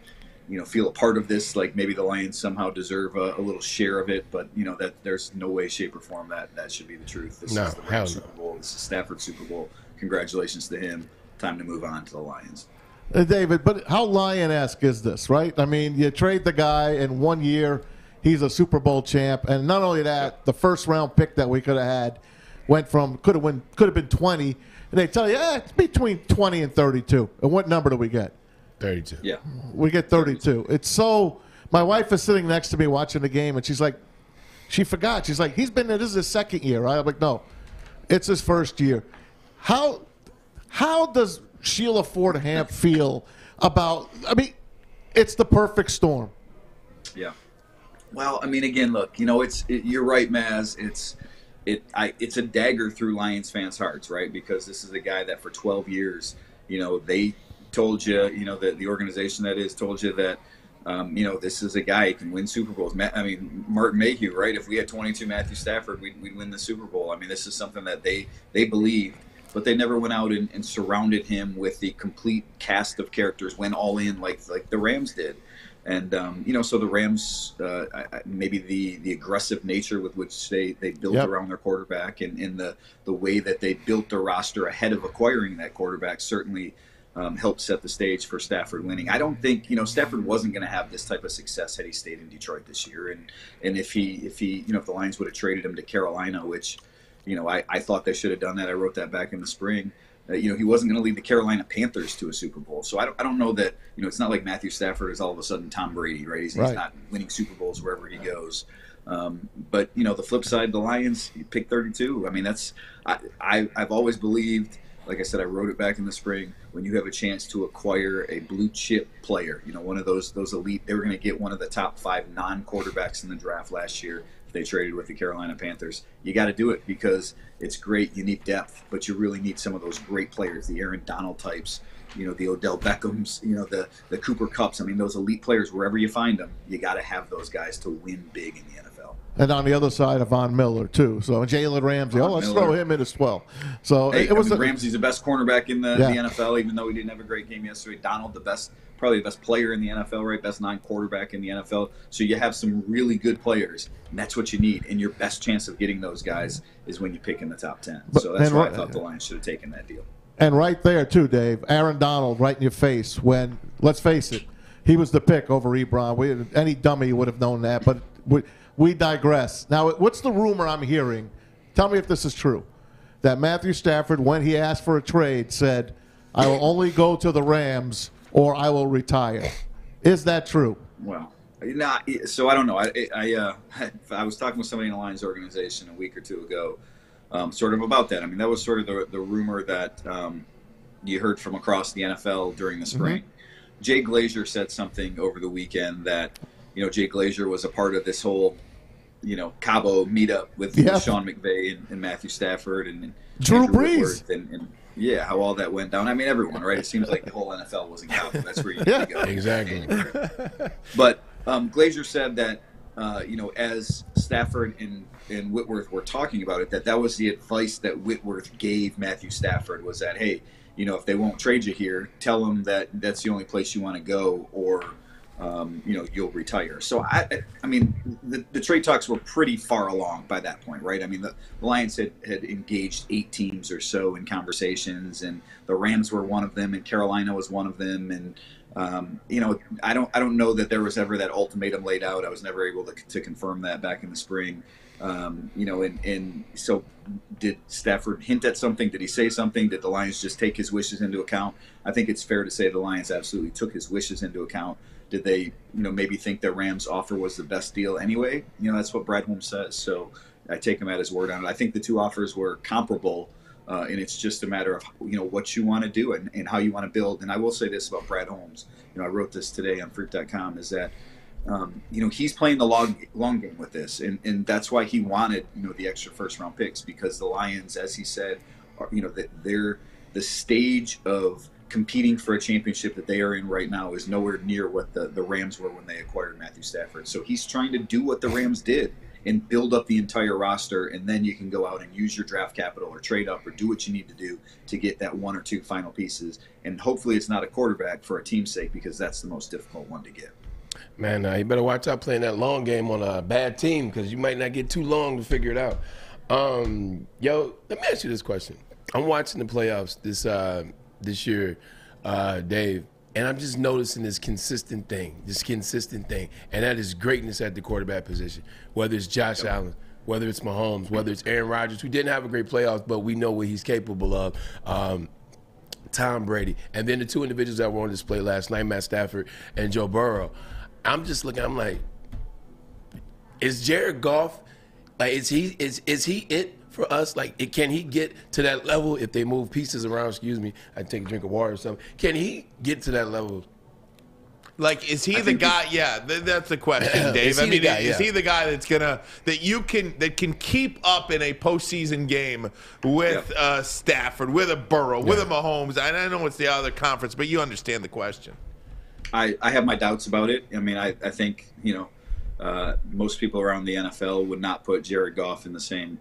you know, feel a part of this, like maybe the Lions somehow deserve a, a little share of it, but you know that there's no way, shape, or form that that should be the truth. This no, is the Rams Super Bowl. This is Stafford Super Bowl. Congratulations to him. Time to move on to the Lions. Uh, David, but how Lion-esque is this, right? I mean, you trade the guy in one year, he's a Super Bowl champ, and not only that, the first round pick that we could have had went from could have went could have been twenty, and they tell you, eh, it's between twenty and thirty-two. And what number do we get? thirty-two. Yeah. We get thirty-two. It's so – my wife is sitting next to me watching the game, and she's like – she forgot. She's like, he's been there. This is his second year, right? I'm like, no, it's his first year. How how does Sheila Ford Hamp feel about – I mean, it's the perfect storm. Yeah. Well, I mean, again, look, you know, it's it, – you're right, Maz. It's it. I. It's a dagger through Lions fans' hearts, right, because this is a guy that for twelve years, you know, they – told you, you know, that the organization that is told you that, um, you know, this is a guy who can win Super Bowls. Ma I mean, Martin Mayhew, right? If we had twenty-two Matthew Stafford, we'd, we'd win the Super Bowl. I mean, this is something that they, they believed, but they never went out and, and surrounded him with the complete cast of characters, went all in like like the Rams did. And, um, you know, so the Rams, uh, maybe the, the aggressive nature with which they, they built yep. around their quarterback and, and the, the way that they built their roster ahead of acquiring that quarterback certainly Um, helped set the stage for Stafford winning. I don't think, you know, Stafford wasn't going to have this type of success had he stayed in Detroit this year. And and if he, if he, you know, if the Lions would have traded him to Carolina, which, you know, I, I thought they should have done that. I wrote that back in the spring. Uh, you know, he wasn't going to lead the Carolina Panthers to a Super Bowl. So I don't, I don't know that, you know, it's not like Matthew Stafford is all of a sudden Tom Brady, right? He's, right. he's not winning Super Bowls wherever he goes. Um, but, you know, the flip side, the Lions pick thirty-two. I mean, that's, I, I I've always believed, like I said, I wrote it back in the spring. When you have a chance to acquire a blue chip player, you know, one of those those elite, they were going to get one of the top five non-quarterbacks in the draft last year. If they traded with the Carolina Panthers, you got to do it because it's great. You need depth, but you really need some of those great players, the Aaron Donald types, you know, the Odell Beckhams, you know, the the Cooper Kupps. I mean, those elite players, wherever you find them, you got to have those guys to win big in the N F L. And on the other side of Von Miller, too. So Jalen Ramsey. Von oh, let's Miller. throw him in as well. So hey, it was I mean, a, Ramsey's the best cornerback in the, yeah. the N F L, even though he didn't have a great game yesterday. Donald, the best, probably the best player in the N F L, right? Best non-quarterback in the N F L. So you have some really good players, and that's what you need. And your best chance of getting those guys is when you pick in the top ten. But, so that's why right, I thought the Lions should have taken that deal. And right there, too, Dave, Aaron Donald right in your face when, let's face it, he was the pick over Ebron. We, any dummy would have known that, but we, we digress. Now, what's the rumor I'm hearing? Tell me if this is true. That Matthew Stafford, when he asked for a trade, said, I will only go to the Rams or I will retire. Is that true? Well, nah, so I don't know. I, I, uh, I was talking with somebody in the Lions organization a week or two ago um, sort of about that. I mean, that was sort of the, the rumor that um, you heard from across the N F L during the spring. Mm-hmm. Jay Glazer said something over the weekend that, you know, Jay Glazer was a part of this whole – you know, Cabo meetup with yeah. Sean McVay and, and Matthew Stafford and, and Drew Brees and, and yeah, how all that went down. I mean, everyone, right? It seems like the whole N F L was in Cabo. That's where you yeah, go. Exactly. But um, Glazer said that, uh, you know, as Stafford and, and Whitworth were talking about it, that that was the advice that Whitworth gave Matthew Stafford was that, hey, you know, if they won't trade you here, tell them that that's the only place you want to go or, um, you know, you'll retire. So, I I mean, the, the trade talks were pretty far along by that point, right? I mean, the, the Lions had, had engaged eight teams or so in conversations, and the Rams were one of them, and Carolina was one of them. And, um, you know, I don't I don't know that there was ever that ultimatum laid out. I was never able to, to confirm that back in the spring. Um, you know, and, and so did Stafford hint at something? Did he say something? Did the Lions just take his wishes into account? I think it's fair to say the Lions absolutely took his wishes into account. Did they, you know, maybe think that Rams' offer was the best deal anyway? You know, that's what Brad Holmes says. So I take him at his word on it. I think the two offers were comparable, uh, and it's just a matter of, you know, what you want to do and, and how you want to build. And I will say this about Brad Holmes. You know, I wrote this today on Fruit dot com is that, Um, you know, he's playing the long long game with this, and, and that's why he wanted, you know, the extra first round picks, because the Lions, as he said, are, you know, that they're the stage of competing for a championship that they are in right now is nowhere near what the, the Rams were when they acquired Matthew Stafford. So he's trying to do what the Rams did and build up the entire roster, and then you can go out and use your draft capital or trade up or do what you need to do to get that one or two final pieces. And hopefully it's not a quarterback for a team's sake, because that's the most difficult one to get. Man, uh, you better watch out playing that long game on a bad team, because you might not get too long to figure it out. Um, yo, let me ask you this question. I'm watching the playoffs this uh, this year, uh, Dave, and I'm just noticing this consistent thing, this consistent thing, and that is greatness at the quarterback position, whether it's Josh yep. Allen, whether it's Mahomes, whether it's Aaron Rodgers, who didn't have a great playoffs, but we know what he's capable of. Um, Tom Brady, and then the two individuals that were on display last night, Matt Stafford and Joe Burrow. I'm just looking, I'm like, is Jared Goff, like, is he is is he it for us? Like, it, can he get to that level if they move pieces around? Excuse me, I take a drink of water or something. Can he get to that level? Like, is he I the guy? He, yeah, th that's the question, Dave. I mean, guy, is yeah. he the guy that's gonna that you can that can keep up in a postseason game with yeah. uh, Stafford, with a Burrow, yeah. with a Mahomes? And I know it's the other conference, but you understand the question. I, I have my doubts about it. I mean, I, I think, you know, uh, most people around the N F L would not put Jared Goff in the same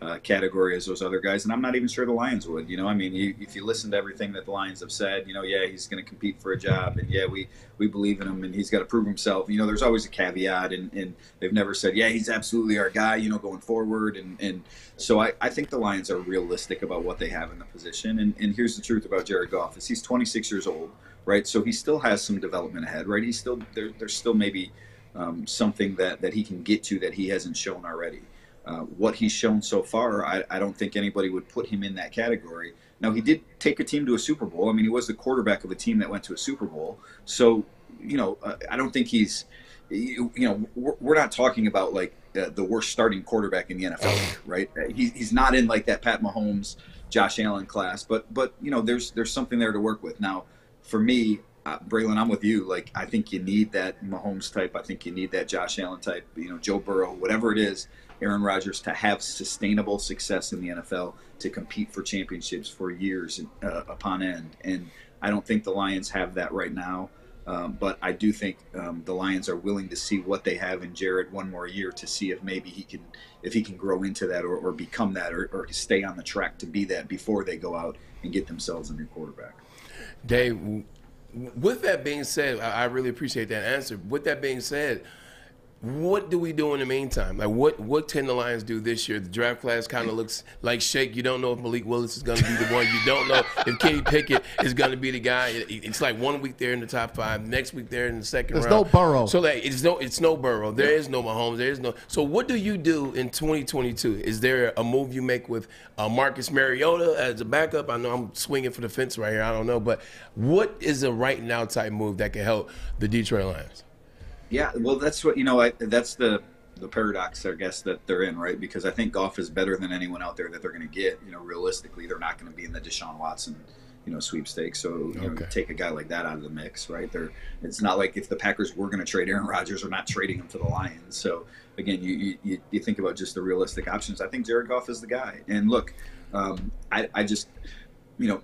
uh, category as those other guys. And I'm not even sure the Lions would. You know, I mean, you, if you listen to everything that the Lions have said, you know, yeah, he's going to compete for a job. And, yeah, we, we believe in him and he's got to prove himself. You know, there's always a caveat. And, and they've never said, yeah, he's absolutely our guy, you know, going forward. And, and so I, I think the Lions are realistic about what they have in the position. And, and here's the truth about Jared Goff is he's twenty-six years old. Right, so he still has some development ahead. Right, he's still there. There's still maybe um, something that that he can get to that he hasn't shown already. Uh, what he's shown so far, I, I don't think anybody would put him in that category. Now, he did take a team to a Super Bowl. I mean, he was the quarterback of a team that went to a Super Bowl. So, you know, uh, I don't think he's. You, you know, we're, we're not talking about like uh, the worst starting quarterback in the N F L. Right, he, he's not in like that Pat Mahomes, Josh Allen class. But but you know, there's there's something there to work with now. For me, uh, Braylon, I'm with you. Like, I think you need that Mahomes type. I think you need that Josh Allen type, you know, Joe Burrow, whatever it is, Aaron Rodgers, to have sustainable success in the N F L, to compete for championships for years uh, upon end. And I don't think the Lions have that right now. Um, but I do think um, the Lions are willing to see what they have in Jared one more year to see if maybe he can if he can grow into that or, or become that or, or stay on the track to be that before they go out and get themselves a new quarterback. Dave, with that being said, I really appreciate that answer. With that being said, what do we do in the meantime? Like, what what can the Lions do this year? The draft class kind of looks like shake. You don't know if Malik Willis is going to be the one. You don't know if Kenny Pickett is going to be the guy. It's like one week they're in the top five, next week they're in the second round. There's no Burrow. So like, it's no it's no Burrow. There yeah. is no Mahomes. There is no. So what do you do in twenty twenty-two? Is there a move you make with uh, Marcus Mariota as a backup? I know I'm swinging for the fence right here. I don't know, but what is a right now type move that can help the Detroit Lions? Yeah, well, that's what, you know, I, that's the, the paradox, I guess, that they're in, right? Because I think Goff is better than anyone out there that they're going to get. You know, realistically, they're not going to be in the Deshaun Watson, you know, sweepstakes. So, you okay. know, you take a guy like that out of the mix, right? They're, it's not like if the Packers were going to trade Aaron Rodgers, they're not trading him to the Lions. So, again, you, you, you think about just the realistic options. I think Jared Goff is the guy. And, look, um, I, I just, you know,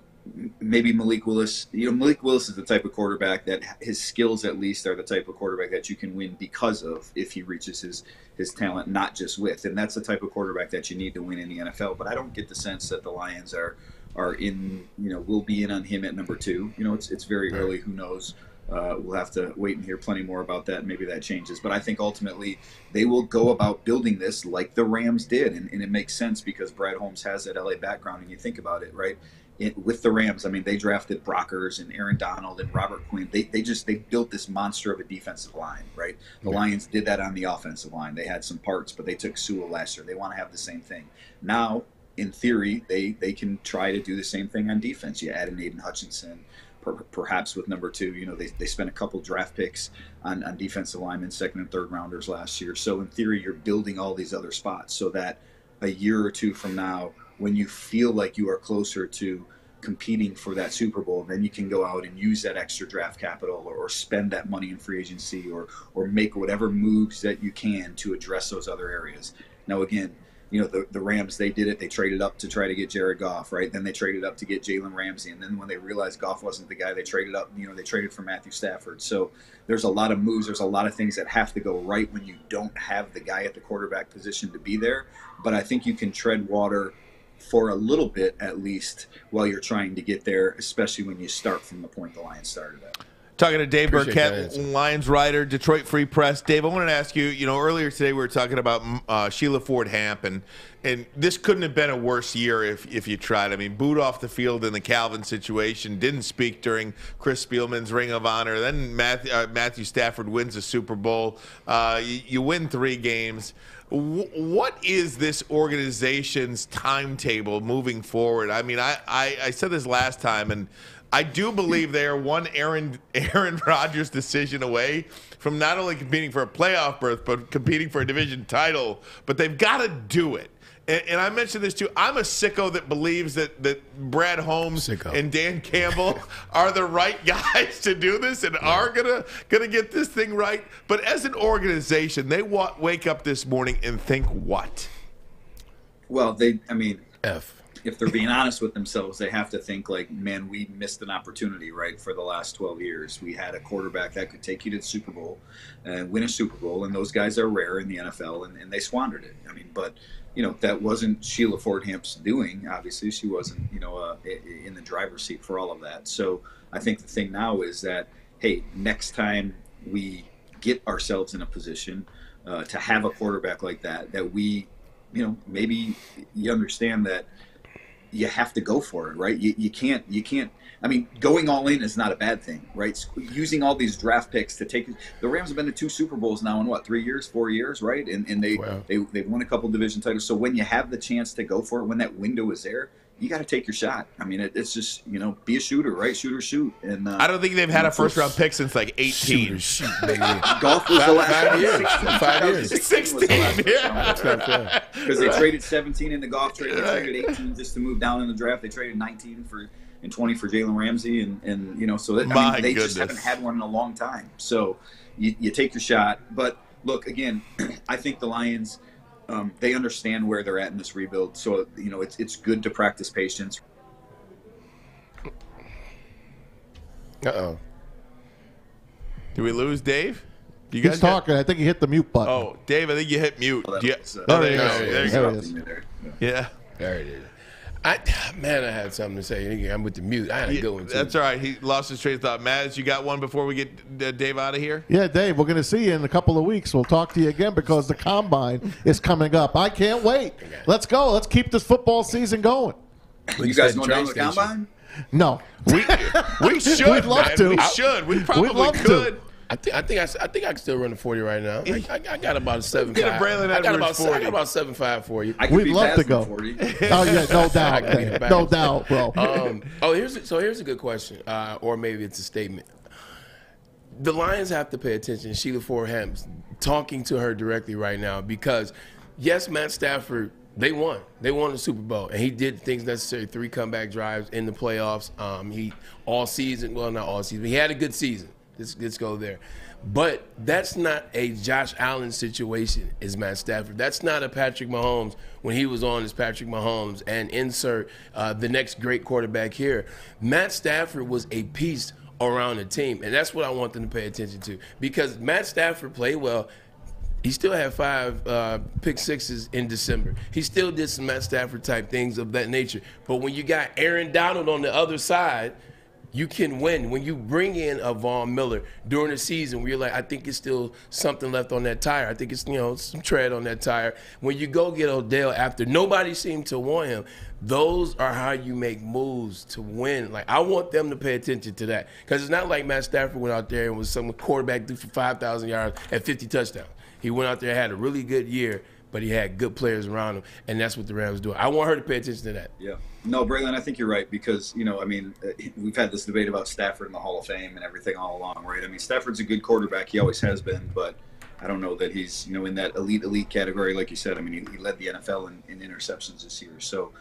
maybe Malik Willis, you know, Malik Willis is the type of quarterback that his skills at least are the type of quarterback that you can win because of if he reaches his, his talent, not just with. And that's the type of quarterback that you need to win in the N F L. But I don't get the sense that the Lions are, are in, you know, will be in on him at number two. You know, it's, it's very early. Who knows Uh, we'll have to wait and hear plenty more about that. Maybe that changes. But I think ultimately they will go about building this like the Rams did. And, and it makes sense because Brad Holmes has that L A background, and you think about it, right? It, with the Rams, I mean, they drafted Brockers and Aaron Donald and Robert Quinn. They they just they built this monster of a defensive line, right? The yeah. Lions did that on the offensive line. They had some parts, but they took Sewell last year. They want to have the same thing. Now, in theory, they, they can try to do the same thing on defense. You add an Aiden Hutchinson, per, perhaps with number two. You know, they, they spent a couple draft picks on, on defensive linemen, second and third rounders last year. So, in theory, you're building all these other spots so that a year or two from now, when you feel like you are closer to competing for that Super Bowl, then you can go out and use that extra draft capital or, or spend that money in free agency or or make whatever moves that you can to address those other areas. Now, again, you know, the, the Rams, they did it. They traded up to try to get Jared Goff, right? Then they traded up to get Jalen Ramsey. And then when they realized Goff wasn't the guy, they traded up, you know, they traded for Matthew Stafford. So there's a lot of moves. There's a lot of things that have to go right when you don't have the guy at the quarterback position to be there. But I think you can tread water for a little bit, at least, while you're trying to get there, especially when you start from the point the Lions started at. Talking to Dave Birkett, Lions writer, Detroit Free Press. Dave, I wanted to ask you, you know, earlier today we were talking about uh, Sheila Ford Hamp, and and this couldn't have been a worse year if, if you tried. I mean, boot off the field in the Calvin situation, didn't speak during Chris Spielman's Ring of Honor. Then Matthew, uh, Matthew Stafford wins the Super Bowl. Uh, you, you win three games. What is this organization's timetable moving forward? I mean, I, I, I said this last time, and I do believe they are one Aaron, Aaron Rodgers decision away from not only competing for a playoff berth, but competing for a division title. But they've got to do it. And, and I mentioned this, too. I'm a sicko that believes that, that Brad Holmes sicko. and Dan Campbell are the right guys to do this and yeah. are gonna, gonna get this thing right. But as an organization, they wa wake up this morning and think what? Well, they, I mean, F. if they're being honest with themselves, they have to think like, man, we missed an opportunity, right? For the last twelve years, we had a quarterback that could take you to the Super Bowl and win a Super Bowl. And those guys are rare in the N F L, and, and they squandered it. I mean, but you know, that wasn't Sheila Ford Hamp's doing. Obviously she wasn't, you know, uh, in the driver's seat for all of that. So I think the thing now is that, hey, next time we get ourselves in a position uh, to have a quarterback like that, that we, you know, maybe you understand that, you have to go for it, right? You, you can't, you can't, I mean, going all in is not a bad thing, right? Using all these draft picks to take, the Rams have been to two Super Bowls now in what, three years, four years, right? And, and they, wow. they, they've won a couple division titles. So when you have the chance to go for it, when that window is there, you got to take your shot. I mean, it, it's just, you know, be a shooter, right? Shooter, shoot. And uh, I don't think they've had a first round pick since like eighteen. Shooter, shoot, baby. Golf was the last five years. Five years. Sixteen. Yeah. Because they right. traded seventeen in the golf trade. They right. traded eighteen just to move down in the draft. They traded nineteen for and twenty for Jalen Ramsey, and and you know, so that, I mean, they goodness. just haven't had one in a long time. So you, you take your shot. But look, again, I think the Lions. Um, they understand where they're at in this rebuild, so you know it's it's good to practice patience. Uh oh, did we lose Dave? You guys He's talking. Got... I think he hit the mute button. Oh, Dave, I think you hit mute. Oh, you... was, uh, oh there, there you go. There you go. There is. There. Yeah. yeah, there it is. I, man, I had something to say. I'm with the mute. I had to yeah, go into That's all right. He lost his train of thought. Maz, you got one before we get Dave out of here? Yeah, Dave, we're going to see you in a couple of weeks. We'll talk to you again because the Combine is coming up. I can't wait. Let's go. Let's keep this football season going. You, you guys going down to the Combine? No. We, we should. We'd love man. to. We should. We probably We'd love could. To. I think I think I, I think I can still run a forty right now. I, I, I got about a seven. Get a Braylon Edwards forty. I got about seven five for you. We'd love to go. forty. Oh yeah, no doubt, no doubt, bro. Um, oh, here's a, so here's a good question, uh, or maybe it's a statement. The Lions have to pay attention. Sheila Ford Hamp's talking to her directly right now because, yes, Matt Stafford. They won. They won the Super Bowl, and he did things necessary. Three comeback drives in the playoffs. Um, he all season. Well, not all season. But he had a good season. Let's, let's go there. But that's not a Josh Allen situation, is Matt Stafford. That's not a Patrick Mahomes when he was on as Patrick Mahomes and insert uh, the next great quarterback here. Matt Stafford was a piece around the team, and that's what I want them to pay attention to because Matt Stafford played well. He still had five uh, pick sixes in December. He still did some Matt Stafford-type things of that nature. But when you got Aaron Donald on the other side, You can win when you bring in a Von Miller during the season where you're like, I think it's still something left on that tire. I think it's, you know, some tread on that tire. When you go get Odell after nobody seemed to want him, those are how you make moves to win. Like, I want them to pay attention to that, because it's not like Matt Stafford went out there and was some quarterback threw for five thousand yards and fifty touchdowns. He went out there and had a really good year, but he had good players around him, and that's what the Rams do. I want her to pay attention to that. Yeah. No, Braylon, I think you're right, because, you know, I mean, we've had this debate about Stafford in the Hall of Fame and everything all along, right? I mean, Stafford's a good quarterback. He always has been, but I don't know that he's, you know, in that elite, elite category, like you said. I mean, he, he led the N F L in, in interceptions this year. So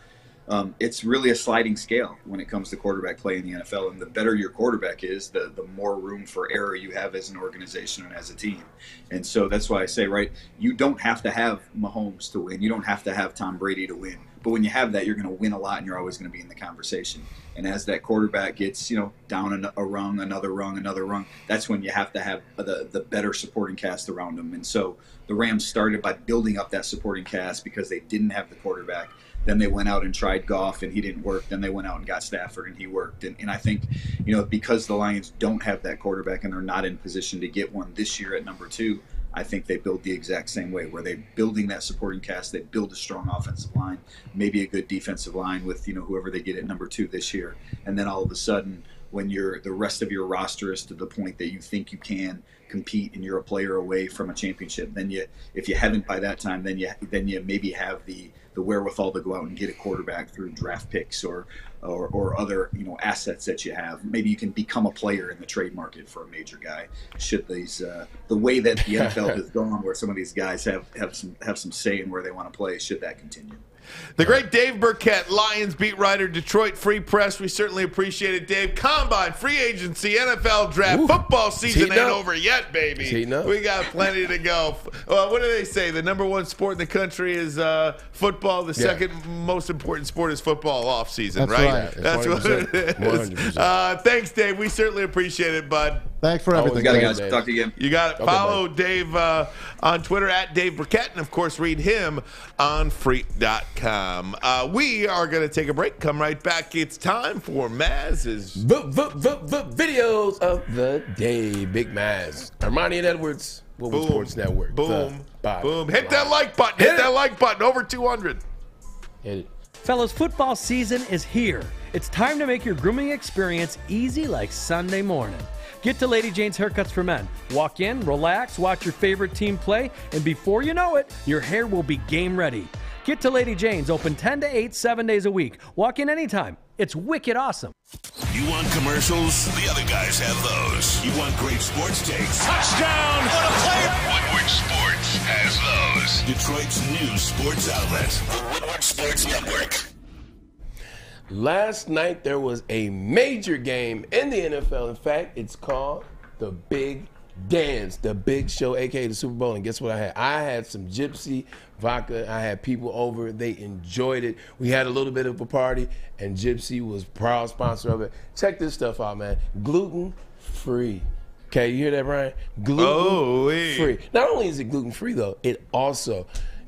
um, it's really a sliding scale when it comes to quarterback play in the N F L, and the better your quarterback is, the, the more room for error you have as an organization and as a team. And so that's why I say, right, you don't have to have Mahomes to win. You don't have to have Tom Brady to win. But when you have that, you're going to win a lot, and you're always going to be in the conversation. And as that quarterback gets, you know, down a rung, another rung, another rung, that's when you have to have the, the better supporting cast around them. And so the Rams started by building up that supporting cast because they didn't have the quarterback. Then they went out and tried Goff, and he didn't work. Then they went out and got Stafford, and he worked. And, and I think, you know, because the Lions don't have that quarterback and they're not in position to get one this year at number two, I think they build the exact same way, where they're building that supporting cast. They build a strong offensive line, maybe a good defensive line with, you know, whoever they get at number two this year. And then all of a sudden, when you're, the rest of your roster is to the point that you think you can compete and you're a player away from a championship, then you, if you haven't by that time, then you, then you maybe have the, the wherewithal to go out and get a quarterback through draft picks or, or, or other, you know, assets that you have. Maybe you can become a player in the trade market for a major guy. Should these, uh, the way that the N F L has gone, where some of these guys have, have some, have some say in where they want to play, should that continue? The great Dave Birkett, Lions beat writer, Detroit Free Press. We certainly appreciate it, Dave. Combine, free agency, N F L draft, Ooh, football season ain't over yet, baby. We got plenty to go. Uh, what do they say? The number one sport in the country is uh, football. The yeah. second most important sport is football offseason, right? right. That's what it is. Uh, thanks, Dave. We certainly appreciate it, bud. Thanks for everything. Got it, guys. Talk to you again. You got it. Okay, follow man. Dave uh, on Twitter at Dave Birkett, and of course read him on freak dot com. Uh, we are going to take a break. Come right back. It's time for Maz's v v v v videos of the day. Big Maz, Ermanni and Edwards, Woodward Sports Network. Boom, the boom! Hit line. that like button. Hit, Hit that like button. Over two hundred. Hit it. Fellas, football season is here. It's time to make your grooming experience easy like Sunday morning. Get to Lady Jane's Haircuts for Men. Walk in, relax, watch your favorite team play, and before you know it, your hair will be game ready. Get to Lady Jane's, open ten to eight, seven days a week. Walk in anytime. It's wicked awesome. You want commercials? The other guys have those. You want great sports takes? Touchdown! What a play! Woodward Sports has those. Detroit's new sports outlet, the Woodward Sports Network. Last night there was a major game in the N F L. In fact, it's called the Big Dance, the Big Show, aka the Super Bowl. And guess what I had? I had some Gypsy Vodka. I had people over. They enjoyed it. We had a little bit of a party, and Gypsy was proud sponsor of it. Check this stuff out, man. Gluten free. Okay, you hear that, Brian? Gluten free. Not only is it gluten free though, it also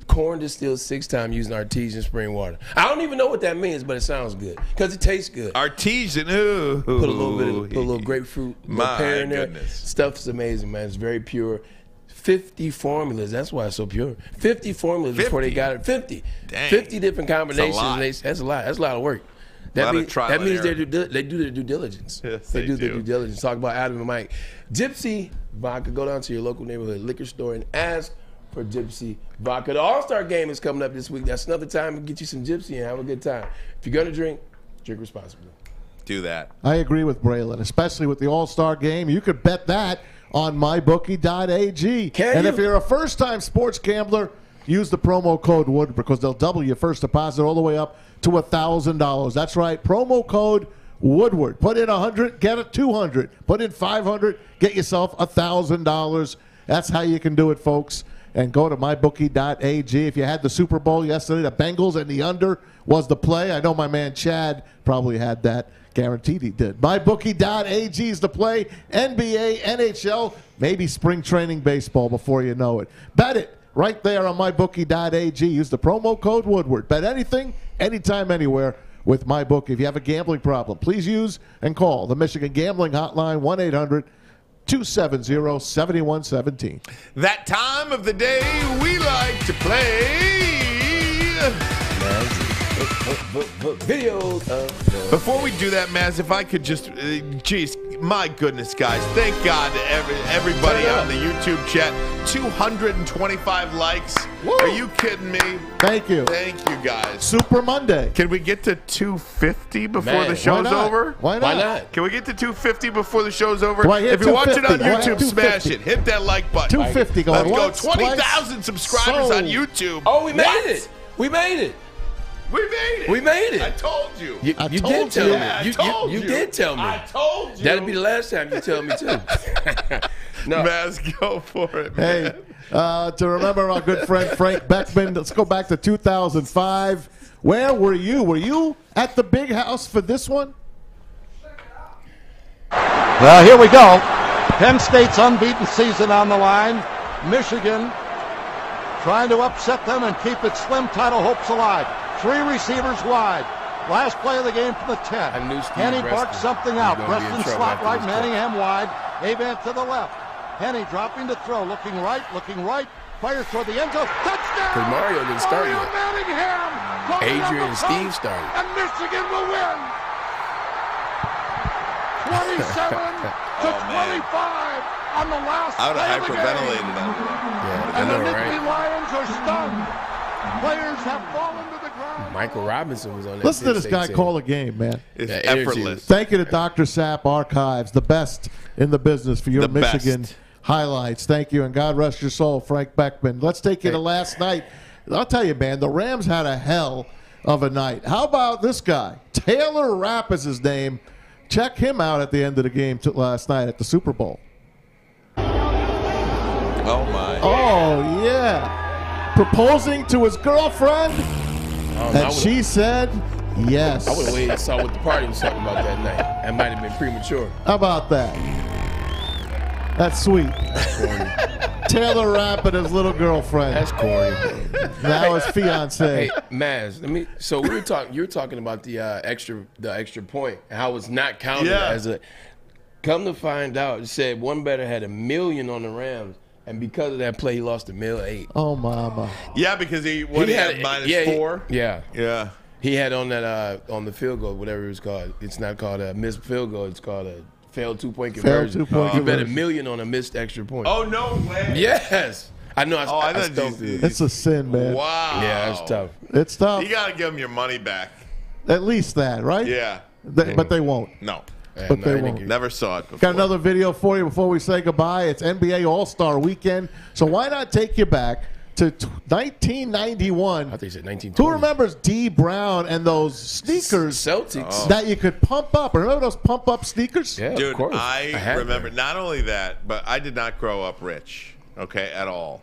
corn distilled six times using artesian spring water. I don't even know what that means, but it sounds good because it tastes good. Artesian, ooh. Put a little bit of, put a little grapefruit, my pear in there. Goodness. Stuff's amazing, man. It's very pure. fifty formulas. That's why it's so pure. fifty formulas fifty. Before they got it. fifty. Dang. fifty different combinations. That's a lot. They, that's a lot. That's a lot of work. That means, that means they do, they do their due diligence. Yes, they, they do, do their due diligence. Talk about Adam and Mike. Gypsy Vodka. Go down to your local neighborhood liquor store and ask for Gypsy Vodka. The All-Star Game is coming up this week. That's another time to get you some Gypsy and have a good time. If you're going to drink, drink responsibly. Do that. I agree with Braylon, especially with the All-Star Game. You could bet that on my bookie dot A G. Can and you? If you're a first-time sports gambler, use the promo code Wood, because they'll double your first deposit all the way up to one thousand dollars. That's right, promo code Woodward. Put in one hundred, get it two hundred. Put in five hundred, get yourself one thousand dollars. That's how you can do it, folks. And go to my bookie dot A G. If you had the Super Bowl yesterday, the Bengals and the under was the play. I know my man Chad probably had that. Guaranteed he did. my bookie dot A G is the play. N B A, N H L, maybe spring training baseball before you know it. Bet it right there on my bookie dot A G. Use the promo code Woodward. Bet anything, anytime, anywhere with MyBookie. If you have a gambling problem, please use and call the Michigan Gambling Hotline, one eight hundred two seven zero seven one one seven. That time of the day we like to play... Videos of Before we do that, Maz, if I could just, uh, geez, my goodness, guys. Thank God to every, everybody on the YouTube chat. two hundred twenty-five likes. Woo. Are you kidding me? Thank you. Thank you, guys. Super Monday. Can we get to two fifty before Man, the show's why over? Why not? Why not? Can we get to two fifty before the show's over? If you're watching on YouTube, smash it. Hit that like button. two fifty going once. Let's go. twenty thousand subscribers so. on YouTube. Oh, we made what? it. We made it. We made it. We made it. I told you. You, you told did tell you. me. Yeah, you, I told you, you, you did tell me. I told you. That'll be the last time you tell me, too. No. Maz, go for it, man. Hey, uh, to remember our good friend Frank Beckman, let's go back to two thousand five. Where were you? Were you at the big house for this one? Well, here we go. Penn State's unbeaten season on the line. Michigan trying to upset them and keep its slim title hopes alive. Three receivers wide. Last play of the game from the ten. Henny barks something out. Preston slot right, Manningham wide. Avant to the left. Henny dropping to throw. Looking right, looking right. Fires toward the end zone. Touchdown! Because Mario didn't start yet. Manningham! Adrian and Steve started. And Michigan will win! twenty-seven to twenty-five. On the last I would have hyperventilated on that. Yeah, and I know, the Nittany right? Lions are stunned. Players have fallen to the ground. Michael Robinson was on that. Listen to this guy call a game, man. It's yeah, effortless. Thank you to Doctor Sapp Archives, the best in the business for your the Michigan best. highlights. Thank you, and God rest your soul, Frank Beckman. Let's take you to last night. I'll tell you, man, the Rams had a hell of a night. How about this guy? Taylor Rapp is his name. Check him out at the end of the game last night at the Super Bowl. Oh, my. Oh, yeah. Proposing to his girlfriend, um, and she said yes. I would have waited and saw what the party was talking about that night. That might have been premature. How about that? That's sweet. That's corny. Taylor Rapp and his little girlfriend. That's corny. Now his fiance. Hey, Maz, let me. So we were talking. You were talking about the uh, extra, the extra point, and how it's not counted yeah. as a. Come to find out, it said one better had a million on the Rams. And because of that play, he lost a mill eight. Oh, mama. Yeah, because he, what, he, he had, had minus yeah, four? He, yeah. Yeah. He had on that uh, on the field goal, whatever it was called. It's not called a missed field goal. It's called a failed two-point conversion. Failed two-point conversion. You bet a million on a missed extra point. Oh, no way. Yes. I know. I, oh, I, I thought you did. It's a sin, man. Wow. Yeah, that's tough. It's tough. You got to give them your money back. At least that, right? Yeah. They, mm. But they won't. No. Man, but no, they won't. Never saw it before. Got another video for you before we say goodbye. It's N B A All-Star Weekend, so why not take you back to nineteen ninety-one? I thought you said nineteen twenty. Who remembers D. Brown and those sneakers Celtics oh. that you could pump up? Remember those pump-up sneakers? Yeah, Dude, of course. I, I remember that. Not only that, but I did not grow up rich, okay, at all.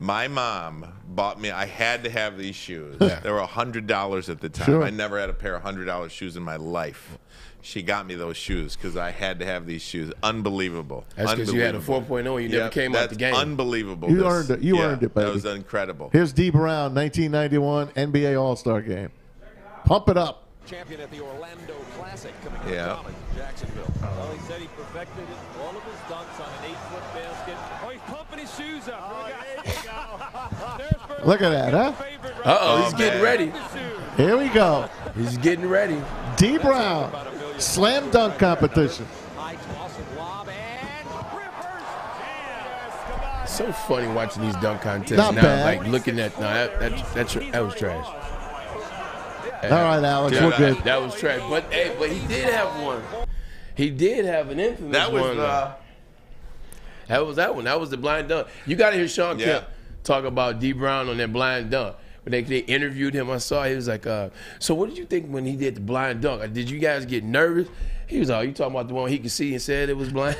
My mom bought me, I had to have these shoes. Yeah. They were one hundred dollars at the time. Sure. I never had a pair of one hundred dollar shoes in my life. She got me those shoes because I had to have these shoes. Unbelievable. That's because you had a four point oh and you yep, never came out the game. Unbelievable. You this, earned it. You yeah, earned it, baby. That was incredible. Here's D. Brown, nineteen ninety-one N B A All-Star Game. Pump it up. Champion at the Orlando Classic coming to yeah. Jacksonville. Well, he said he perfected all of his dunks on an eight foot basket. Oh, he's pumping his shoes up. Oh, there you go. Look at that, huh? Uh-oh, he's getting ready. Here we go. He's getting ready. D. Brown, slam dunk competition. So funny watching these dunk contests. Not now, bad. Like looking at no, that, that, that's that was trash. And all right, Alex, yeah, we're good. That, that was trash, but hey, but he did have one. He did have an infamous that was, one. Uh, that was that one. That was the blind dunk. You got to hear Sean yeah. Kemp talk about D. Brown on that blind dunk. When they, they interviewed him, I saw he was like, uh, "So what did you think when he did the blind dunk? Did you guys get nervous?" He was all, "You talking about the one he could see and said it was blind?"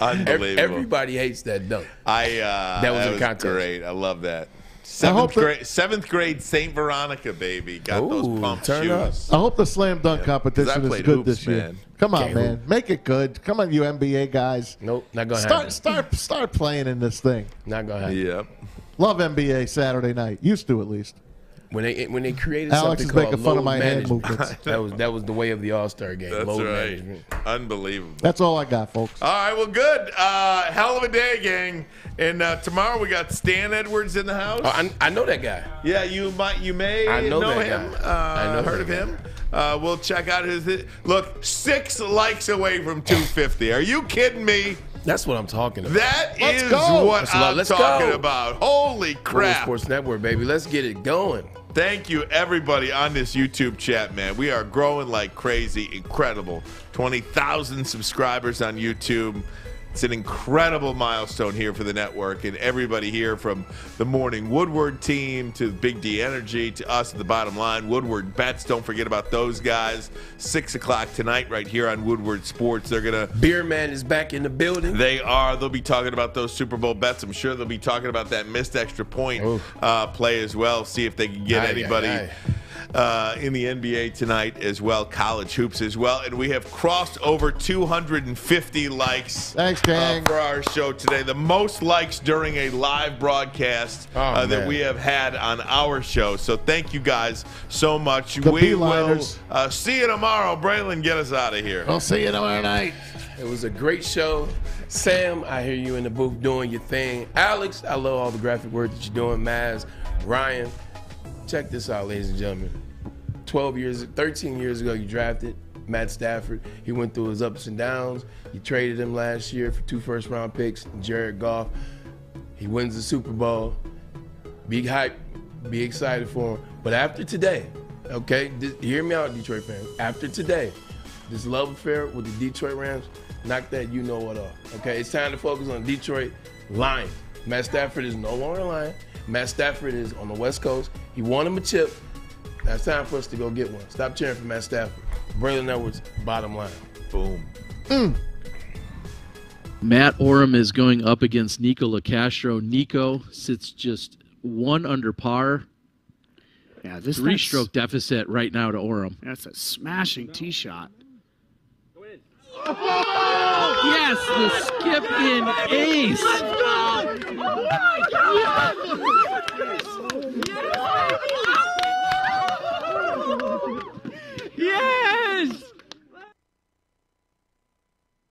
Unbelievable. Everybody hates that dunk. I uh, that was that a was contest. Great. I love that. Seventh grade, seventh grade, Saint Veronica, baby, got Ooh, those pump shoes. Up. I hope the slam dunk yeah, competition is good hoops, this year. Man. Come on, Can't man, hoop. make it good. Come on, you N B A guys. Nope, not gonna start, happen. Start, start playing in this thing. Not gonna happen. Yep. Love N B A Saturday night. Used to, at least. When they when they created Alex something called fun load of my management, that was that was the way of the All-Star game. That's load right. Management. Unbelievable. That's all I got, folks. All right, well, good. Uh, hell of a day, gang. And uh, tomorrow we got Stan Edwards in the house. Oh, I, I know that guy. Yeah, you might you may I know, know him. Uh, I know heard of guy. him. Uh, we'll check out his, his look. Six likes away from two fifty. Are you kidding me? That's what I'm talking about. That Let's is go. what Let's I'm Let's talking go. about. Holy crap. Woodward Sports Network, baby. Let's get it going. Thank you, everybody, on this YouTube chat, man. We are growing like crazy. Incredible. twenty thousand subscribers on YouTube. It's an incredible milestone here for the network, and everybody here from the Morning Woodward team to Big D Energy to us at the Bottom Line, Woodward Bets. Don't forget about those guys. six o'clock tonight right here on Woodward Sports. They're going to... Beer Man is back in the building. They are. They'll be talking about those Super Bowl bets. I'm sure they'll be talking about that missed extra point uh, play as well. See if they can get aye, anybody... Aye, aye. Uh, in the N B A tonight as well, college hoops as well, and we have crossed over two hundred fifty likes. Thanks, gang, uh, for our show today. The most likes during a live broadcast oh, uh, that we have had on our show. So thank you guys so much. The we will uh, see you tomorrow. Braylon, get us out of here. I'll see you tomorrow night. It was a great show. Sam, I hear you in the booth doing your thing. Alex, I love all the graphic work that you're doing. Maz, Ryan. Check this out, ladies and gentlemen. twelve years, thirteen years ago, you drafted Matt Stafford. He went through his ups and downs. You traded him last year for two first-round picks, Jared Goff. He wins the Super Bowl. Big hype. Be excited for him. But after today, okay, this, hear me out, Detroit fans. After today, this love affair with the Detroit Rams, knock that you-know-what off. Okay, it's time to focus on Detroit Lions. Matt Stafford is no longer a Lion. Matt Stafford is on the West Coast. He won him a chip. Now it's time for us to go get one. Stop cheering for Matt Stafford. Braylon Edwards, Bottom Line. Boom. Mm. Matt Oram is going up against Nico LaCastro. Nico sits just one under par. Yeah, this three-stroke deficit right now to Oram. That's a smashing tee shot. Go in. Oh! Yes, the skip in ace. Let's go! Oh my God!